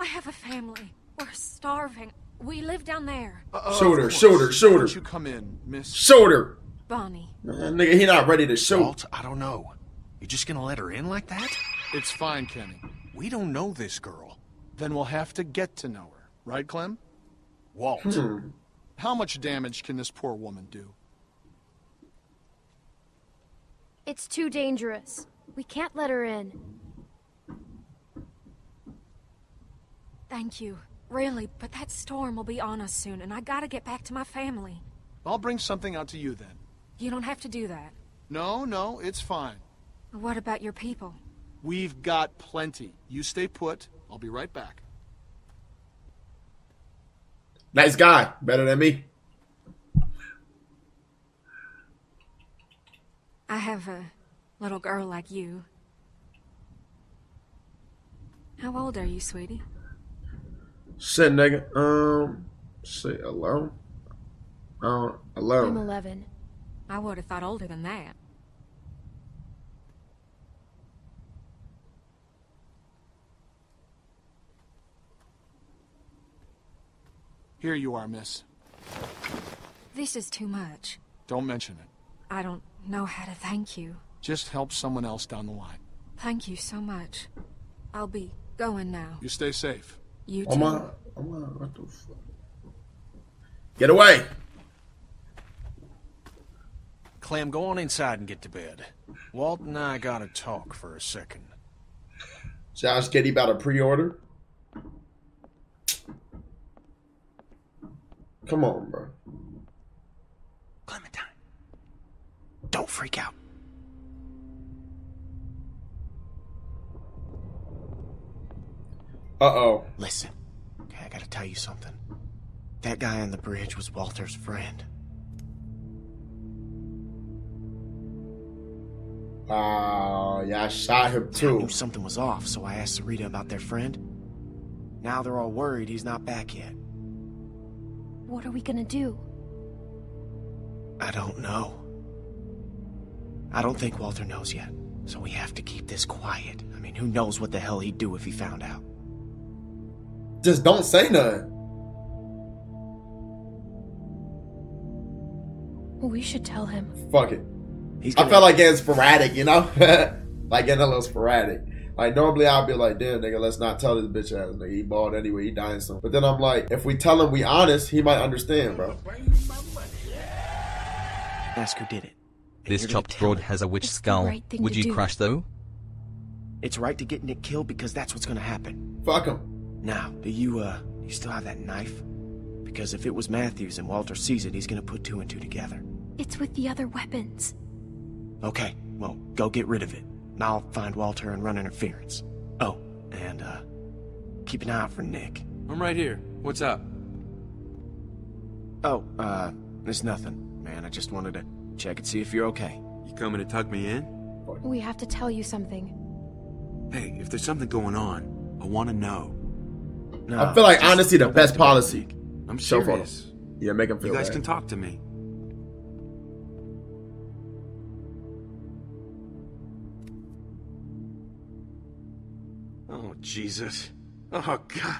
I have a family. We're starving. We live down there. Uh-oh, shooter, shooter, shooter. You come in, Miss Shooter. Bonnie. Uh, nigga, he not ready to shoot. Walt, I don't know. You just gonna let her in like that? It's fine, Kenny. We don't know this girl. Then we'll have to get to know her, right, Clem? Walt, hmm. How much damage can this poor woman do? It's too dangerous. We can't let her in. Thank you. Really, but that storm will be on us soon, and I gotta get back to my family. I'll bring something out to you then. You don't have to do that. No, no, it's fine. What about your people? We've got plenty. You stay put. I'll be right back. Nice guy. Better than me. I have a little girl like you. How old are you, sweetie? Shit, nigga. Um, shit, eleven? Uh, eleven. I'm eleven. I would have thought older than that. Here you are, miss. This is too much. Don't mention it. I don't know how to thank you. Just help someone else down the line. Thank you so much. I'll be going now. You stay safe. You too. I'm on, I'm on, what the fuck? Get away! Clem, go on inside and get to bed. Walt and I gotta talk for a second. Josh Getty about a pre-order? Come on, bro. Clementine. Don't freak out. Uh-oh. Listen, okay, I gotta tell you something. That guy on the bridge was Walter's friend. Wow, uh, yeah, I shot him too. I knew something was off, so I asked Sarita about their friend. Now they're all worried he's not back yet. What are we gonna do? I don't know. I don't think Walter knows yet, so we have to keep this quiet. I mean, who knows what the hell he'd do if he found out. Just don't say nothing. We should tell him. Fuck it. He's I felt like getting sporadic, you know? Like getting a little sporadic. Like normally I'll be like, damn nigga, let's not tell this bitch ass nigga. He bald anyway, he dying soon. But then I'm like, if we tell him we honest, he might understand, bro. Ask who did it. This chopped broad has a witch skull. Right, would you do. Crush though? It's right to get Nick killed because that's what's gonna happen. Fuck him. Now, do you, uh, you still have that knife? Because if it was Matthew's and Walter sees it, he's gonna put two and two together. It's with the other weapons. Okay, well, go get rid of it. And I'll find Walter and run interference. Oh, and, uh, keep an eye out for Nick. I'm right here. What's up? Oh, uh, there's nothing. Man, I just wanted to check and see if you're okay. You coming to tuck me in? We have to tell you something. Hey, if there's something going on, I want to know. No, I feel like honestly the best policy. I'm serious. Yeah, make him feel bad. You guys can talk to me. Oh, Jesus. Oh, God.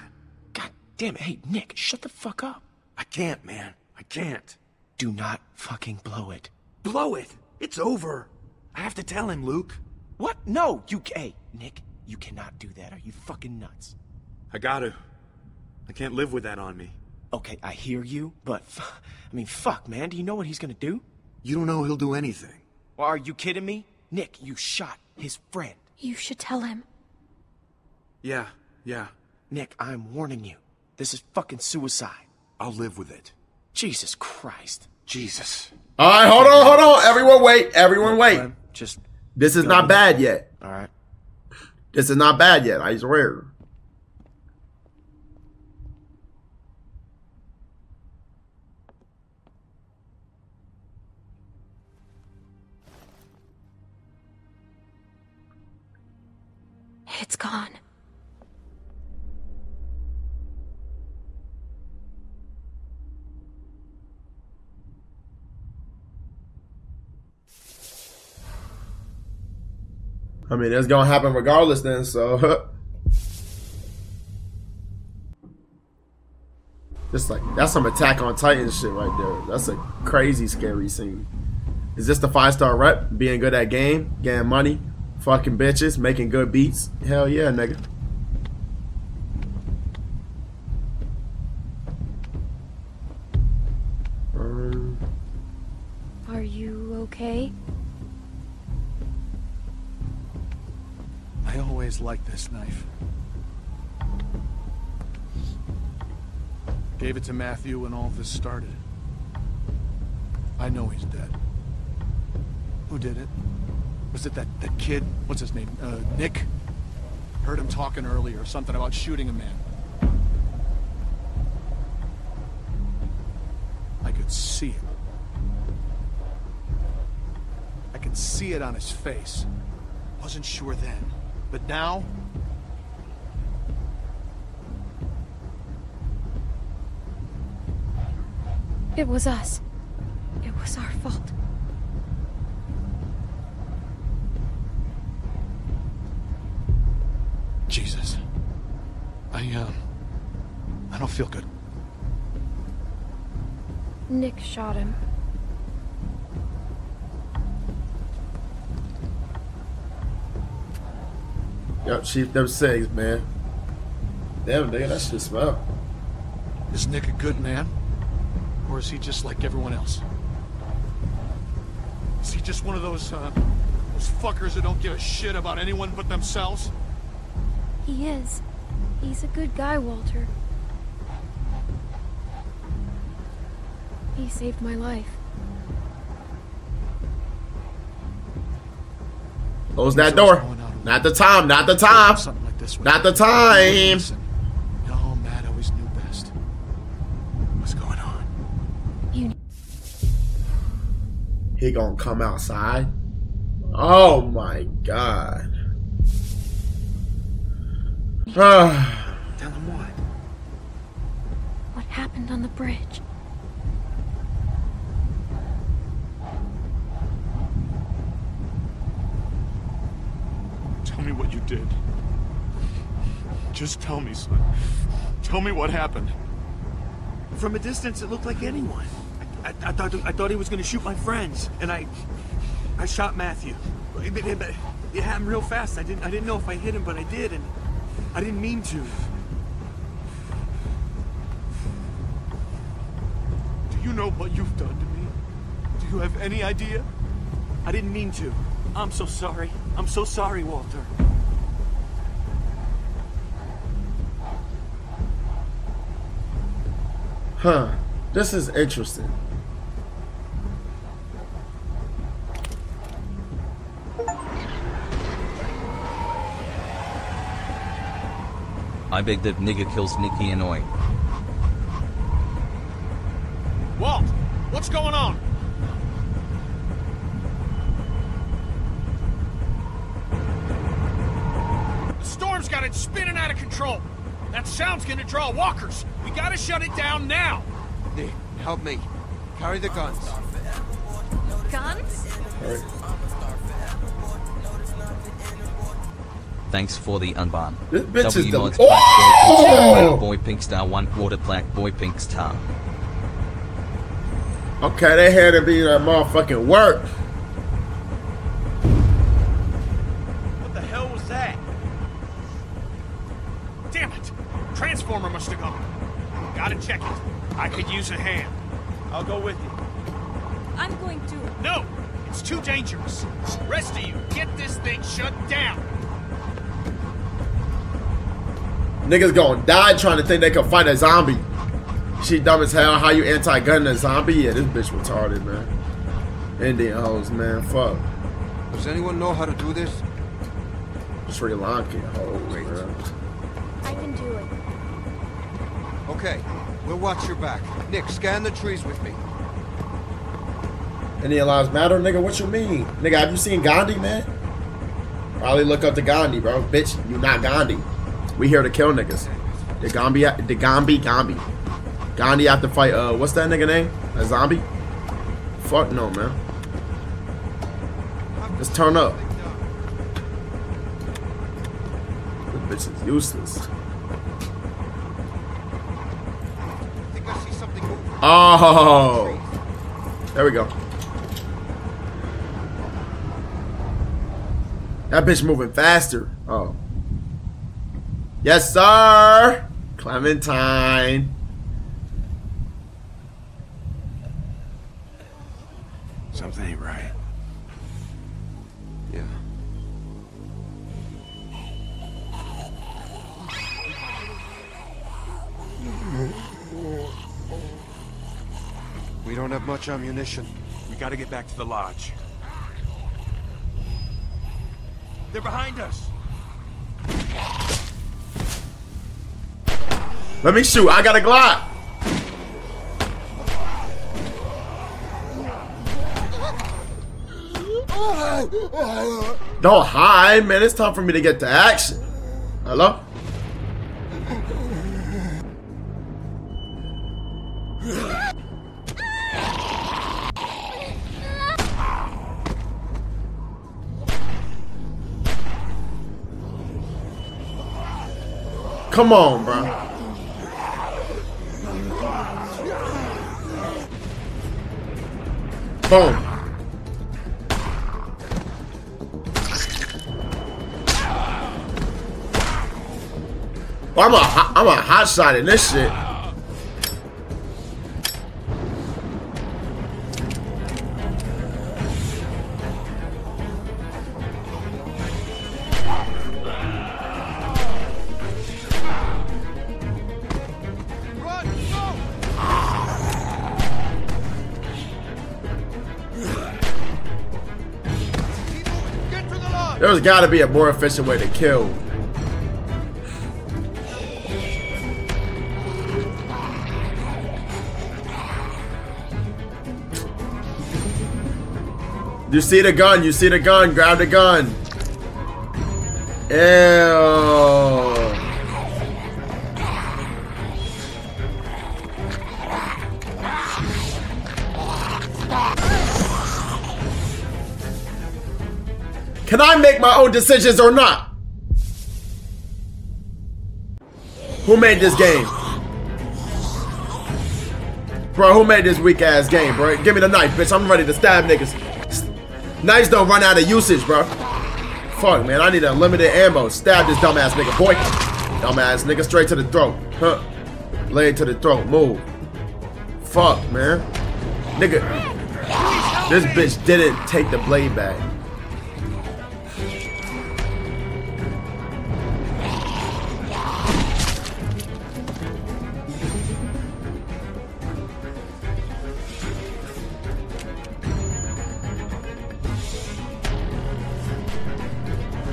God damn it. Hey, Nick, shut the fuck up. I can't, man. I can't. Do not fucking blow it. Blow it? It's over. I have to tell him, Luke. What? No, you... Hey, Nick, you cannot do that. Are you fucking nuts? I gotta. I can't live with that on me. Okay, I hear you, but... I mean, fuck, man. Do you know what he's gonna do? You don't know he'll do anything. Are you kidding me? Nick, you shot his friend. You should tell him. Yeah, yeah. Nick, I'm warning you. This is fucking suicide. I'll live with it. Jesus Christ. Jesus. All right, hold on, hold on. Everyone wait. Everyone wait. Just... This is not bad yet. All right. This is not bad yet. I swear. It's gone. I mean, it's gonna happen regardless then, so. Just like, that's some Attack on Titan shit right there. That's a crazy scary scene. Is this the five-star rep? Being good at game, getting money, fucking bitches, making good beats? Hell yeah, nigga. Um. Are you okay? I always liked this knife. Gave it to Matthew when all this started. I know he's dead. Who did it? Was it that, that kid? What's his name? Uh, Nick? Heard him talking earlier, something about shooting a man. I could see it. I could see it on his face. Wasn't sure then. But now, it was us. It was our fault. Jesus, I um, I don't feel good. Nick shot him. Yup, Chief, them six, man. Damn, nigga, that shit smell. Is Nick a good man? Or is he just like everyone else? Is he just one of those, uh, those fuckers who don't give a shit about anyone but themselves? He is. He's a good guy, Walter. He saved my life. Close that door. Not the time, not the time. Something like this. Not the time. No, Matt always knew best. What's going on? You... He gonna come outside? Oh my God. Tell him what? What happened on the bridge? Tell me what you did. Just tell me, son. Tell me what happened. From a distance, it looked like anyone. I, I, I thought I thought he was going to shoot my friends, and I I shot Matthew. It, it, it happened real fast. I didn't I didn't know if I hit him, but I did, and I didn't mean to. Do you know what you've done to me? Do you have any idea? I didn't mean to. I'm so sorry. I'm so sorry, Walter. Huh. This is interesting. I beg that nigga kills Nicky and Oi. Walt, what's going on? Storm's got it spinning out of control. That sound's gonna draw walkers. We gotta shut it down now. Nick, help me. Carry the guns. Guns? Right. Thanks for the unban. This bitch w is the black oh! boy pink star one quarter black boy pink star. Okay, they had to be that motherfucking work. What the hell was that? Damn it! Transformer must have gone. Gotta check it. I could use a hand. I'll go with you. I'm going to. No! It's too dangerous. Rest of you, get this thing shut down. Niggas gonna die trying to think they can fight a zombie. She dumb as hell. How you anti-gun a zombie? Yeah, this bitch retarded, man. Indian hoes, man. Fuck. Does anyone know how to do this? Sri Lankan hoes, man. I can do it. Okay, we'll watch your back. Nick, scan the trees with me. Indian lives matter, nigga. What you mean, nigga? Have you seen Gandhi, man? Probably look up to Gandhi, bro. Bitch, you not Gandhi. We here to kill niggas. The Gandhi, the Gandhi, Gandhi. Gandhi have to fight. Uh, what's that nigga name? A zombie? Fuck no, man. Let's turn up. This bitch is useless. Oh, there we go. That bitch moving faster. Oh. Yes, sir. Clementine. Something ain't right. Yeah. We don't have much ammunition. We got to get back to the lodge. They're behind us. Let me shoot. I got a Glock. Don't hide, man. It's time for me to get to action. Hello? Come on, bro. Boom. Well, I'm a I'm a hot shot in this shit. There's gotta be a more efficient way to kill. You see the gun, you see the gun, grab the gun. Ew. Can I make my own decisions or not? Who made this game? Bro, who made this weak ass game, bro? Give me the knife, bitch. I'm ready to stab niggas. Knives don't run out of usage, bro. Fuck, man. I need unlimited ammo. Stab this dumbass nigga. Boy. Dumbass nigga straight to the throat. Huh. Blade to the throat. Move. Fuck, man. Nigga. This bitch didn't take the blade back.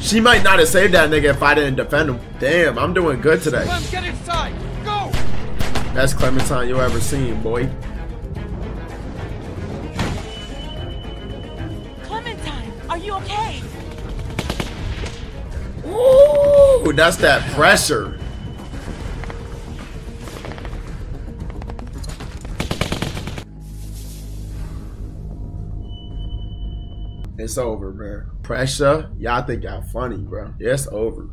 She might not have saved that nigga if I didn't defend him. Damn, I'm doing good today. Get inside. Go. Best Clementine you ever seen, boy. Clementine, are you okay? Ooh, that's that pressure. It's over, bro. Pressure. Y'all think y'all funny, bro. It's over.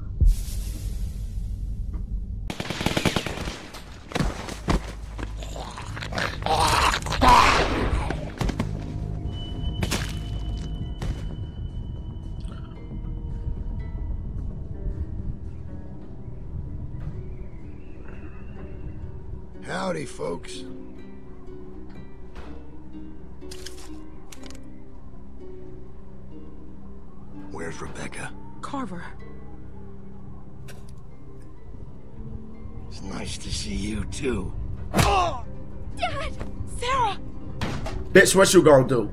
Howdy, folks. Where's Rebecca? Carver. It's nice to see you too. Oh! Dad! Sarah! Bitch, what you gonna do?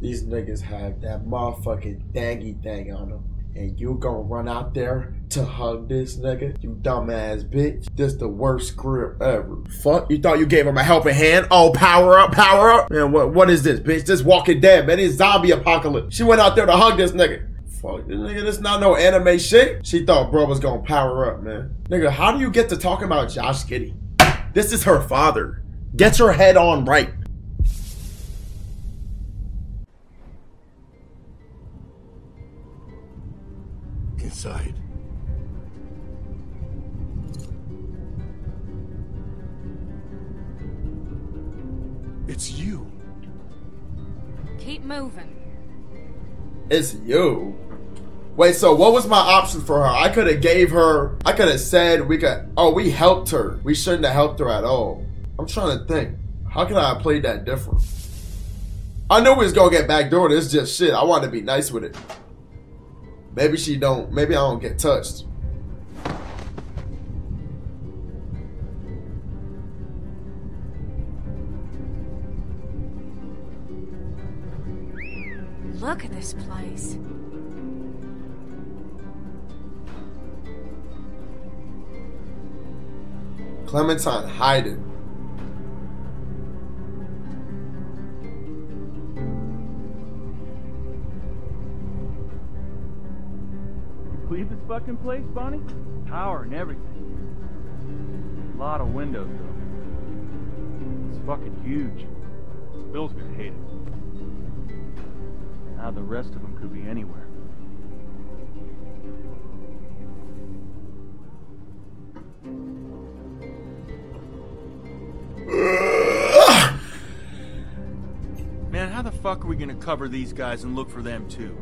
These niggas have that motherfucking daggy thing on them. And you gonna run out there to hug this nigga? You dumbass bitch. This the worst script ever. Fuck, you thought you gave him a helping hand? Oh, power up, power up. Man, what, what is this, bitch? This Walking Dead, man. It's zombie apocalypse. She went out there to hug this nigga. Fuck, this nigga, this not no anime shit. She thought bro was gonna power up, man. Nigga, how do you get to talking about Josh Giddy? This is her father. Get your head on right. Inside. It's you. Keep moving. It's you. Wait, so what was my option for her? I could have gave her, I could have said we could, oh, we helped her. We shouldn't have helped her at all. I'm trying to think. How could I have played that different? I knew we was gonna get backdoored. It's just shit. I wanted to be nice with it. Maybe she don't, maybe I don't get touched. Look at this place. Clementine hiding. Leave this fucking place, Bonnie? Power and everything. A lot of windows, though. It's fucking huge. Bill's gonna hate it. Now the rest of them could be anywhere. Man, how the fuck are we gonna cover these guys and look for them, too?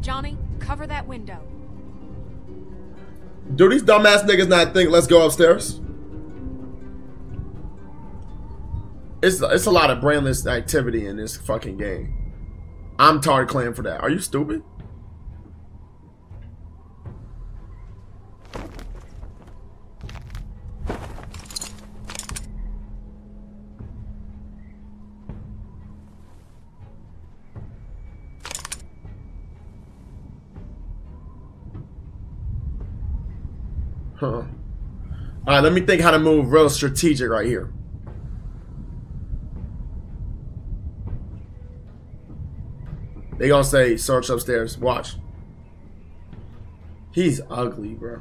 Johnny, cover that window. Do these dumbass niggas not think let's go upstairs? It's it's a lot of brainless activity in this fucking game. I'm tired claiming for that. Are you stupid? Huh. Alright, let me think how to move real strategic right here. They gonna say search upstairs. Watch. He's ugly, bro.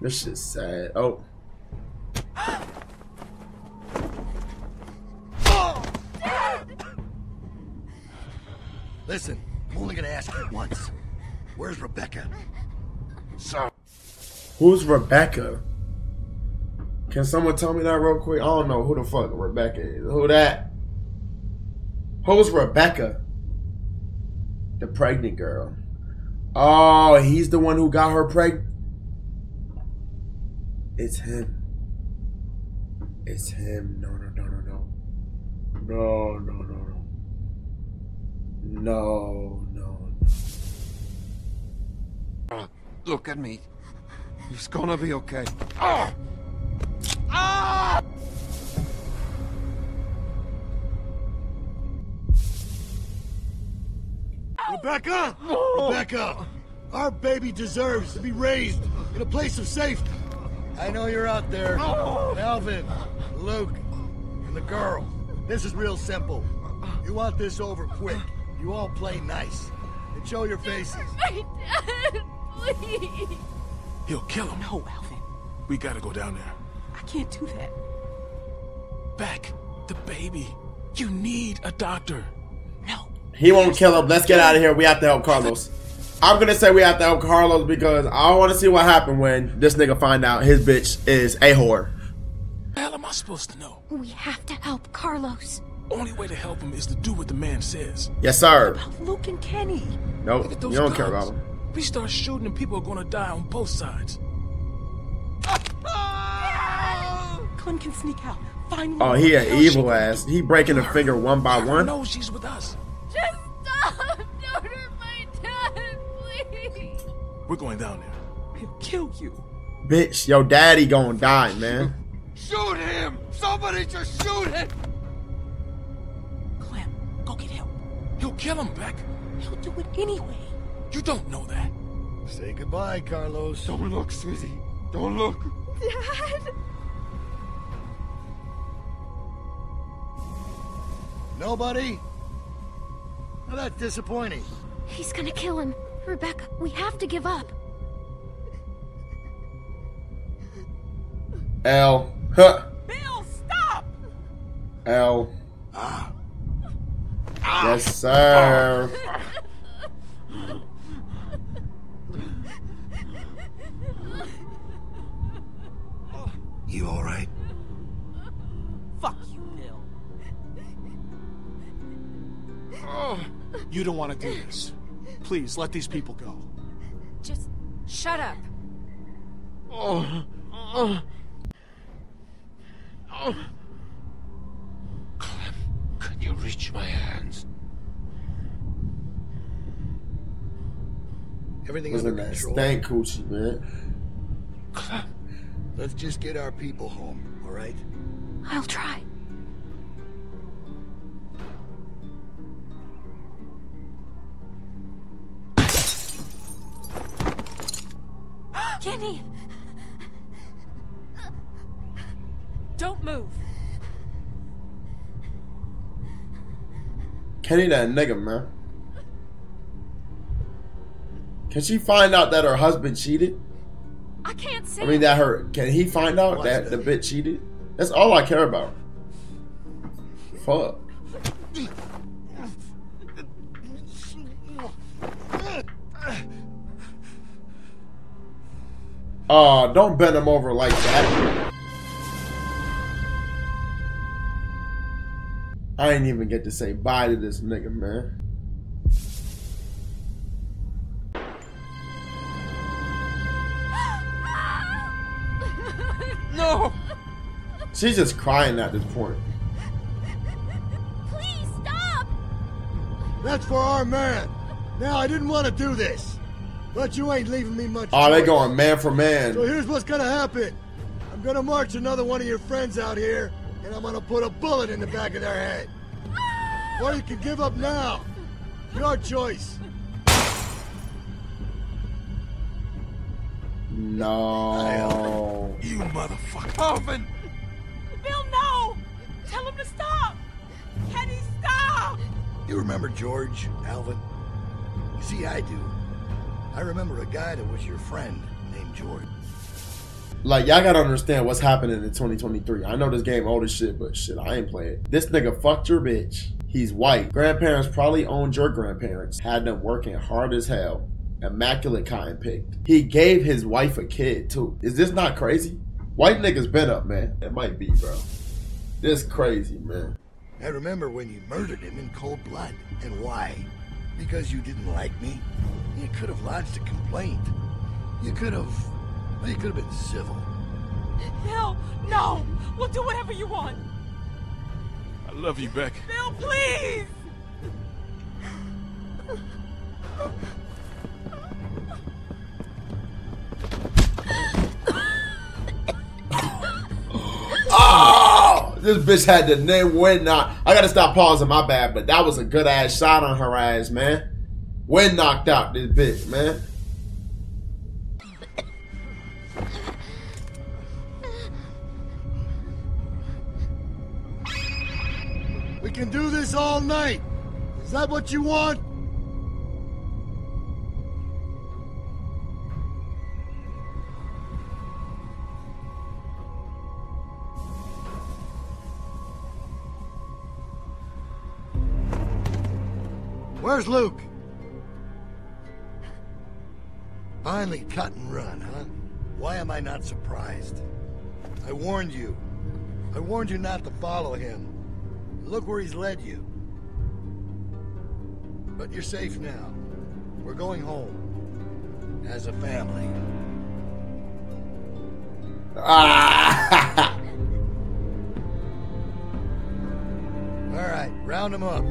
This shit's sad. Oh. Listen, I'm only gonna ask you once. Where's Rebecca? Sorry. Who's Rebecca? Can someone tell me that real quick? I don't know who the fuck Rebecca is. Who that? Who's Rebecca? The pregnant girl. Oh, he's the one who got her pregnant. It's him. It's him. No, no, no, no, no. No, no, no, no. No, no, no. Uh, look at me. It's gonna be okay. Ah! Ah! Rebecca! Oh. Rebecca! Our baby deserves to be raised in a place of safety. I know you're out there. Oh. Alvin, Luke, and the girl. This is real simple. You want this over quick. You all play nice. And show your faces. My dad, please. He'll kill him. No, Alvin. We gotta go down there. I I can't do that. Beck, the baby. You need a doctor. No. He won't kill him. Let's get out of here. We have to help Carlos. I'm gonna say we have to help Carlos because I want to see what happened when this nigga find out his bitch is a whore. The hell am I supposed to know? We have to help Carlos. Only way to help him is to do what the man says. Yes, sir. What about Luke and Kenny? Nope. You don't guns. care about them. If we start shooting and people are gonna die on both sides. Clem can sneak out. Find me. Oh, he an evil ass. He breaking the finger one by one. No, she's with us. Just stop. Don't hurt my dad, please. We're going down there. He'll kill you. Bitch, your daddy gonna die, man. Shoot him! Somebody just shoot him! Clem, go get help. He'll kill him, Beck. He'll do it anyway. You don't know that. Say goodbye, Carlos. Don't look, Susie. Don't look. Dad! Nobody? Well, that's disappointing. He's gonna kill him. Rebecca, we have to give up. Al. Huh. Bill, stop! Al. Ah. Ah. Yes, sir. Ah. You all right? Fuck you, Bill. Oh, you don't want to do this. Please, let these people go. Just shut up. Oh. Oh. Oh. Clem, can you reach my hands? Everything is under control. Stank coochie, man. Clem. Let's just get our people home, all right? I'll try. Kenny! Don't move. Kenny that nigga, man. Can she find out that her husband cheated? I can't say. I mean that hurt. Can he find out that the bitch cheated? That's all I care about. Fuck. Oh, uh, don't bend him over like that. I ain't even get to say bye to this nigga, man. No! She's just crying at this point. Please stop! That's for our man. Now, I didn't want to do this, but you ain't leaving me much. Oh, they're going man for man. So here's what's going to happen. I'm going to march another one of your friends out here, and I'm going to put a bullet in the back of their head. Or you can give up now. Your choice. No. You motherfucker. Alvin! Bill, no! Tell him to stop! Can he stop? You remember George, Alvin? You see, I do. I remember a guy that was your friend named George. Like, y'all gotta understand what's happening in twenty twenty-three. I know this game old as shit, but shit, I ain't playing. This nigga fucked your bitch. He's white. Grandparents probably owned your grandparents. Had them working hard as hell. Immaculate kind picked. He gave his wife a kid too. Is this not crazy? White niggas been up, man. It might be, bro. This crazy, man. I remember when you murdered him in cold blood. And why? Because you didn't like me? You could have lodged a complaint. You could have... Well, you could have been civil. Bill, no! We'll do whatever you want! I love you, Beck. Bill, please! Oh, this bitch had the name when knocked. I gotta stop pausing, my bad, but that was a good ass shot on her ass, man. When knocked out this bitch, man. We can do this all night. Is that what you want? Where's Luke? Finally cut and run, huh? Why am I not surprised? I warned you. I warned you not to follow him. Look where he's led you. But you're safe now. We're going home. As a family. Ah! Alright, round him up.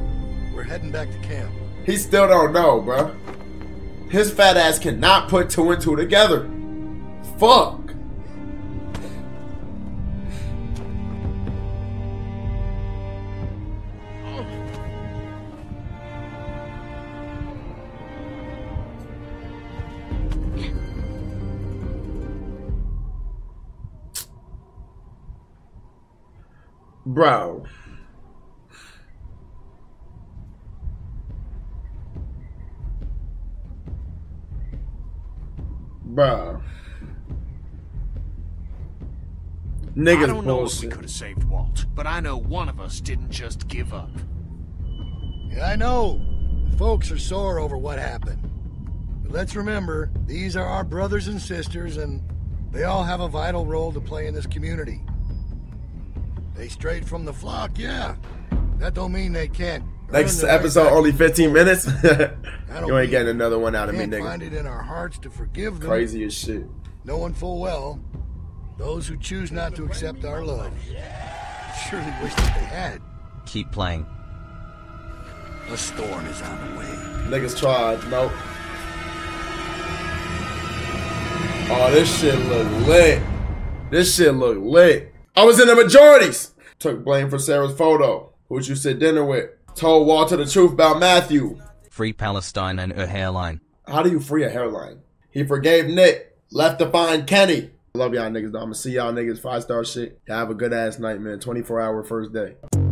We're heading back to camp. He still don't know, bro. His fat ass cannot put two and two together. Fuck. Bro. Bro. Niggas I don't know bullshit. If we could have saved Walt, but I know one of us didn't just give up. Yeah, I know. The folks are sore over what happened. But let's remember, these are our brothers and sisters, and they all have a vital role to play in this community. They strayed from the flock, yeah. That don't mean they can't. Next episode only fifteen minutes. You ain't getting another one out of me, nigga. We find it in our hearts to forgive them. Crazy as shit. Knowing full well, those who choose not to accept our love surely wish that they had. Keep playing. The storm is on the way. Niggas tried, nope. Oh, this shit look lit. This shit look lit. I was in the majorities. Took blame for Sarah's photo. Who'd you sit dinner with? Told Walter the truth about Matthew. Free Palestine and her hairline. How do you free a hairline? He forgave Nick. Left to find Kenny. Love y'all niggas. I'ma see y'all niggas. Five star shit. Have a good ass night, man. twenty-four hour first day.